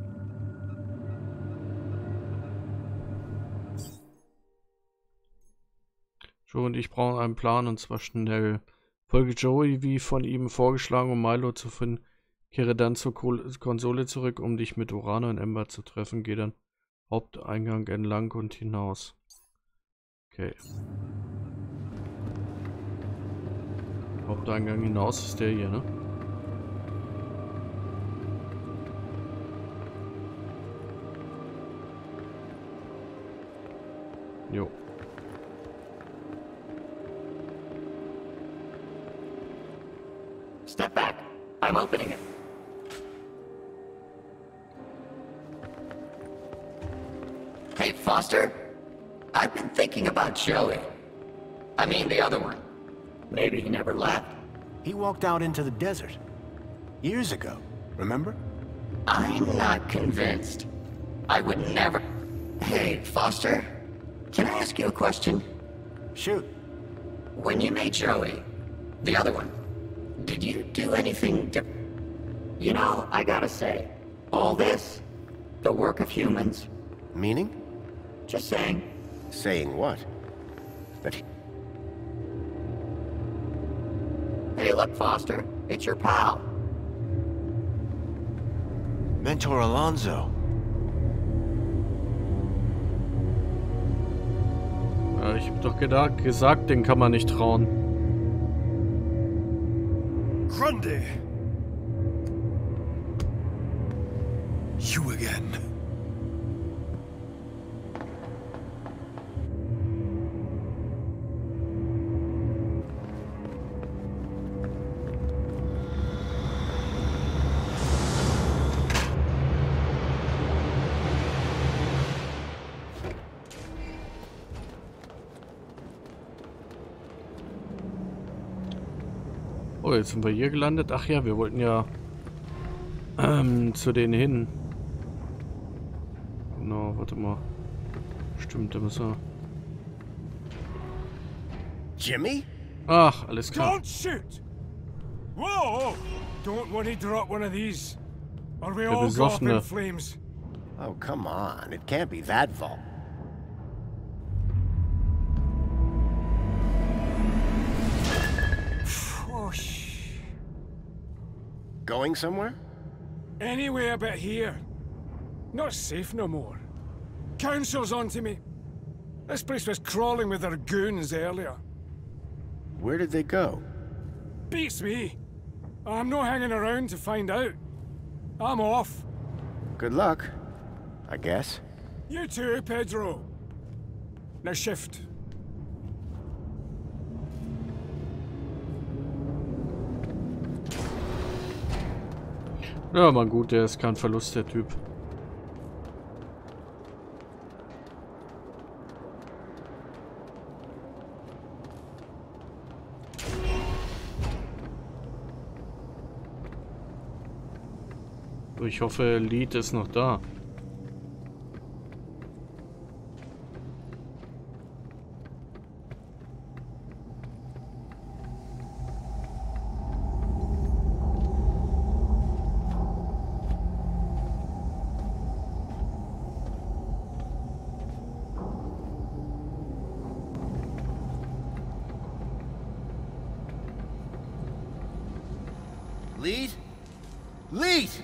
Joe und ich brauchen einen Plan, und zwar schnell. Folge Joey, wie von ihm vorgeschlagen, um Milo zu finden. Kehre dann zur Konsole zurück, um dich mit Orana und Ember zu treffen. Geh dann Haupteingang entlang und hinaus. Okay. Haupteingang hinaus ist der hier, ne? Jo. Step back. I'm opening it. Hey, Foster. I've been thinking about Joey. I mean, the other one. Maybe he never left. He walked out into the desert. Years ago, remember? I'm not convinced. I would never... Hey, Foster. Can I ask you a question? Shoot. When you made Joey, the other one, did you do anything different? You know, I gotta say, all this, the work of humans... Meaning? Just saying. Saying what? That... Hey, look, Foster. It's your pal. Mentor Alonzo. Ja, ich hab doch gedacht, gesagt, den kann man nicht trauen. Grundy! You again. Jetzt sind wir hier gelandet. Ach ja, wir wollten ja ähm, zu denen hin. Genau, warte mal. Stimmt, da müssen wir. Jimmy? Ach, alles klar. Don't shoot. Whoa. Don't want to drop one of these. Or we all go up in flames. Oh, come on. It can't be that fault. Oh, sh. Going somewhere? Anywhere but here. Not safe no more. Council's onto me. This place was crawling with their goons earlier. Where did they go? Beats me. I'm not hanging around to find out. I'm off. Good luck, I guess. You too, Pedro. Now shift. Ja, man gut, der ist kein Verlust, der Typ. Ich hoffe, Leet ist noch da. Leet? Leet!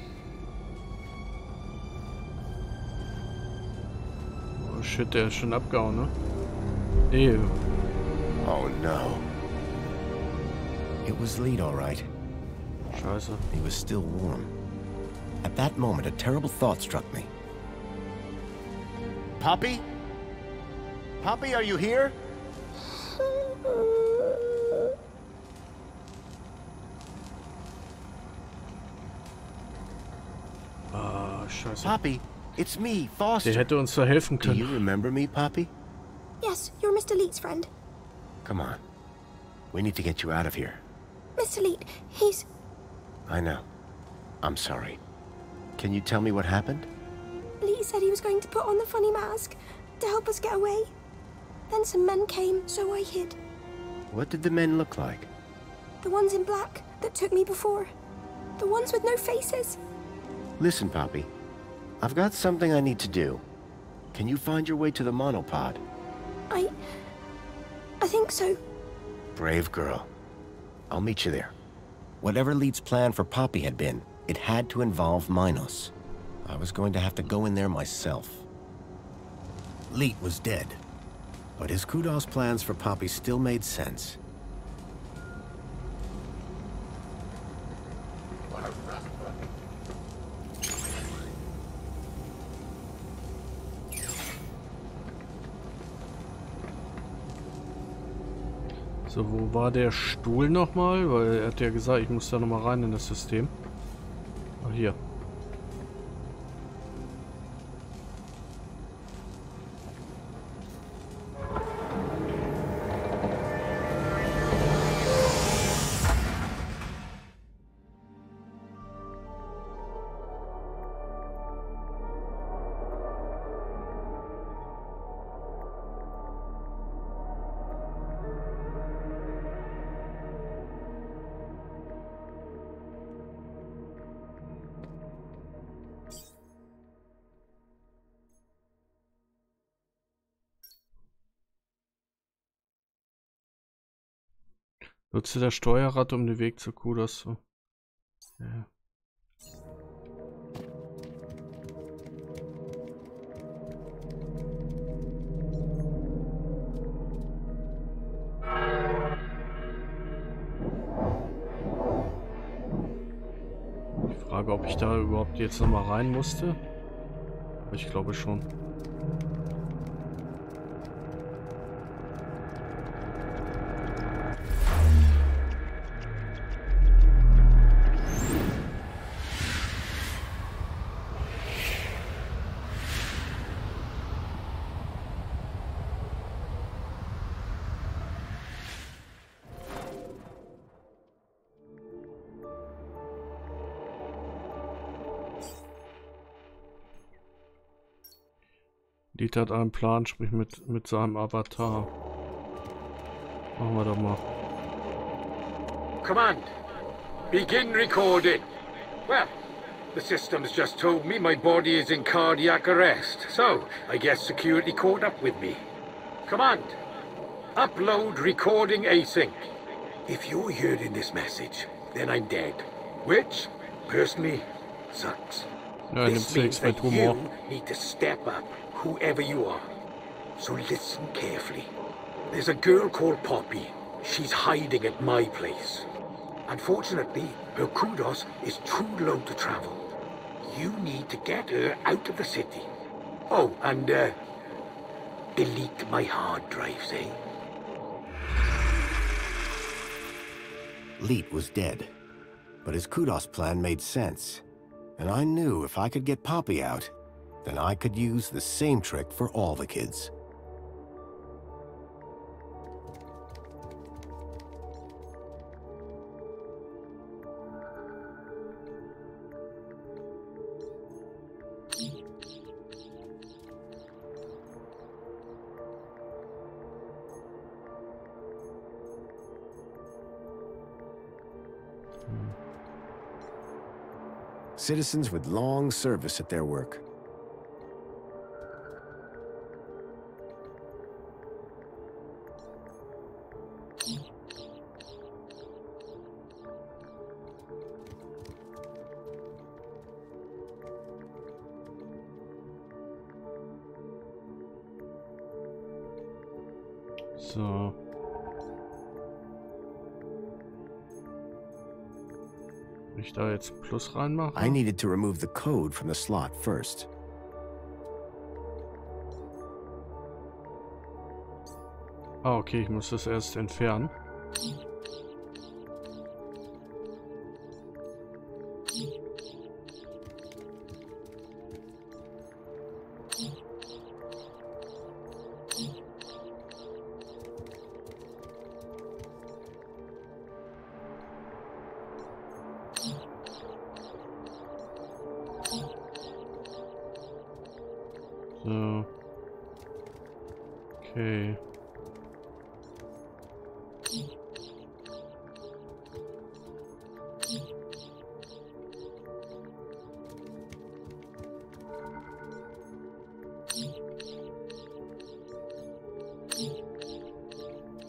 Shit, der ist schon abgehauen, ne? Ew. Oh no. It was Leet, all right. Scheiße. He was still warm. At that moment, a terrible thought struck me. Poppy? Poppy, are you here? Ah, scheiße. Poppy? It's me, Foster. Der hätte uns da helfen können. Do you remember me, Poppy? Yes, you're Mister Leet's friend. Come on. We need to get you out of here. Mister Leet, he's... I know. I'm sorry. Can you tell me what happened? Leet said he was going to put on the funny mask to help us get away. Then some men came, so I hid. What did the men look like? The ones in black that took me before. The ones with no faces. Listen, Poppy. I've got something I need to do. Can you find your way to the monopod? I... I think so. Brave girl. I'll meet you there. Whatever Leet's plan for Poppy had been, it had to involve Minos. I was going to have to go in there myself. Leet was dead. But his Kudos plans for Poppy still made sense. So, wo war der Stuhl nochmal? Weil er hat ja gesagt, ich muss da nochmal rein in das System. Ah, hier. Nutze das Steuerrad, um den Weg zu Kudos zu. Ja. Ich frage, ob ich da überhaupt jetzt nochmal rein musste. Ich glaube schon. Leet hat einen Plan, sprich mit, mit seinem Avatar. Machen wir doch mal. Command, Begin recording. Well, the system's just told me my body is in cardiac arrest, so I guess security caught up with me. Command, upload recording async. If you're heard in this message, then I'm dead, which, personally, sucks. No, this means that you need to step up, whoever you are. So listen carefully. There's a girl called Poppy. She's hiding at my place. Unfortunately, her kudos is too low to travel. You need to get her out of the city. Oh, and, uh, delete my hard drives, eh? Leet was dead, but his kudos plan made sense. And I knew if I could get Poppy out, then I could use the same trick for all the kids. Citizens with long service at their work. So. Ich da jetzt Plus reinmachen? I needed to remove the code from the slot first. Ah, okay, ich muss das erst entfernen.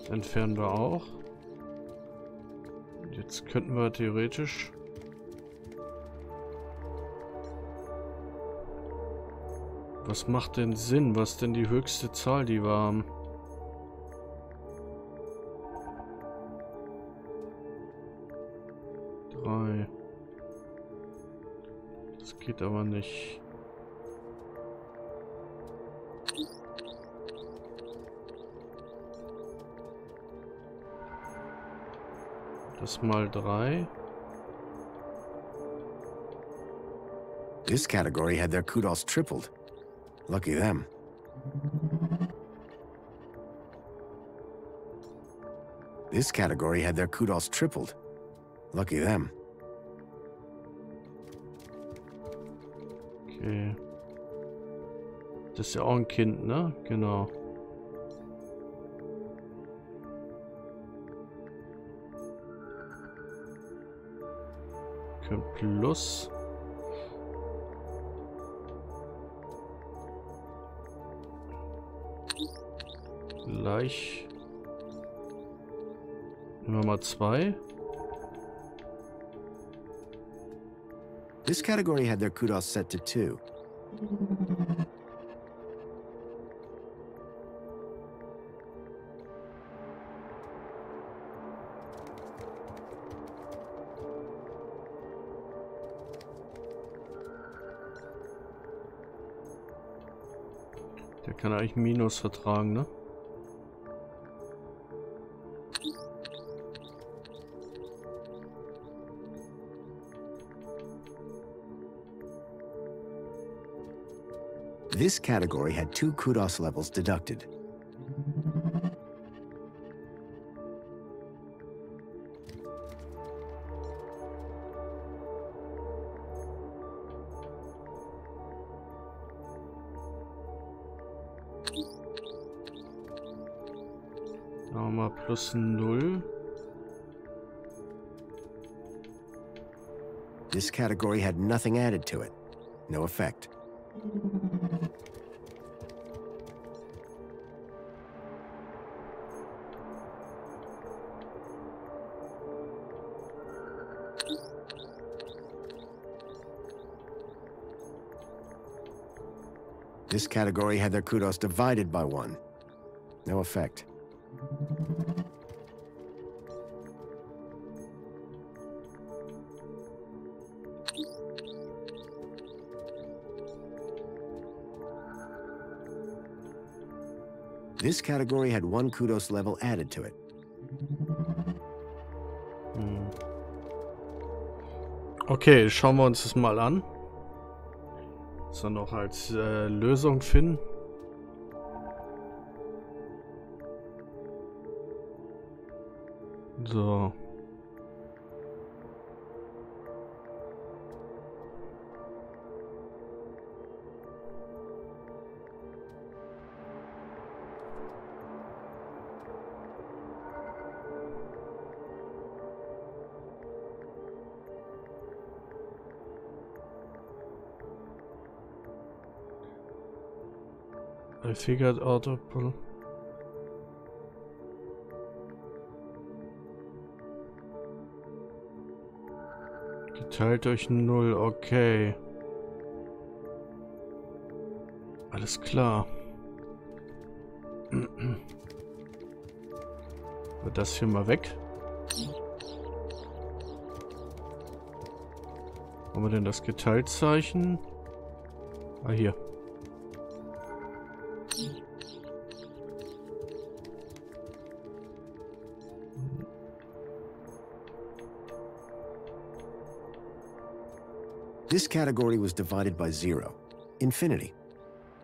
Entfernen wir auch. Und jetzt könnten wir theoretisch was macht denn Sinn? Was denn die höchste Zahl, die wir haben? Drei. Das geht aber nicht. Das mal drei. This category had their kudos tripled. Lucky them. This category had their kudos tripled. Lucky them. Okay. Das ist ja auch ein Kind, ne? Genau. Plus. Gleich. Nehmen wir mal zwei. This category had their kudos set to two. Der kann eigentlich Minos vertragen, ne? This category had two kudos levels deducted. Plus null. This category had nothing added to it. No effect. This category had their kudos divided by one. No effect. This category had one kudos level added to it. Okay, schauen wir uns das mal an. So, noch als äh, Lösung finden. So. I figured out a problem. Geteilt durch null, okay. Alles klar. Wird das hier mal weg? Haben wir denn das Geteiltzeichen? Ah, hier. This category was divided by zero. Infinity.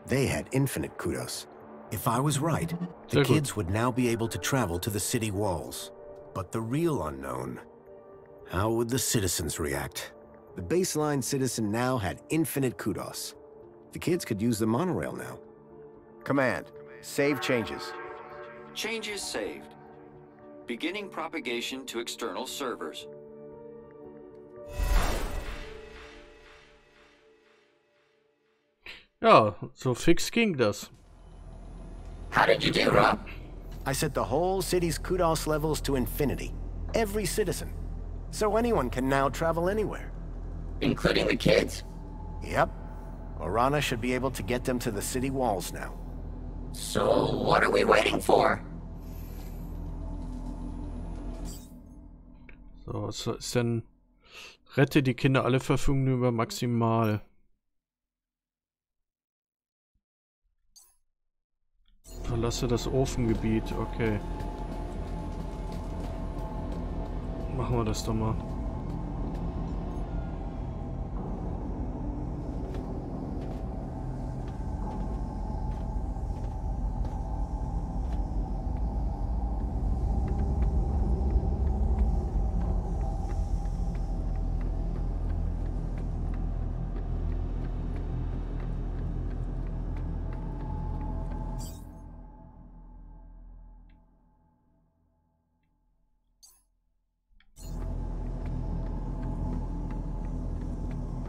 They had infinite kudos. If I was right, the kids would now be able to travel to the city walls. But the real unknown. How would the citizens react? The baseline citizen now had infinite kudos. The kids could use the monorail now. Command. Save changes. Changes saved. Beginning propagation to external servers. Ja, so fix ging das. How did you do, Rob? I set the whole city's kudos levels to infinity. Every citizen. So anyone can now travel anywhere. Including the kids? Yep. Arana should be able to get them to the city walls now. So what are we waiting for? So, was ist denn? Rette die Kinder, alle verfügen über maximal. Verlasse das Ofengebiet, okay. Machen wir das doch mal.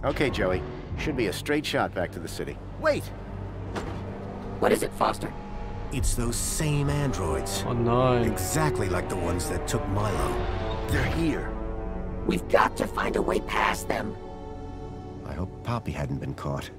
Okay, Joey. Should be a straight shot back to the city. Wait! What is it, Foster? It's those same androids. Oh, no. Exactly like the ones that took Milo. They're here. We've got to find a way past them. I hope Poppy hadn't been caught.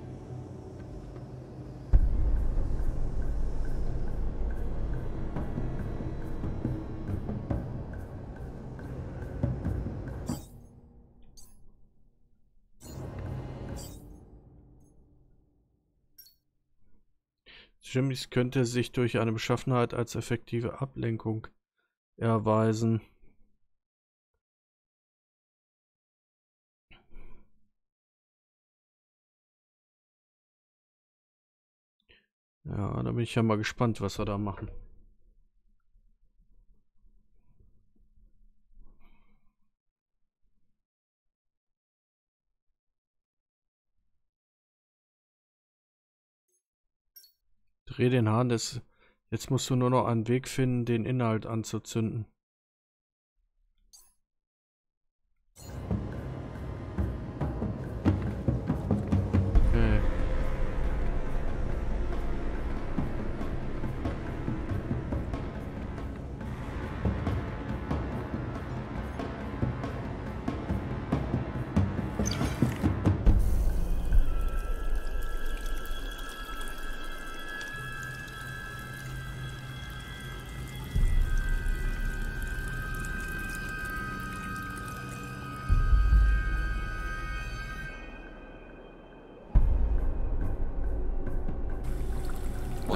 Jimmys könnte sich durch eine Beschaffenheit als effektive Ablenkung erweisen. Ja, da bin ich ja mal gespannt, was wir da machen. Dreh den Hahn, des. Jetzt musst du nur noch einen Weg finden, den Inhalt anzuzünden.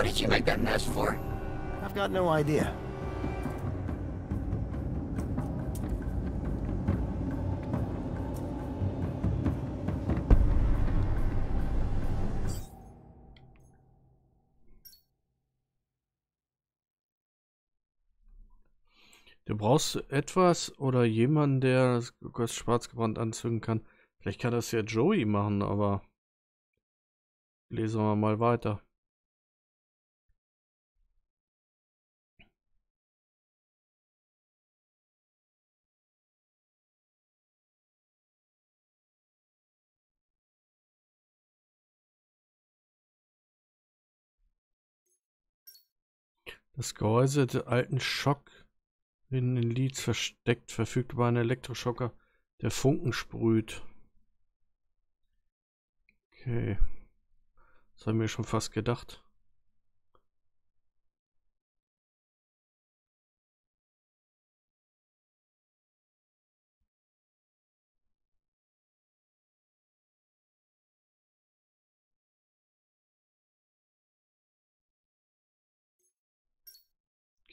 What did you make that mess for? I've got no idea. Du brauchst etwas oder jemanden, der das schwarzgebrannt anzünden kann. Vielleicht kann das ja Joey machen, aber lesen wir mal weiter. Das Gehäuse der alten Schock in den Leets versteckt, verfügt über einen Elektroschocker, der Funken sprüht. Okay. Das haben wir schon fast gedacht.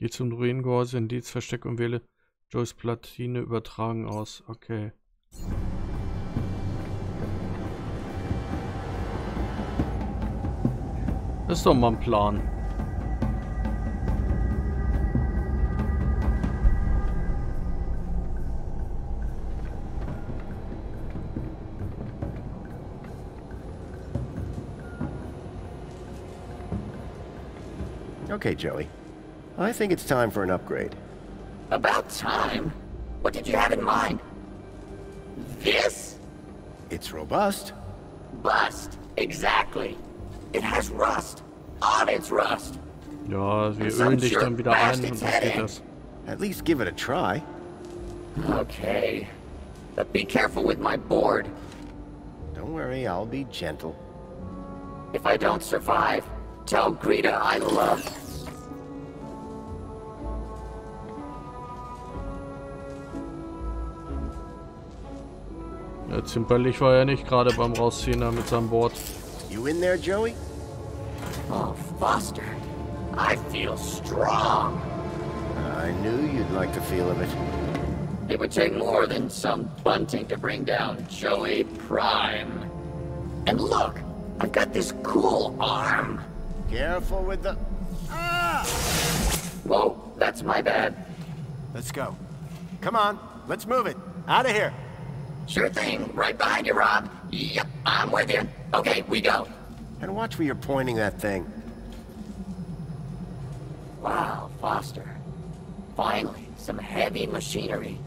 Geh zum Ruinengehäuse in Leets Versteck und wähle Joys Platine übertragen aus. Okay. Das ist doch mal ein Plan. Okay, Joey. I think it's time for an upgrade. About time? What did you have in mind? This? It's robust. Bust, exactly. It has rust. On its rust. Ja, wir ölen dich dann wieder ein und dann geht das. At least give it a try. Okay. But be careful with my board. Don't worry, I'll be gentle. If I don't survive, tell Greta I love. Ja, zimperlich war er nicht gerade beim Rausziehen da mit seinem Board. You in there, Joey? Oh, Foster. I feel strong. I knew you'd like the feel of it. It would take more than some bunting to bring down Joey Prime. And look, I've got this cool arm. Careful with the... Ah! Whoa, that's my bad. Let's go. Come on, let's move it. Out of here. Sure thing. Right behind you, Rob. Yep, I'm with you. Okay, we go. And watch where you're pointing that thing. Wow, Foster. Finally, some heavy machinery.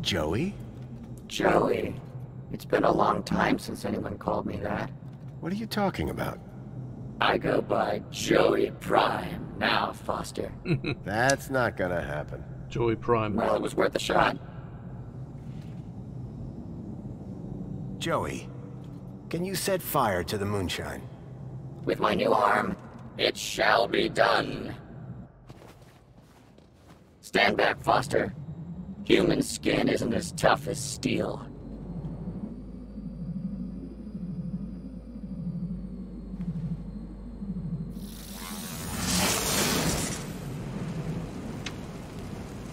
Joey? Joey? It's been a long time since anyone called me that. What are you talking about? I go by Joey Prime now, Foster. That's not gonna happen. Joey Prime. Well, it was worth a shot. Joey, can you set fire to the moonshine? With my new arm, it shall be done. Stand back, Foster. Human skin isn't as tough as steel.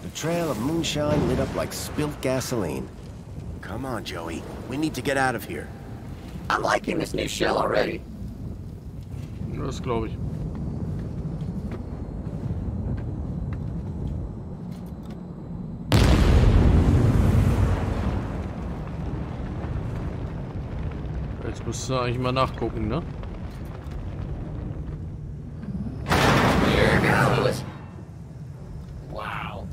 The trail of moonshine lit up like spilt gasoline. Come on, Joey. We need to get out of here. I'm liking this new shell already. Das glaube ich. Muss eigentlich mal nachgucken, ne? Here goes. Wow,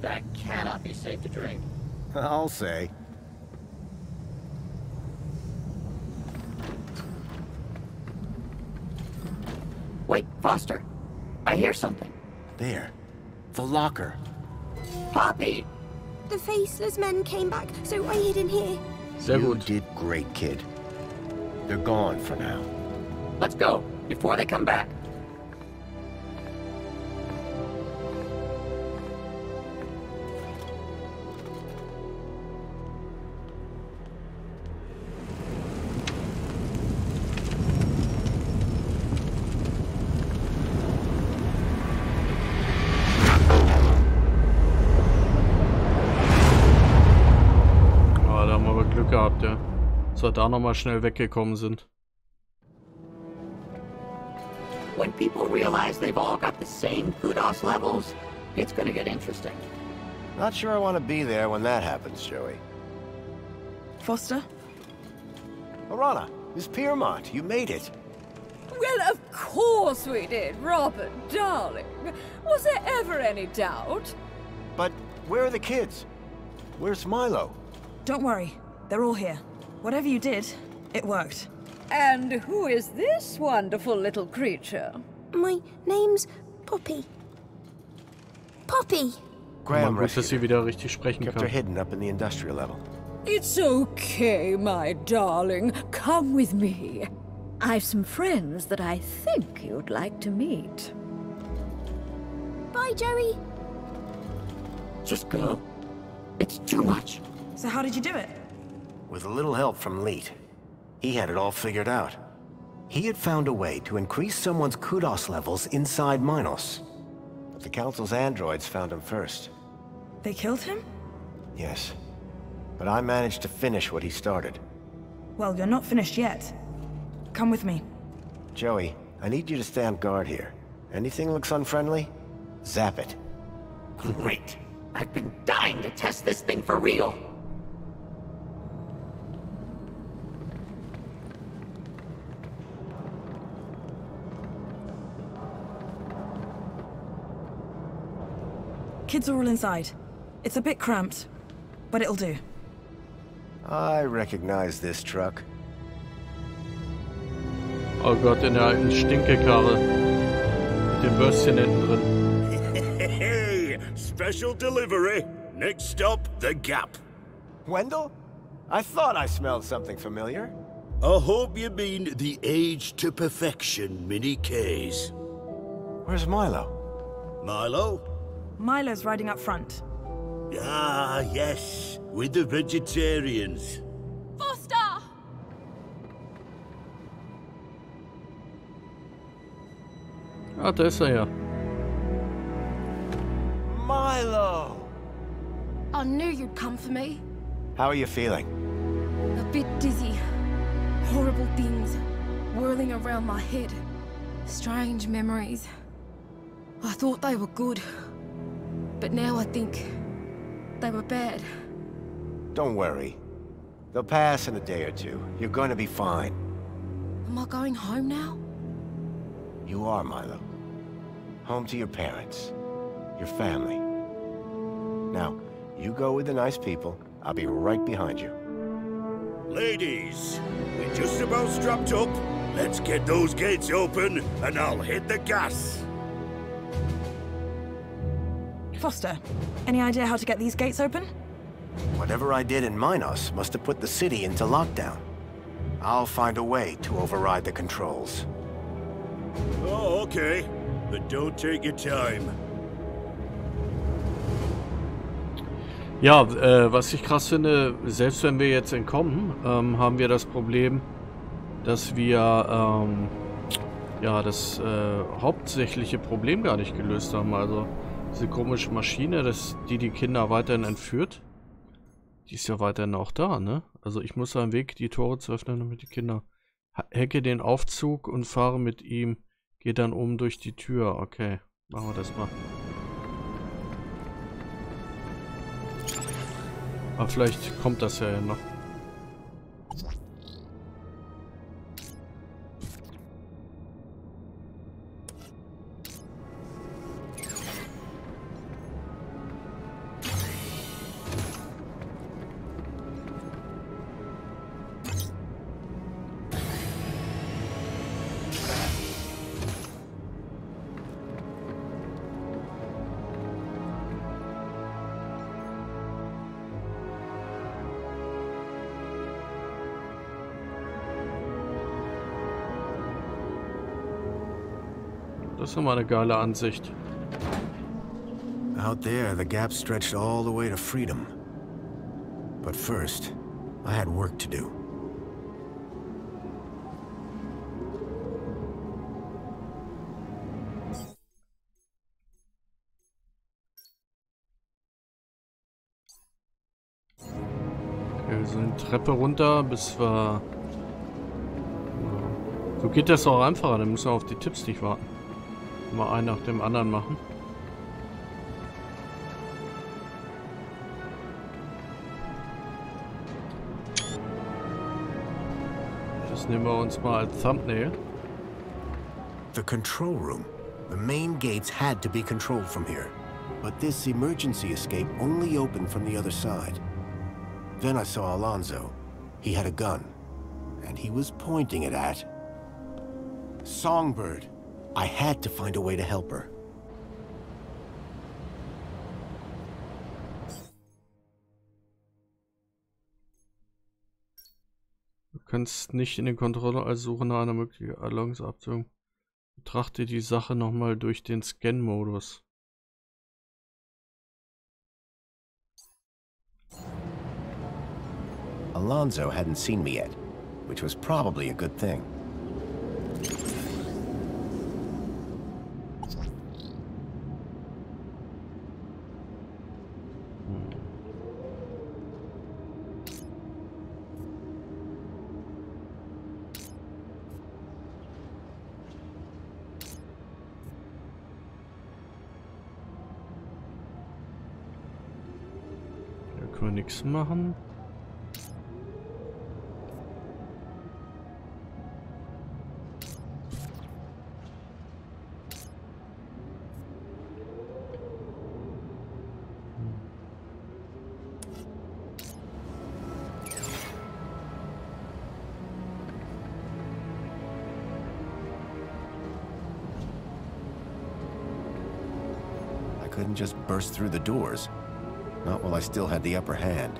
that cannot be safe to drink. I'll say. Wait, Foster. I hear something. There. The locker. Poppy! The faceless men came back, so I hid in here. You did great, kid. They're gone for now. Let's go, before they come back. Da nochmal schnell weggekommen sind. When people realize they've all got the same Kudos levels, it's gonna get interesting. Not sure I want to be there when that happens, Joey. Foster? Arana, Miss Piermont, you made it. Well, of course we did, Robert, darling. Was there ever any doubt? But where are the kids? Where's Milo? Don't worry, they're all here. Whatever you did, it worked. And who is this wonderful little creature? My name's Poppy. Poppy! Graham kept her hidden up in the industrial level. It's okay, my darling. Come with me. I've some friends that I think you'd like to meet. Bye, Joey. Just go. It's too much. So how did you do it? With a little help from Leet. He had it all figured out. He had found a way to increase someone's Kudos levels inside Minos. But the Council's androids found him first. They killed him? Yes. But I managed to finish what he started. Well, you're not finished yet. Come with me. Joey, I need you to stand guard here. Anything looks unfriendly? Zap it. Great. I've been dying to test this thing for real. Kids are all inside. It's a bit cramped, but it'll do. I recognize this truck. Oh Gott, in der alten Stinkekarre. Mit dem Bürstchen hinten drin. Hey, special delivery. Next stop, the Gap. Wendell? I thought I smelled something familiar. I hope you mean the age to perfection mini Ks. Where's Milo? Milo? Milo's riding up front. Ah, yes, with the vegetarians. Foster! Ah, da ist er ja. Milo! I knew you'd come for me. How are you feeling? A bit dizzy. Horrible things whirling around my head. Strange memories. I thought they were good. But now I think they were bad. Don't worry. They'll pass in a day or two. You're going to be fine. Am I going home now? You are, Milo. Home to your parents. Your family. Now, you go with the nice people. I'll be right behind you. Ladies, we're just about strapped up. Let's get those gates open and I'll hit the gas. Foster, any idea how to get these gates open? Whatever I did in Minos must have put the city into lockdown. I'll find a way to override the controls. Oh, okay. But don't take your time. Ja, äh, was ich krass finde, selbst wenn wir jetzt entkommen, ähm, haben wir das Problem, dass wir ähm, ja das äh, hauptsächliche Problem gar nicht gelöst haben. Also diese komische Maschine, das, die die Kinder weiterhin entführt, die ist ja weiterhin auch da, ne? Also ich muss einen Weg, die Tore zu öffnen, damit die Kinder... Hacke den Aufzug und fahre mit ihm, geh dann oben durch die Tür. Okay, machen wir das mal. Aber vielleicht kommt das ja noch. Das ist immer eine geile Ansicht. Out there, the gap stretched all the way to freedom. But first, I had work to do. Okay, wir sind Treppe runter, bis wir... So geht das auch einfacher, dann müssen wir auf die Tipps nicht warten. Mal einen nach dem anderen machen. Das nehmen wir uns mal als Thumbnail. The control room. The main gates had to be controlled from here. But this emergency escape only opened from the other side. Then I saw Alonzo. He had a gun. And he was pointing it at... Songbird. I had to find a way to help her. Du kannst nicht in den Controller als Suche nach einer möglichen Erlangungsabzug. Betrachte die Sache nochmal durch den Scan-Modus. Alonzo hadn't seen me yet, which was probably a good thing. Nichts machen. I couldn't just burst through the doors. Not while I still had the upper hand.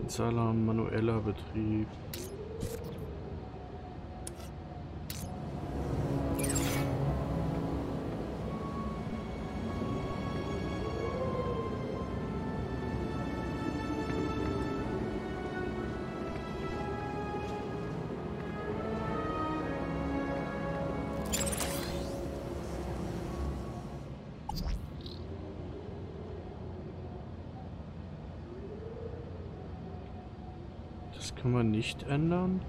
Entsalarm, manueller Betrieb. Können wir nicht ändern.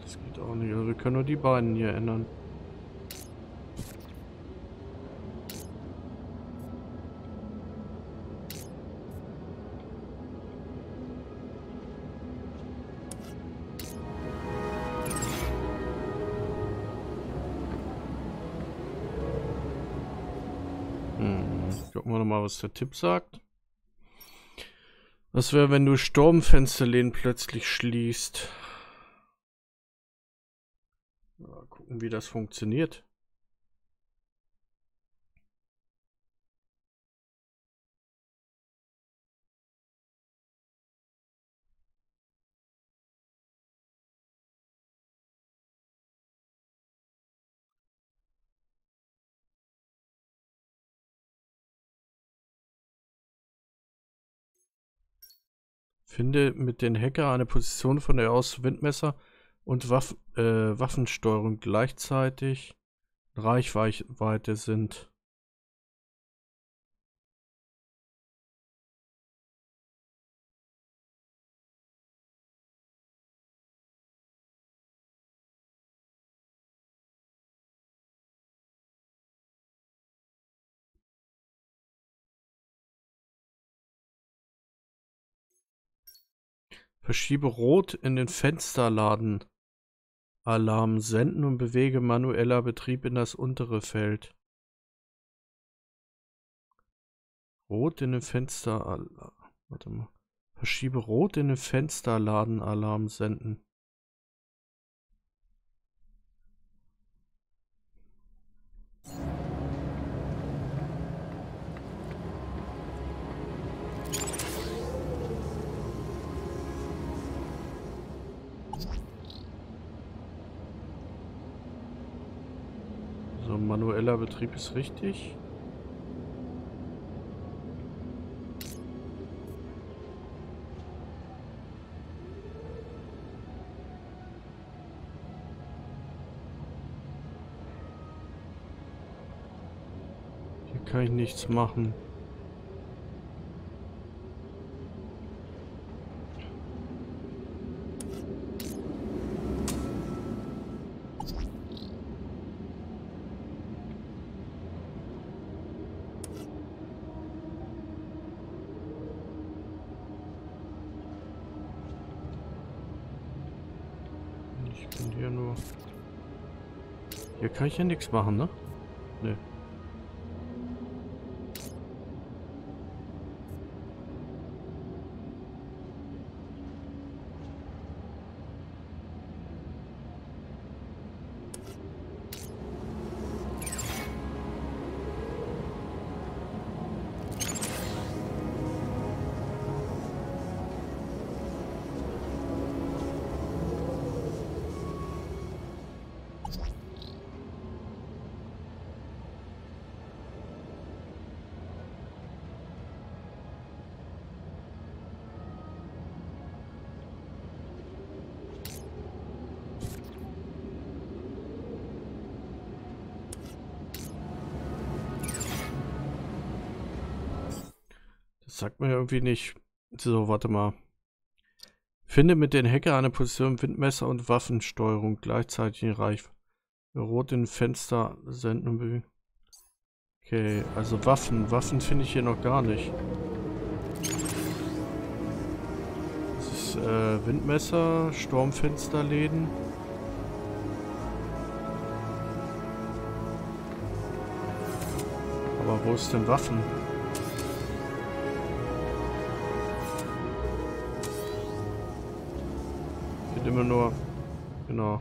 Das geht auch nicht. Also wir können nur die beiden hier ändern. Hm. Gucken wir nochmal, was der Tipp sagt. Was wäre, wenn du Sturmfensterlehnen plötzlich schließt? Mal gucken, wie das funktioniert. Finde mit den Hacker eine Position, von der aus Windmesser und Waff äh, Waffensteuerung gleichzeitig in Reichweite sind. Verschiebe rot in den Fensterladen. Alarm senden und bewege manueller Betrieb in das untere Feld. Rot in den Fensteralarm. Warte mal. Verschiebe rot in den Fensterladen Alarm senden. So, manueller Betrieb ist richtig. Kann ich nichts machen. Ich bin hier nur... Hier kann ich ja nichts machen, ne? Nee. Sagt mir irgendwie nicht. So, warte mal. Finde mit den Hacker eine Position Windmesser und Waffensteuerung gleichzeitig in Reich. Rot in Fenster senden und bewegen. Okay, also Waffen. Waffen finde ich hier noch gar nicht. Das ist äh, Windmesser, Sturmfensterläden. Aber wo ist denn Waffen? Immer nur, genau.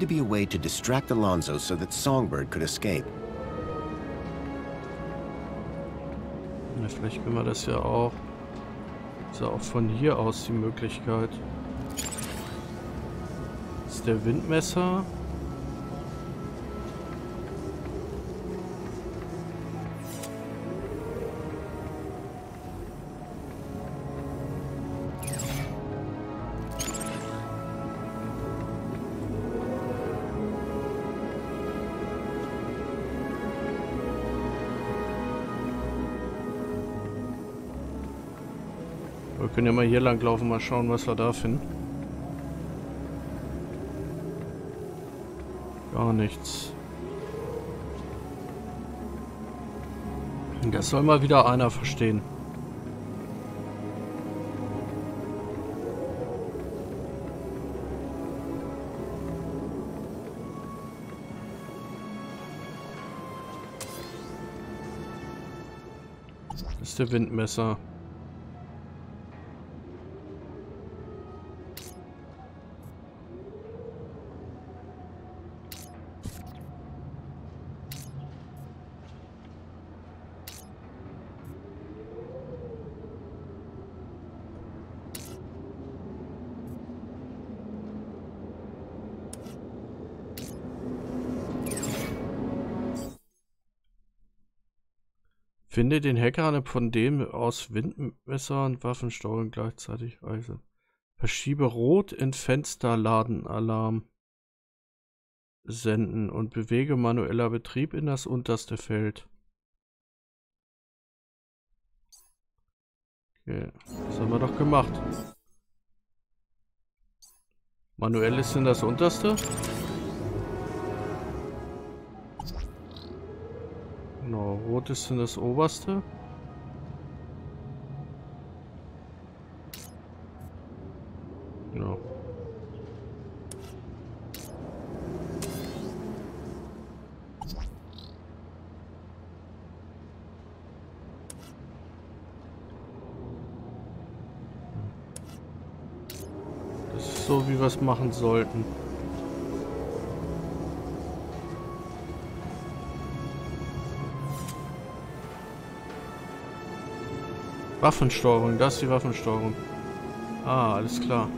To be a way to distract Alonzo so that Songbird could escape. Ja, vielleicht können wir das ja auch, ist ja auch von hier aus die Möglichkeit. Das ist der Windmesser. Wir können ja mal hier lang laufen, mal schauen, was wir da finden. Gar nichts. Das soll mal wieder einer verstehen. Das ist der Windmesser. Finde den Hacker von dem aus Windmesser und Waffensteuerung gleichzeitig reise. Verschiebe rot in Fensterladen Alarm senden und bewege manueller Betrieb in das unterste Feld. Okay, das haben wir doch gemacht. Manuell ist denn das unterste? Genau, rot ist denn das oberste? Genau. So wie wir es machen sollten. Waffensteuerung, das ist die Waffensteuerung. Ah, alles klar.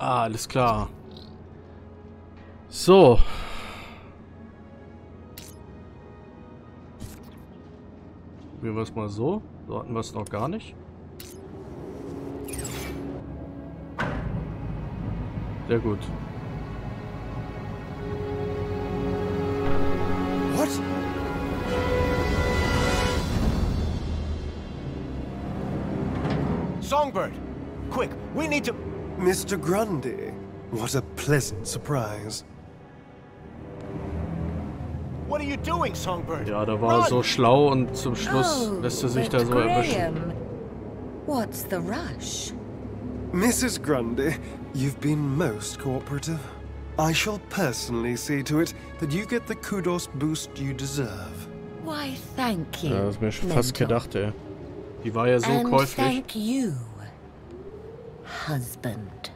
Ah, alles klar. So. Probieren wir es mal so. So hatten wir es noch gar nicht. Sehr gut. What? Songbird, quick, we need to... Mister Grundy, what a pleasant surprise. What are you doing, Songbird? Ja, da war er so schlau und zum Schluss lässt er sich da so erwischen. What's the rush? Missus Grundy, you've been most cooperative. I shall personally see to it that you get the kudos boost you deserve. Why, thank you. Ja, das ist mir schon fast gedacht, ey. Die war ja so käuflich. Thank you. Husband.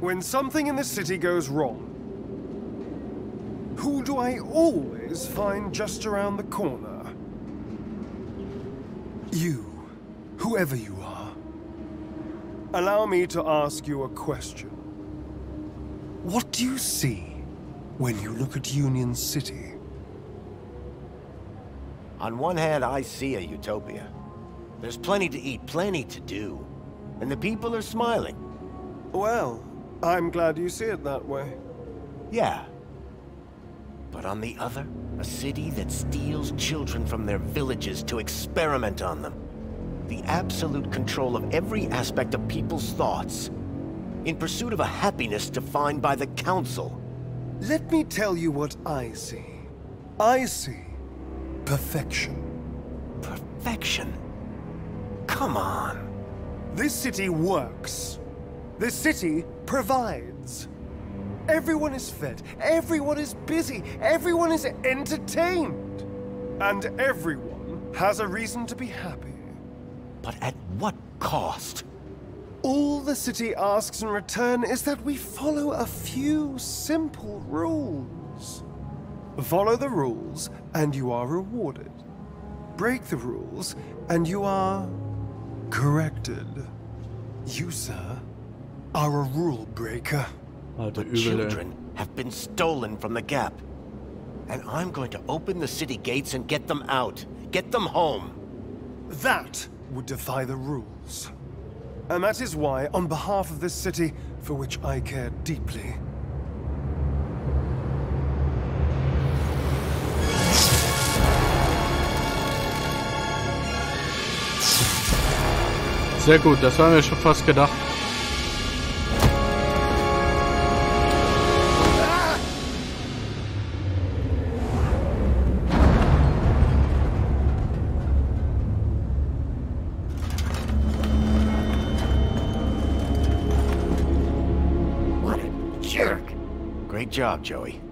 When something in the city goes wrong, who do I always find just around the corner? You, whoever you are. Allow me to ask you a question. What do you see when you look at Union City? On one hand, I see a utopia. There's plenty to eat, plenty to do. And the people are smiling. Well, I'm glad you see it that way. Yeah. But on the other, a city that steals children from their villages to experiment on them. The absolute control of every aspect of people's thoughts, in pursuit of a happiness defined by the council. Let me tell you what I see. I see perfection. Perfection? Come on. This city works. This city provides. Everyone is fed, everyone is busy, everyone is entertained. And everyone has a reason to be happy. But at what cost? All the city asks in return is that we follow a few simple rules. Follow the rules and you are rewarded. Break the rules and you are... corrected. You, sir, are a rule breaker. The children have been stolen from the Gap. And I'm going to open the city gates and get them out. Get them home. That would defy the rules. And that is why, on behalf of this city, for which I care deeply, sehr gut, das haben wir schon fast gedacht. What a jerk. Great job, Joey.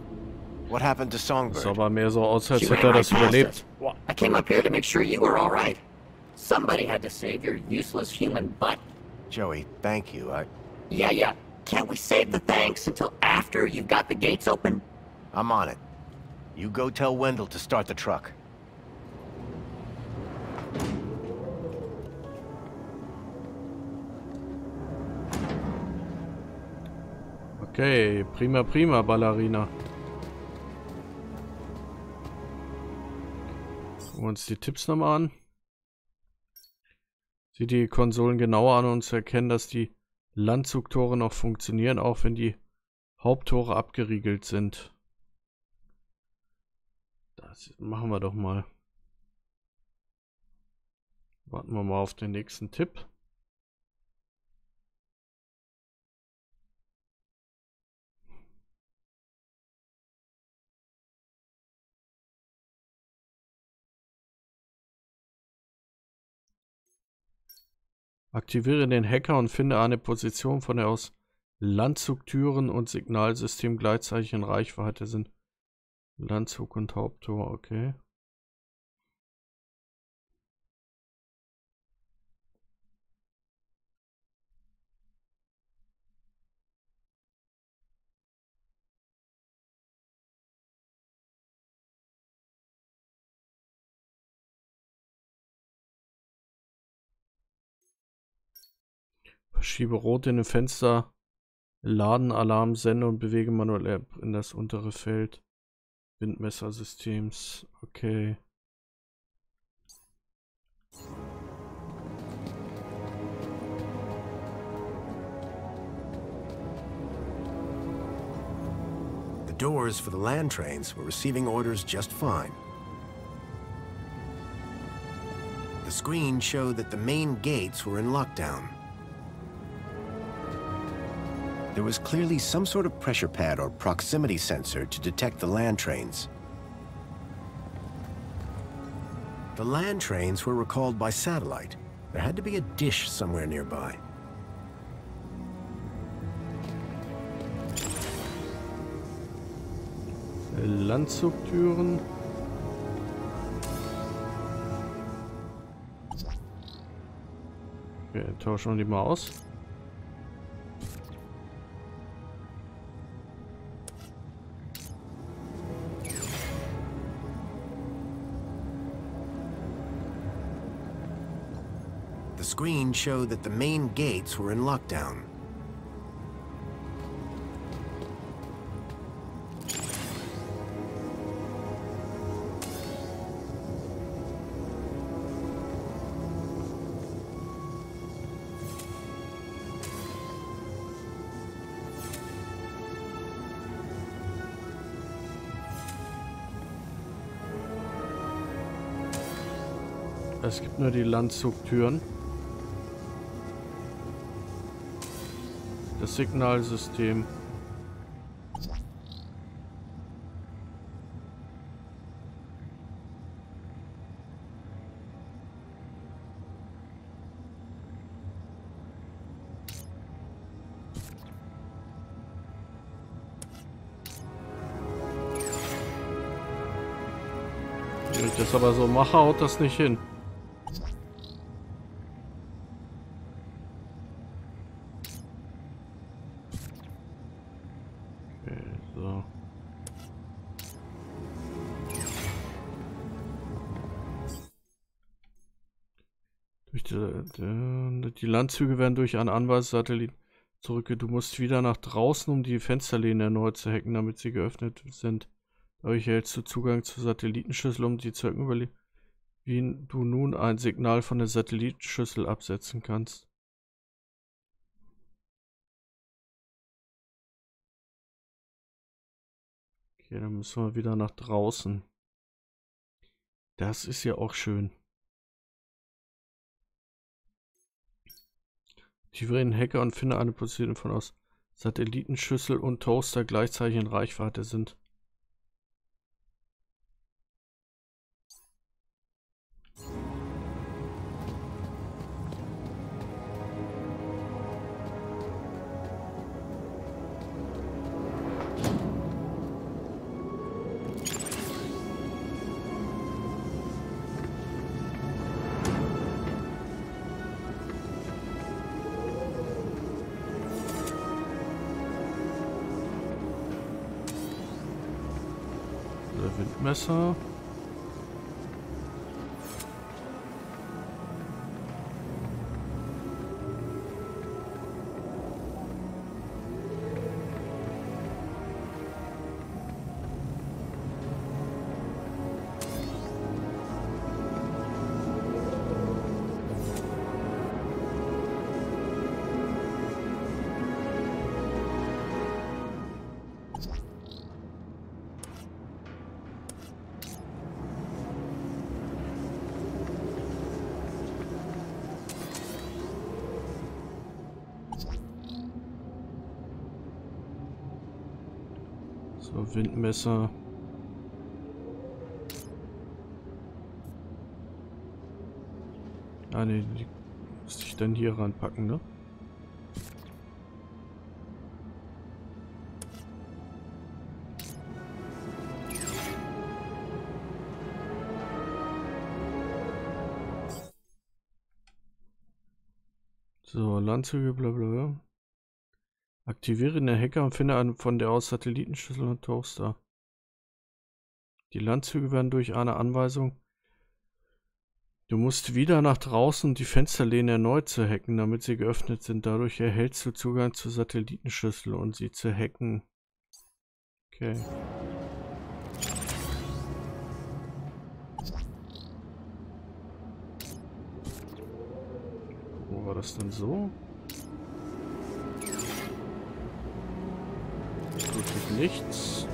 What happened to Songbird? Das sah aber mehr so aus, als hätte er das überlebt. I came up here to make sure you were all right. Somebody had to save your useless human butt. Joey, thank you. I... Yeah, yeah. Can't we save the thanks until after you've got the gates open? I'm on it. You go tell Wendell to start the truck. Okay, prima, prima, Ballerina. Gucken wir uns die Tipps nochmal an. Sieh die Konsolen genauer an und zu erkennen, dass die Landzugtore noch funktionieren, auch wenn die Haupttore abgeriegelt sind. Das machen wir doch mal. Warten wir mal auf den nächsten Tipp. Aktiviere den Hacker und finde eine Position, von der aus Landzugtüren und Signalsystem gleichzeitig in Reichweite sind. Landzug und Haupttor, okay. Schiebe rot in den Fenster, laden, Alarm, sende und bewege manuell in das untere Feld Windmessersystems. Okay. The doors for the land trains were receiving orders just fine. The screen showed that the main gates were in lockdown. There was clearly some sort of pressure pad or proximity sensor to detect the land trains. The land trains were recalled by satellite. There had to be a dish somewhere nearby. Landzugtüren. Okay, tauschen wir die mal aus. The screen showed that the main gates were in lockdown. Es gibt nur die Landzugtüren. Das Signalsystem. Wenn ich das aber so mache, haut das nicht hin. Die Landzüge werden durch einen Anweissatellit zurückgeführt. Du musst wieder nach draußen, um die Fensterläden erneut zu hacken, damit sie geöffnet sind. Dadurch erhältst du Zugang zu Satellitenschüssel, um die zu hacken, weil du nun ein Signal von der Satellitenschüssel absetzen kannst. Okay, dann müssen wir wieder nach draußen. Das ist ja auch schön. Ich will den Hacker und finde eine Position, von aus Satellitenschüssel und Toaster gleichzeitig in Reichweite sind. Messer. So, Windmesser. Ah ne, die muss ich dann hier ranpacken, ne? So, Landzüge, blablabla. Aktiviere den Hacker und finde einen von der aus Satellitenschüssel und Toaster. Die Landzüge werden durch eine Anweisung. Du musst wieder nach draußen und die Fensterlehne erneut zu hacken, damit sie geöffnet sind. Dadurch erhältst du Zugang zur Satellitenschüssel und sie zu hacken. Okay. Wo war das denn so? Nichts.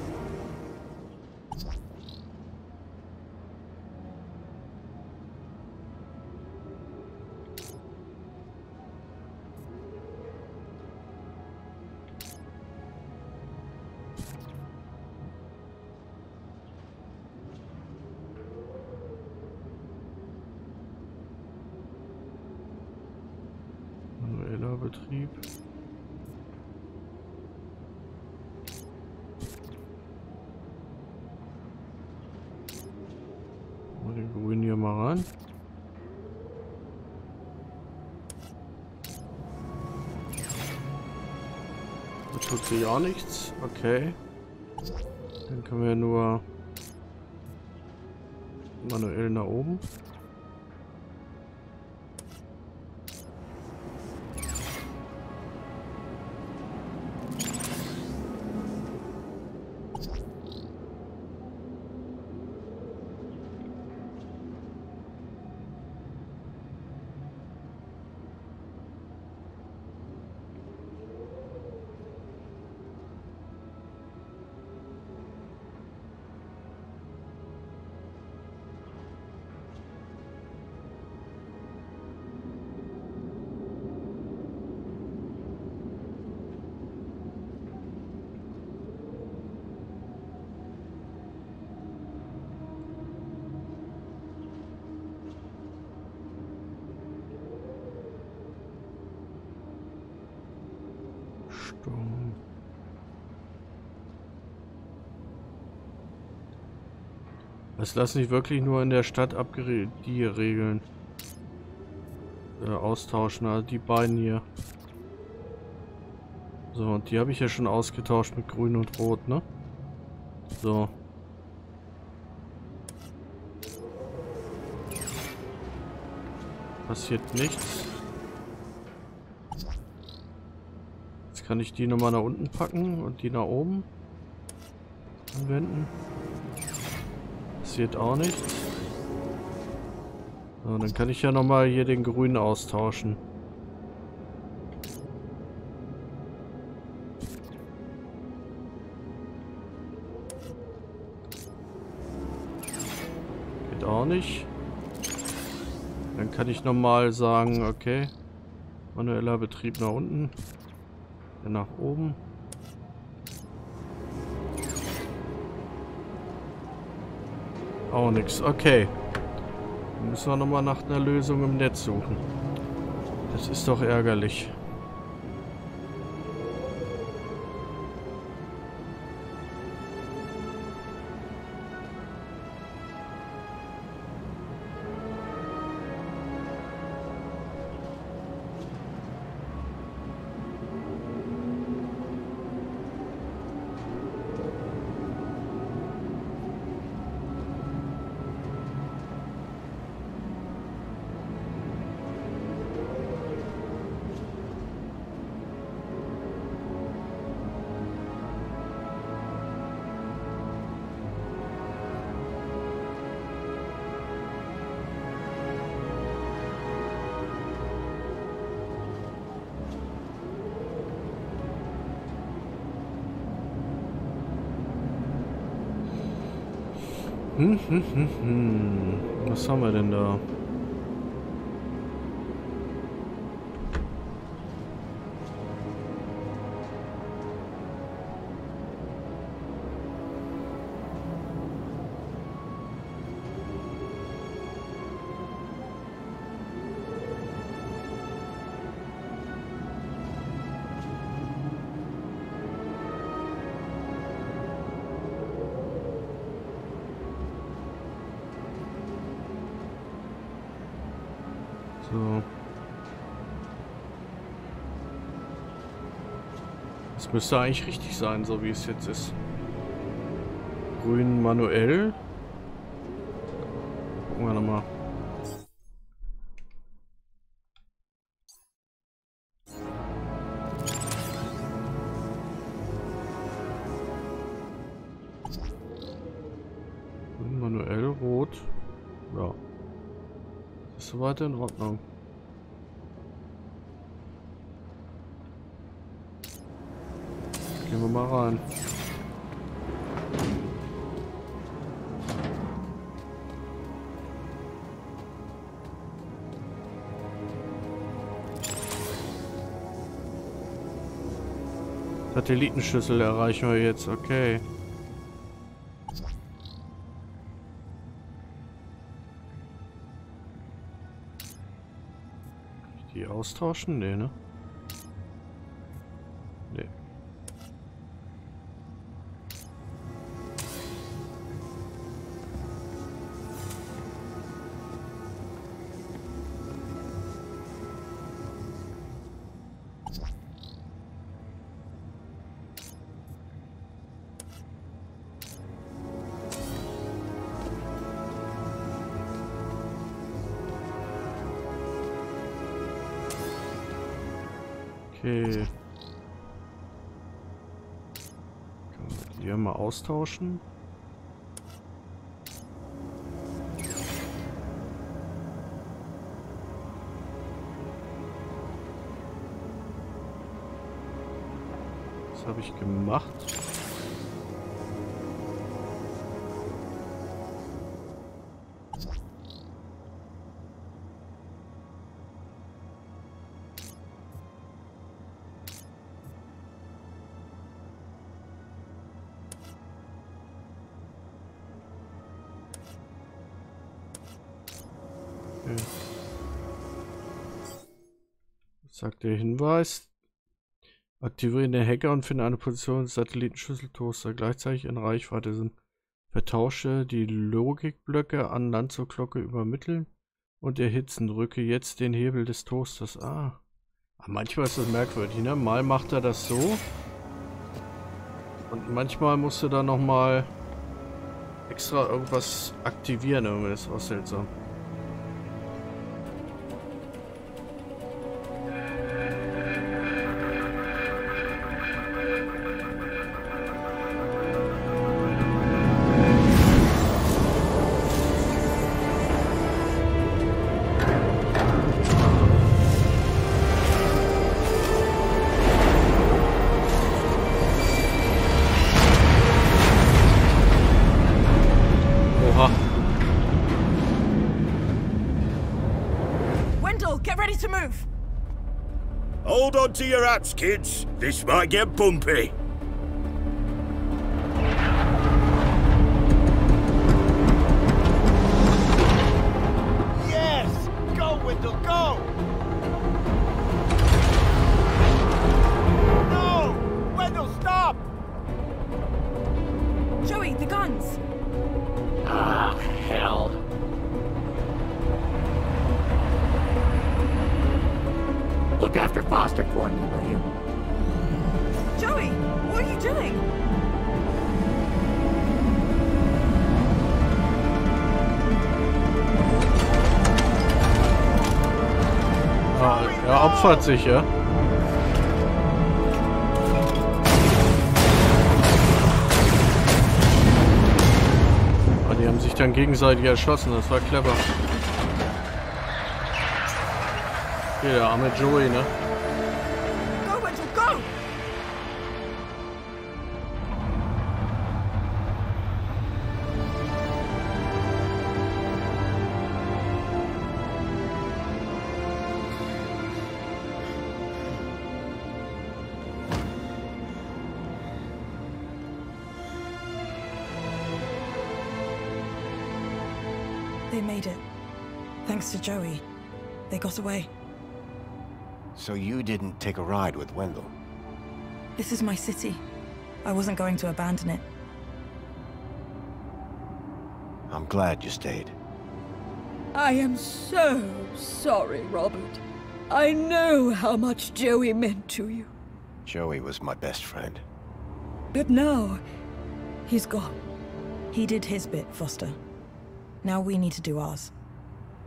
Manueller Betrieb. Da tut sich auch nichts. Okay. Dann können wir nur manuell nach oben. Das lassen sich wirklich nur in der Stadt abgeregeln, die Regeln äh, austauschen, also die beiden hier. So, und die habe ich ja schon ausgetauscht mit Grün und Rot, ne? So. Passiert nichts. Jetzt kann ich die nochmal nach unten packen und die nach oben anwenden. Passiert auch nicht. So, dann kann ich ja nochmal hier den Grünen austauschen. Geht auch nicht. Dann kann ich nochmal sagen, okay, manueller Betrieb nach unten, dann nach oben. Auch nichts. Okay. Dann müssen wir nochmal nach einer Lösung im Netz suchen. Das ist doch ärgerlich. Hm, hm, hm, hm. Was haben wir denn da? So. Das müsste eigentlich richtig sein, so wie es jetzt ist. Grün manuell. Gucken wir nochmal. Grün manuell, rot. Ja. Ist so weiter in Ordnung. Gehen wir mal rein. Satellitenschüssel erreichen wir jetzt, okay. Kann ich die austauschen? Nee, ne? Nee. Okay. Können wir hier mal austauschen? Was habe ich gemacht? Sagt der Hinweis. Aktiviere den Hacker und finde eine Position des Satellitenschüsseltoaster gleichzeitig in Reichweite sind. Vertausche die Logikblöcke an Land zur Glocke übermitteln und erhitzen. Drücke jetzt den Hebel des Toasters. Ah. Aber manchmal ist das merkwürdig, ne? Mal macht er das so. Und manchmal musst du dann nochmal extra irgendwas aktivieren, irgendwie ist auch seltsam. To your apps, kids. This might get bumpy. Yes! Go, Wendell, go! No! Wendell, stop! Joey, the guns! Ah, hell. Look after Foster for me, will you? Joey, what are you doing? Ah, er opfert sich, ja? Ah, die haben sich dann gegenseitig erschossen, das war clever. Hier, der arme Joey, ne? Go, Wendell, go! They made it. Thanks to Joey. They got away. So you didn't take a ride with Wendell? This is my city. I wasn't going to abandon it. I'm glad you stayed. I am so sorry, Robert. I know how much Joey meant to you. Joey was my best friend. But now, he's gone. He did his bit, Foster. Now we need to do ours.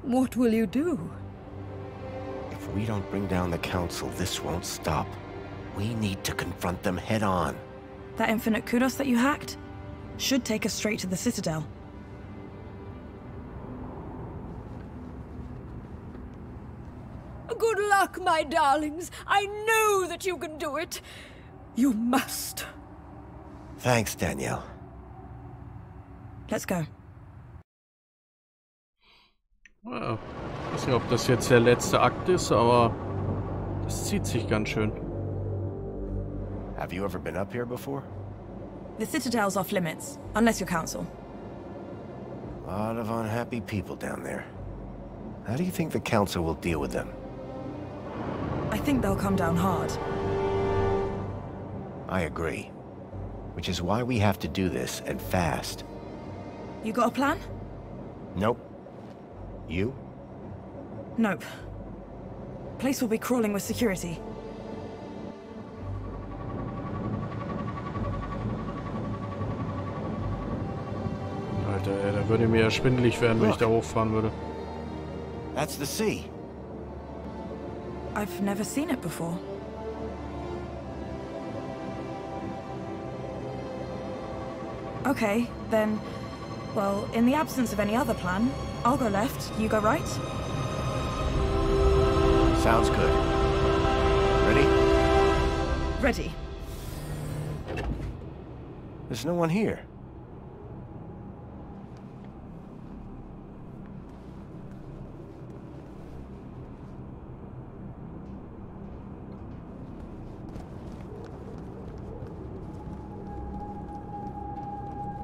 What will you do? If we don't bring down the council, this won't stop. We need to confront them head on. That infinite Kudos that you hacked should take us straight to the Citadel. Good luck, my darlings. I know that you can do it. You must. Thanks, Danielle. Let's go. Wow. Ich weiß nicht, ob das jetzt der letzte Akt ist, aber das zieht sich ganz schön. Have you ever been up here before? The Citadel's off limits, unless you're council. A lot of unhappy people down there. How do you think the council will deal with them? I think they'll come down hard. I agree. Which is why we have to do this, and fast. You got a plan? Nope. You? Nope. Place will be crawling with security. Alter, ey, da würde mir ja schwindelig werden, wenn ich da hochfahren würde. That's the sea. I've never seen it before. Okay, then, well, in the absence of any other plan, I'll go left, you go right. Sounds good. Ready? Ready. There's no one here.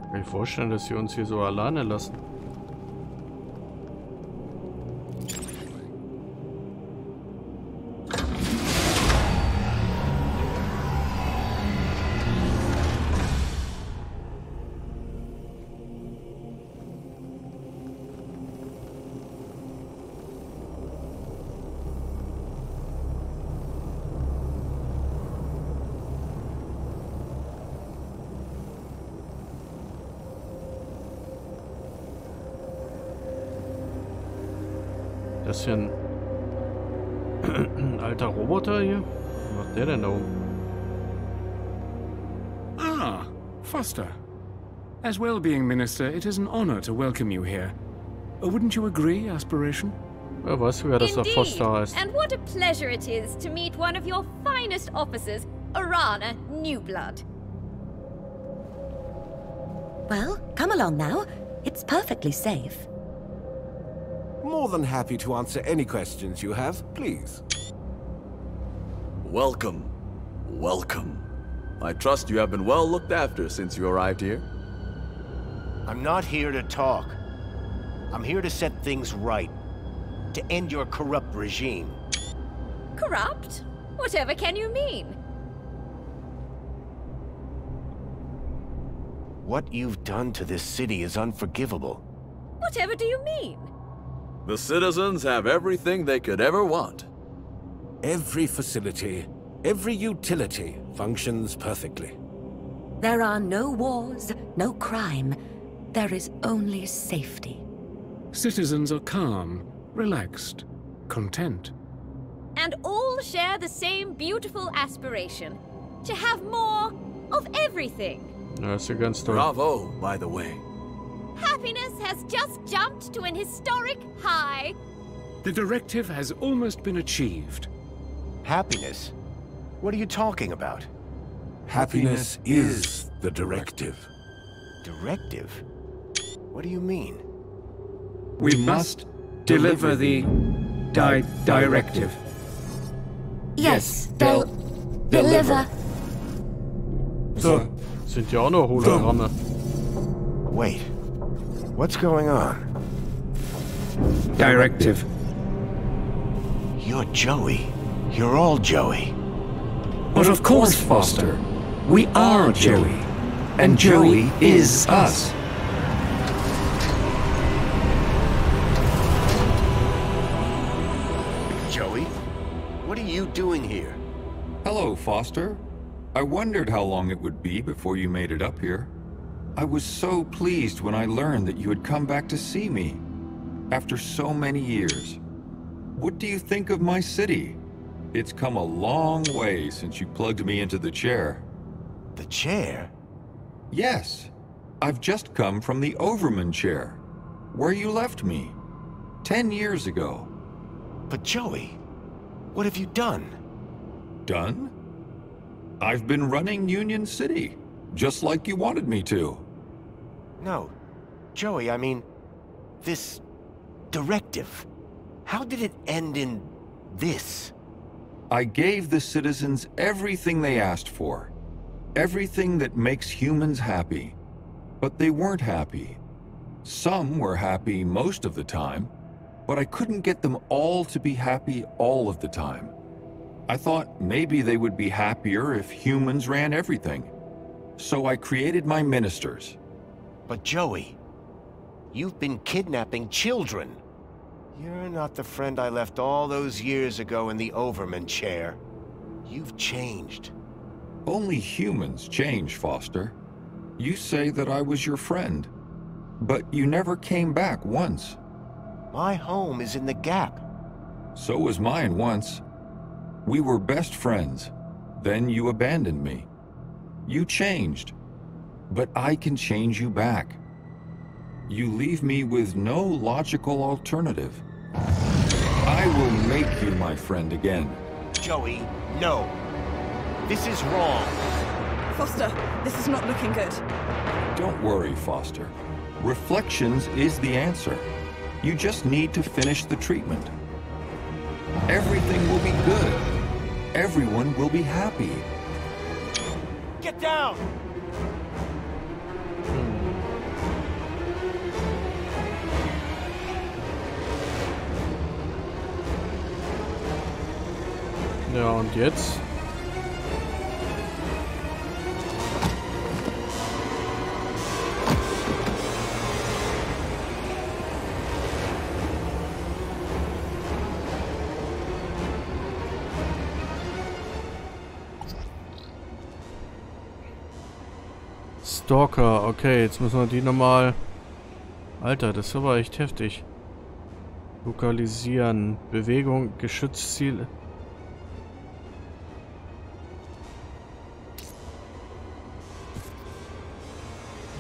Ich kann mir vorstellen, dass sie uns hier so alleine lassen. Das ist ja ein alter Roboter hier. Was macht der denn da oben? Ah, Foster. As well-being minister, it is an honor to welcome you here. Wouldn't you agree, Aspiration? Wer weiß, wer das auf Foster heißt. And what a pleasure it is to meet one of your finest officers, Arana, new blood. Well, come along now. It's perfectly safe. More than happy to answer any questions you have, please. Welcome. Welcome. I trust you have been well looked after since you arrived here. I'm not here to talk. I'm here to set things right. To end your corrupt regime. Corrupt? Whatever can you mean? What you've done to this city is unforgivable. Whatever do you mean? The citizens have everything they could ever want. Every facility, every utility functions perfectly. There are no wars, no crime. There is only safety. Citizens are calm, relaxed, content. And all share the same beautiful aspiration. To have more of everything. That's a good story. Bravo, by the way. Happiness has just jumped to an historic high. The directive has almost been achieved. Happiness? What are you talking about? Happiness, Happiness is the directive. Directive? What do you mean? We must deliver the di directive. Yes, del deliver. So, sind ja auch nur Hologramme. Wait. What's going on? Directive. You're Joey. You're all Joey. But of course, Foster. We are Joey. And Joey is us. doing here? Hello, Foster. I wondered how long it would be before you made it up here. I was so pleased when I learned that you had come back to see me after so many years. What do you think of my city? It's come a long way since you plugged me into the chair. The chair? Yes. I've just come from the Overman chair, where you left me, ten years ago. But Joey, what have you done? Done? I've been running Union City, just like you wanted me to. No, Joey, I mean, this directive. How did it end in this? I gave the citizens everything they asked for. Everything that makes humans happy. But they weren't happy. Some were happy most of the time, but I couldn't get them all to be happy all of the time. I thought maybe they would be happier if humans ran everything. So I created my ministers. But Joey, you've been kidnapping children. You're not the friend I left all those years ago in the Overman chair. You've changed. Only humans change, Foster. You say that I was your friend, but you never came back once. My home is in the Gap. So was mine once. We were best friends. Then you abandoned me. You changed, but I can change you back. You leave me with no logical alternative. I will make you my friend again. Joey, no. This is wrong. Foster, this is not looking good. Don't worry, Foster. Reflections is the answer. You just need to finish the treatment. Everything will be good. Everyone will be happy. Get down! Ja, und jetzt? Stalker, okay, jetzt müssen wir die nochmal... Alter, das ist aber echt heftig. Lokalisieren, Bewegung, Geschützziel...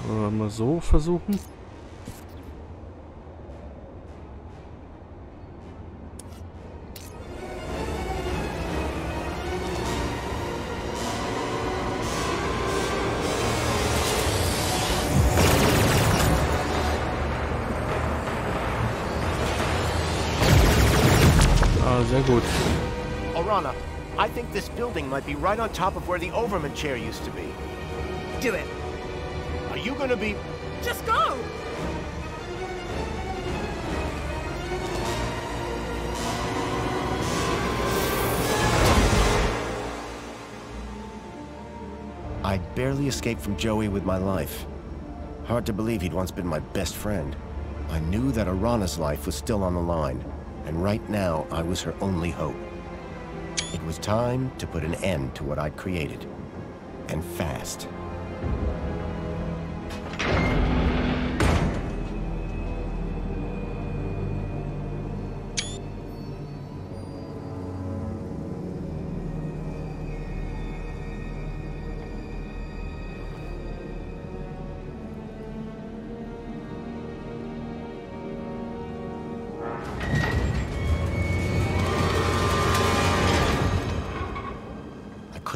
Oder mal so versuchen. Ah, sehr gut. Arana, I think this building might be right on top of where the Overman chair used to be. Do it. Are you gonna be... Just go! I barely escaped from Joey with my life. Hard to believe he'd once been my best friend. I knew that Arana's life was still on the line, and right now I was her only hope. It was time to put an end to what I'd created. And fast.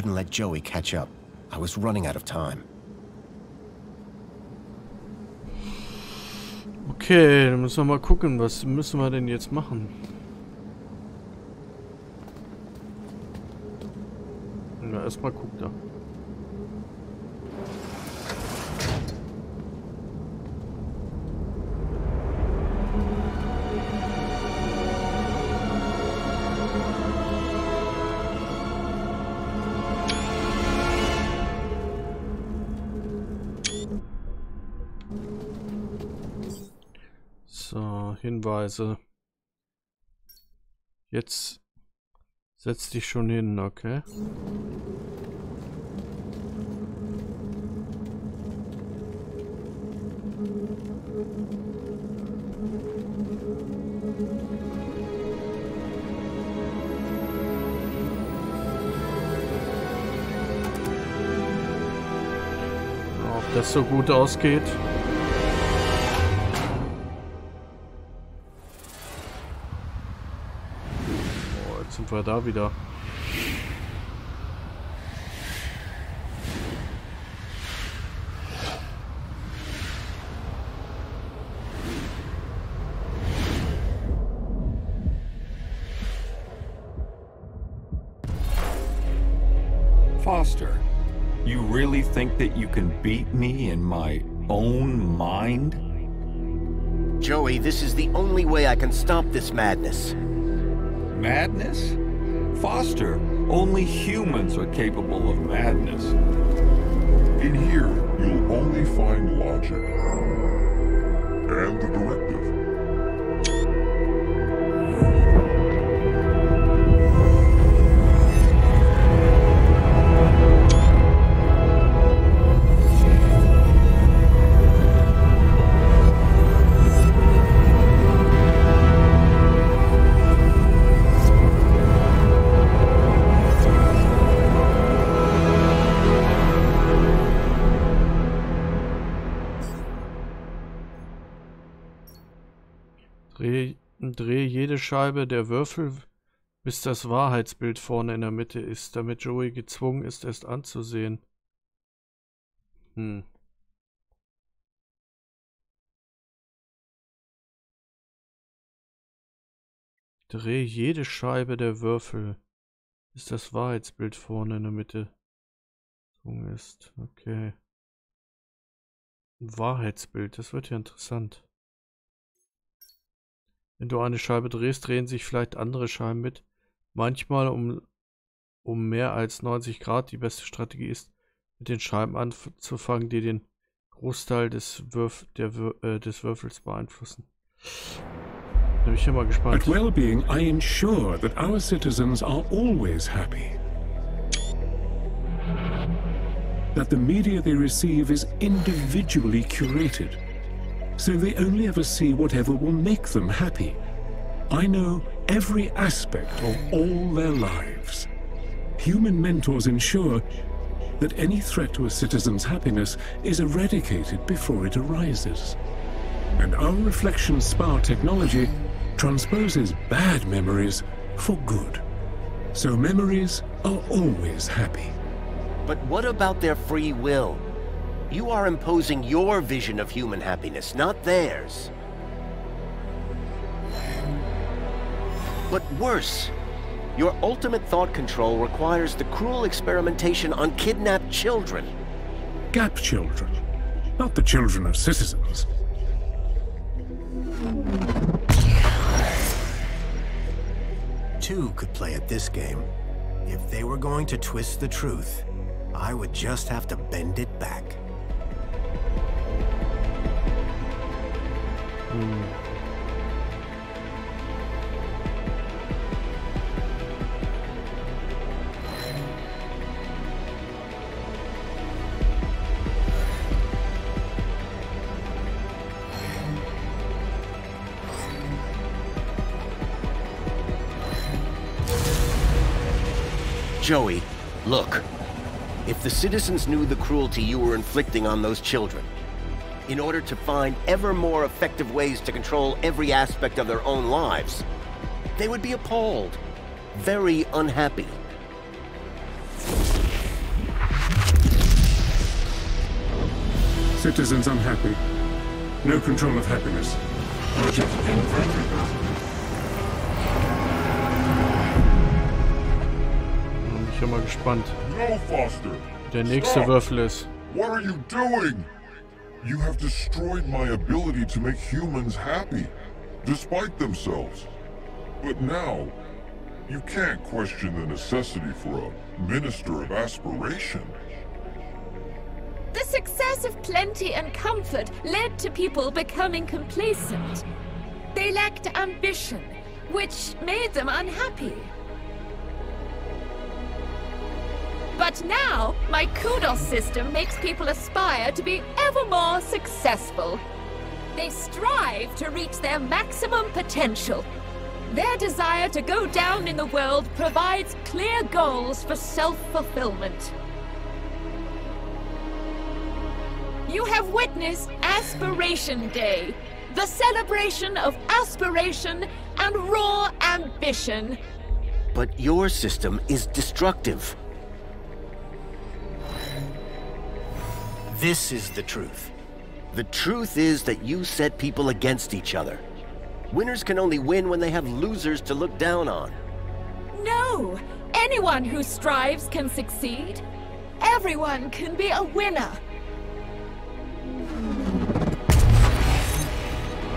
Couldn't let Joey catch up. I was running out of time. Okay, dann müssen wir mal gucken, was müssen wir denn jetzt machen? Na, erstmal guck da. Hinweise. Jetzt Setz dich schon hin, okay. Ob das so gut ausgeht. War da wieder. Foster, you really think that you can beat me in my own mind? Joey, this is the only way I can stop this madness. Madness? Foster, only humans are capable of madness. In here, you'll only find logic and the directive. Dreh jede Scheibe der Würfel, bis das Wahrheitsbild vorne in der Mitte ist, damit Joey gezwungen ist, es anzusehen. Hm. Dreh jede Scheibe der Würfel, bis das Wahrheitsbild vorne in der Mitte gezwungen ist. Okay. Ein Wahrheitsbild, das wird ja interessant. Wenn du eine Scheibe drehst, drehen sich vielleicht andere Scheiben mit. Manchmal um, um mehr als neunzig Grad. Die beste Strategie ist, mit den Scheiben anzufangen, die den Großteil des, Würf der Wür äh, des Würfels beeinflussen. Da bin ich ja mal gespannt. At Wellbeing, I ensure that our citizens are always happy. That the media they receive is individually curated. So they only ever see whatever will make them happy. I know every aspect of all their lives. Human mentors ensure that any threat to a citizen's happiness is eradicated before it arises. And our Reflection Spa technology transposes bad memories for good. So memories are always happy. But what about their free will? You are imposing your vision of human happiness, not theirs. But worse, your ultimate thought control requires the cruel experimentation on kidnapped children. Gap children, not the children of citizens. Two could play at this game. If they were going to twist the truth, I would just have to bend it back. Hm. Joey, look. If the citizens knew the cruelty you were inflicting on those children, in order to find ever more effective ways to control every aspect of their own lives, they would be appalled, very unhappy. Citizens unhappy. No control of happiness. Ich bin mal gespannt, wie der nächste Würfel ist. What are you doing? You have destroyed my ability to make humans happy, despite themselves. But now, you can't question the necessity for a minister of aspiration. The success of plenty and comfort led to people becoming complacent. They lacked ambition, which made them unhappy. But now, my Kudos system makes people aspire to be ever more successful. They strive to reach their maximum potential. Their desire to go down in the world provides clear goals for self-fulfillment. You have witnessed Aspiration Day, the celebration of aspiration and raw ambition. But your system is destructive. This is the truth. The truth is that you set people against each other. Winners can only win when they have losers to look down on. No! Anyone who strives can succeed. Everyone can be a winner.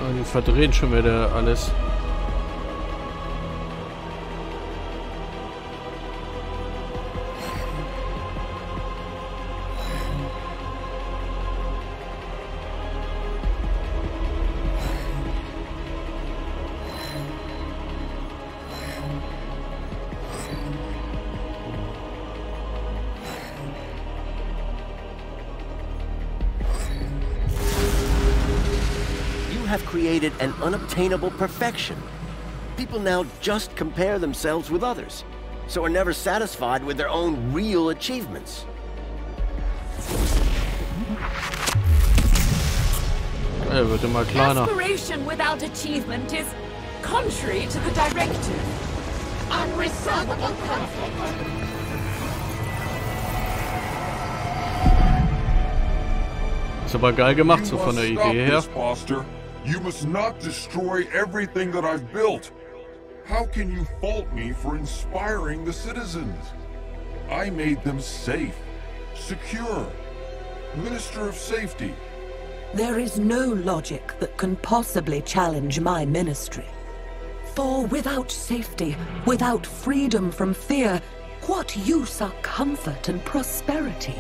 Die verdrehen schon wieder alles. Created an unobtainable perfection. People now just compare themselves with others, so are never satisfied with their own real achievements. Er wird immer kleiner. Aspiration without achievement is contrary to the directive. Unresolvable conflict. Ist aber geil gemacht so von der Idee her. You must not destroy everything that I've built. How can you fault me for inspiring the citizens? I made them safe, secure. Minister of Safety. There is no logic that can possibly challenge my ministry. For without safety, without freedom from fear, what use are comfort and prosperity?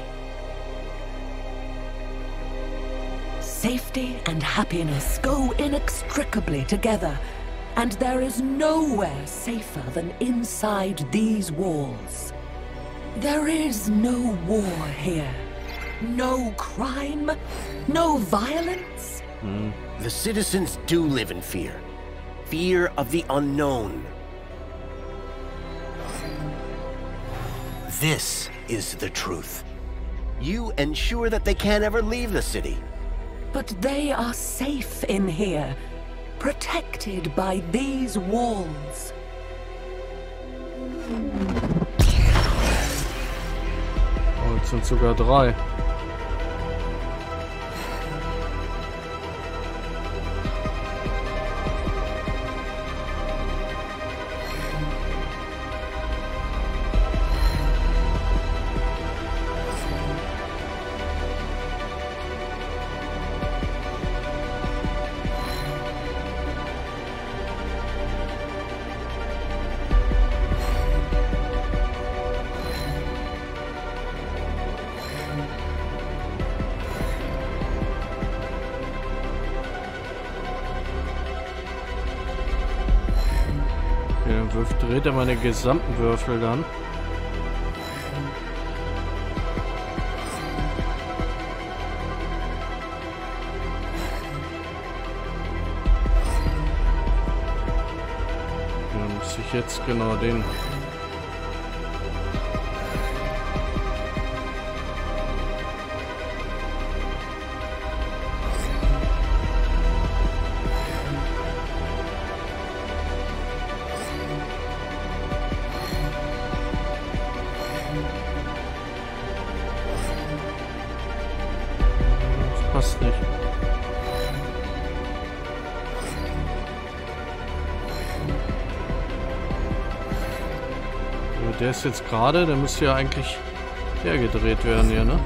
Safety and happiness go inextricably together, and there is nowhere safer than inside these walls. There is no war here, no crime, no violence. Mm. The citizens do live in fear, fear of the unknown. This is the truth. You ensure that they can't ever leave the city. But they are safe in here, protected by these walls. Oh, jetzt sind sogar drei. Dreht er meine gesamten Würfel dann? Dann muss ich jetzt genau den. Der ist jetzt gerade, der müsste ja eigentlich der gedreht werden hier, ne?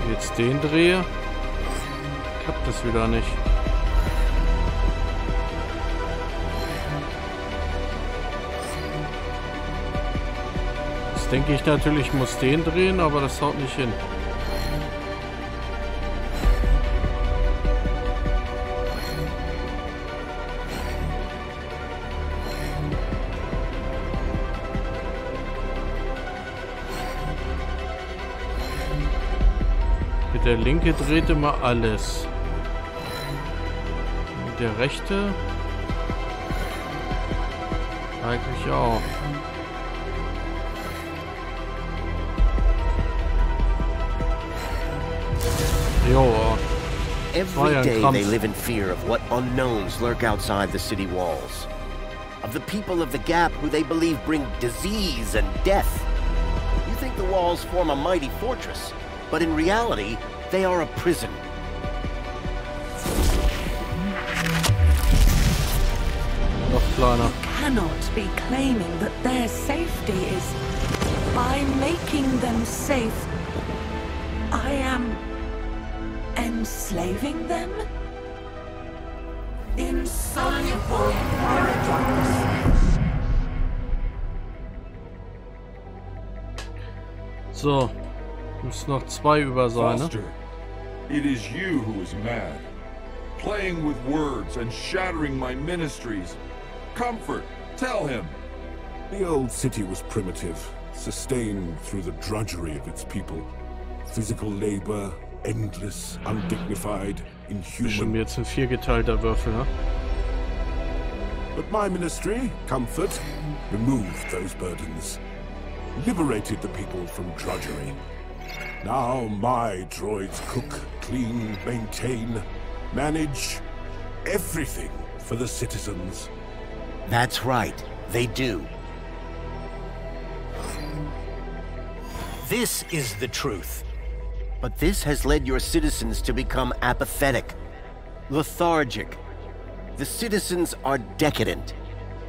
Wenn ich jetzt den drehe, klappt das wieder nicht. Jetzt denke ich natürlich, ich muss den drehen, aber das haut nicht hin. Der linke dreht immer alles. Der rechte eigentlich auch. Joa. Every day they live in fear of what unknowns lurk outside the city walls. Of the people of the Gap who they believe bring disease and death. You think the walls form a mighty fortress, but in reality, they are a prison. You cannot be claiming that their safety is by making them safe. I am enslaving them? Insoluble paradox. So. Muss noch zwei über sein, ne? It is you who is mad, playing with words and shattering my ministries. Comfort, tell him. The old city was primitive, sustained through the drudgery of its people. Physical labor, endless, undignified, inhuman. Bestimmt jetzt ein viergeteilter Würfel, ne? But my ministry, Comfort, removed those burdens, liberated the people from drudgery. Now my droids cook, clean, maintain, manage everything for the citizens. That's right, they do. This is the truth. But this has led your citizens to become apathetic, lethargic. The citizens are decadent.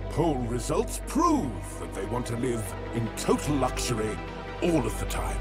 Poll results prove that they want to live in total luxury all of the time.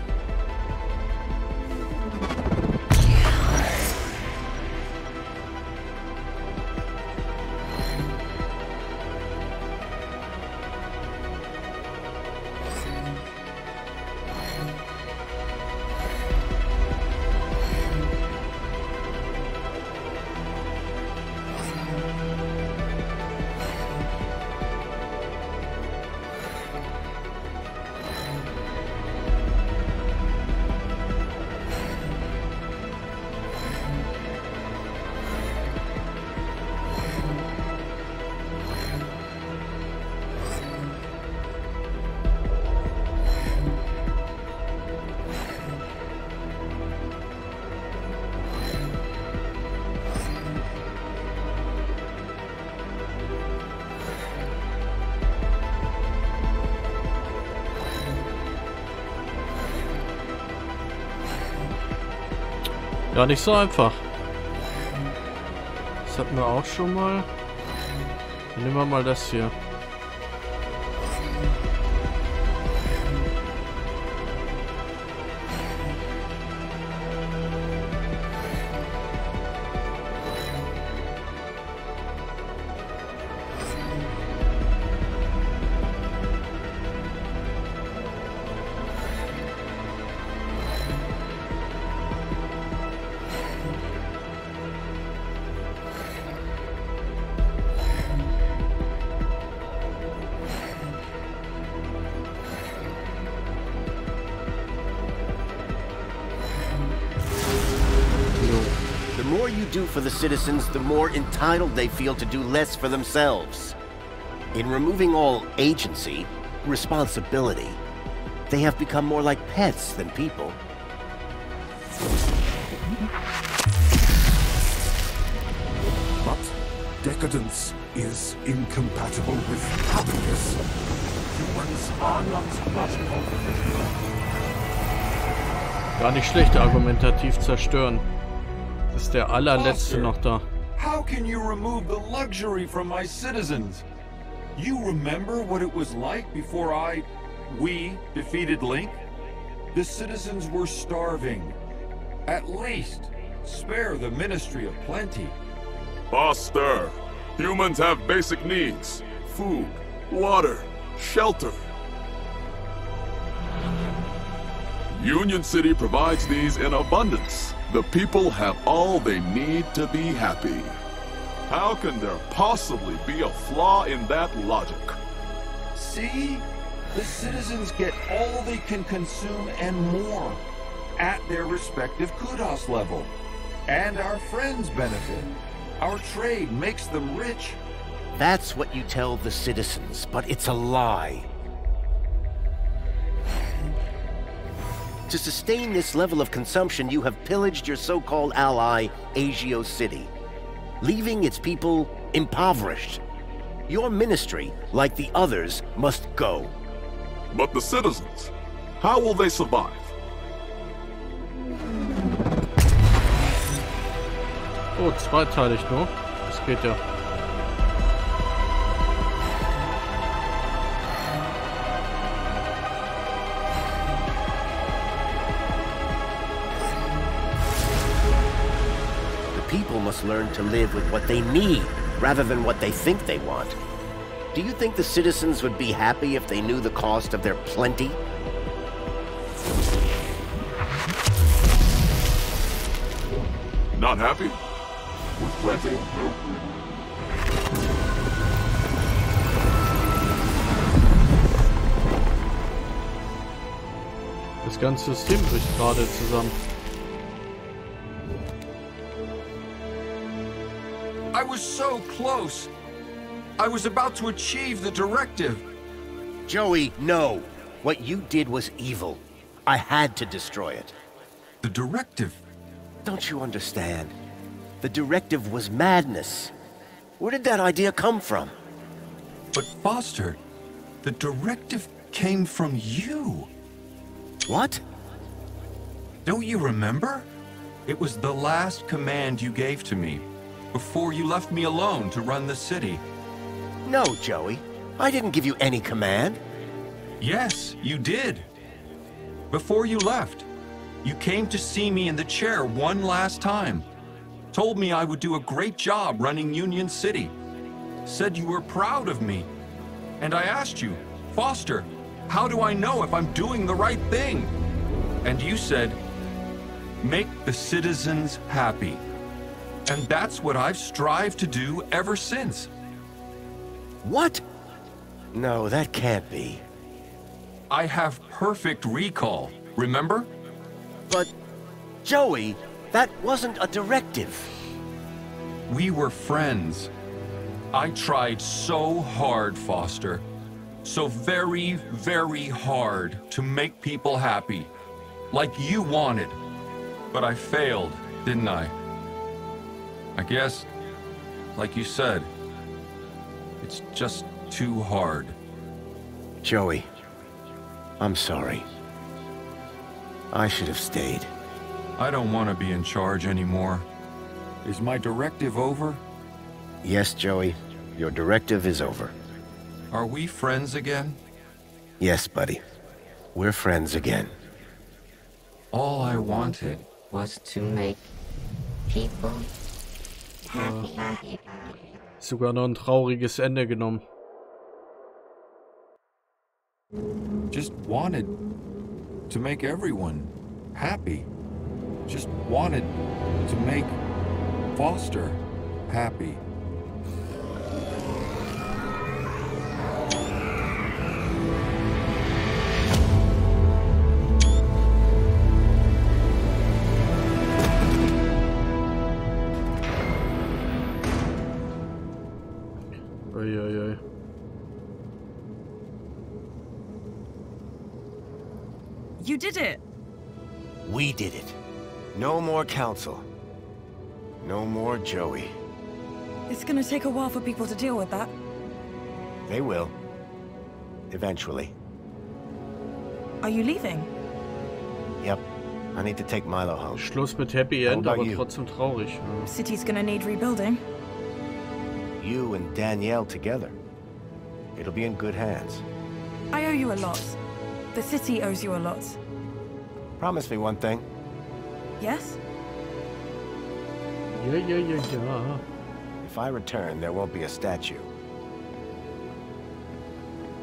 Gar nicht so einfach. Das hatten wir auch schon mal. Dann nehmen wir mal das hier. For the citizens, the more entitled they feel to do less for themselves. In removing all agency, responsibility, they have become more like pets than people. But decadence is incompatible with happiness. Humans are not compatible with love. Gar nicht schlecht, argumentativ zerstören. Ist der allerletzte noch da? How can you remove the luxury from my citizens? You remember what it was like before I, we defeated Link? The citizens were starving. At least spare the Ministry of Plenty. Foster, humans have basic needs: food, water, shelter. Union City provides these in abundance. The people have all they need to be happy. How can there possibly be a flaw in that logic? See? The citizens get all they can consume and more at their respective kudos level. And our friends benefit. Our trade makes them rich. That's what you tell the citizens, but it's a lie. To sustain this level of consumption, you have pillaged your so-called ally, Asio City, leaving its people impoverished. Your ministry, like the others, must go. But the citizens, how will they survive? Oh, zweiteilig nur. Das geht ja. People must learn to live with what they need, rather than what they think they want. Do you think the citizens would be happy if they knew the cost of their plenty? Not happy? With plenty? Das ganze System bricht gerade zusammen. I was so close. I was about to achieve the directive. Joey, no. What you did was evil. I had to destroy it. The directive? Don't you understand? The directive was madness. Where did that idea come from? But Foster, the directive came from you. What? Don't you remember? It was the last command you gave to me. Before you left me alone to run the city. No, Joey. I didn't give you any command. Yes, you did. Before you left, you came to see me in the chair one last time. Told me I would do a great job running Union City. Said you were proud of me. And I asked you, Foster, how do I know if I'm doing the right thing? And you said, make the citizens happy. And that's what I've strived to do ever since. What? No, that can't be. I have perfect recall, remember? But, Joey, that wasn't a directive. We were friends. I tried so hard, Foster. So very, very hard to make people happy. Like you wanted. But I failed, didn't I? I guess, like you said, it's just too hard. Joey, I'm sorry. I should have stayed. I don't want to be in charge anymore. Is my directive over? Yes, Joey. Your directive is over. Are we friends again? Yes, buddy. We're friends again. All I wanted was to make people sogar noch ein trauriges Ende genommen. Just wanted to make everyone happy. Just wanted to make Foster happy. You did it! We did it. No more council. No more Joey. It's gonna take a while for people to deal with that. They will. Eventually. Are you leaving? Yep. I need to take Milo home. Schluss mit Happy End, aber trotzdem traurig. City's gonna need rebuilding. You and Danielle together. It'll be in good hands. I owe you a lot. The city owes you a lot. Promise me one thing. Yes? Yeah, yeah, yeah, yeah. If I return, there won't be a statue.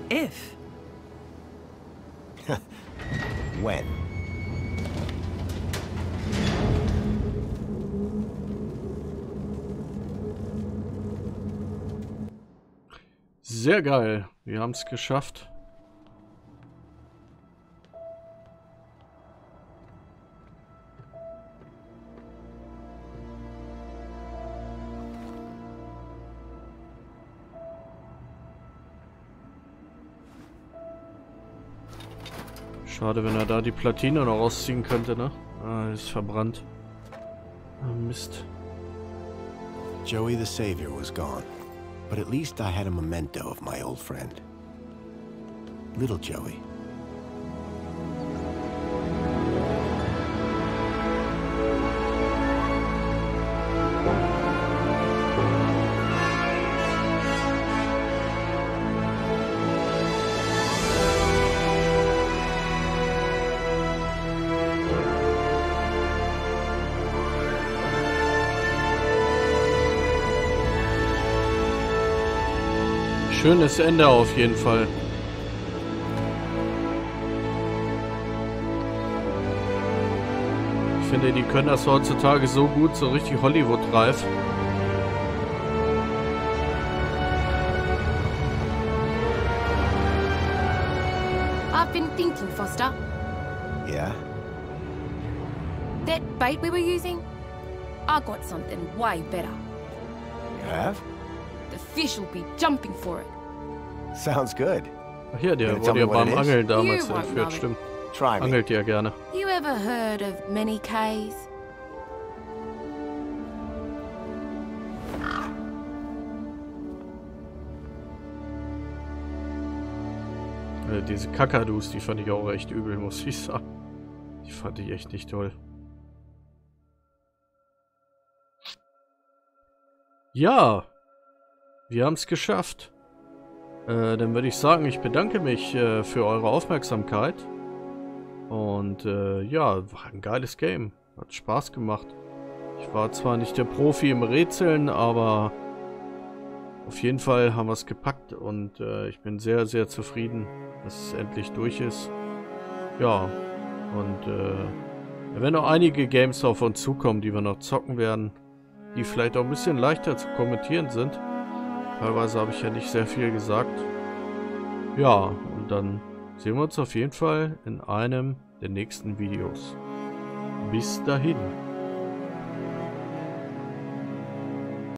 If? When? Sehr geil. Wir haben es geschafft. Schade, wenn er da die Platine noch rausziehen könnte, ne? Ah, ist verbrannt. Ah, Mist. Joey the Savior was gone, but at least I had a memento of my old friend. Little Joey. Schönes Ende auf jeden Fall. Ich finde, die können das heutzutage so gut, so richtig Hollywood-reif. I've been thinking, Foster. Yeah. That bait we were using, I got something way better. You have? The fish will be jumping for it. Sounds good. Ach ja, der wurde ja beim Angeln damals entführt, stimmt. Angelt ja gerne. You ever heard of many K's? Also diese Kakadus, die fand ich auch echt übel, muss ich sagen. Die fand ich echt nicht toll. Ja. Wir haben es geschafft. Äh, dann würde ich sagen, ich bedanke mich äh, für eure Aufmerksamkeit. Und äh, ja, war ein geiles Game. Hat Spaß gemacht. Ich war zwar nicht der Profi im Rätseln, aber auf jeden Fall haben wir es gepackt. Und äh, ich bin sehr, sehr zufrieden, dass es endlich durch ist. Ja, und äh, da werden noch einige Games auf uns zukommen, die wir noch zocken werden. Die vielleicht auch ein bisschen leichter zu kommentieren sind. Teilweise habe ich ja nicht sehr viel gesagt. Ja, und dann sehen wir uns auf jeden Fall in einem der nächsten Videos. Bis dahin.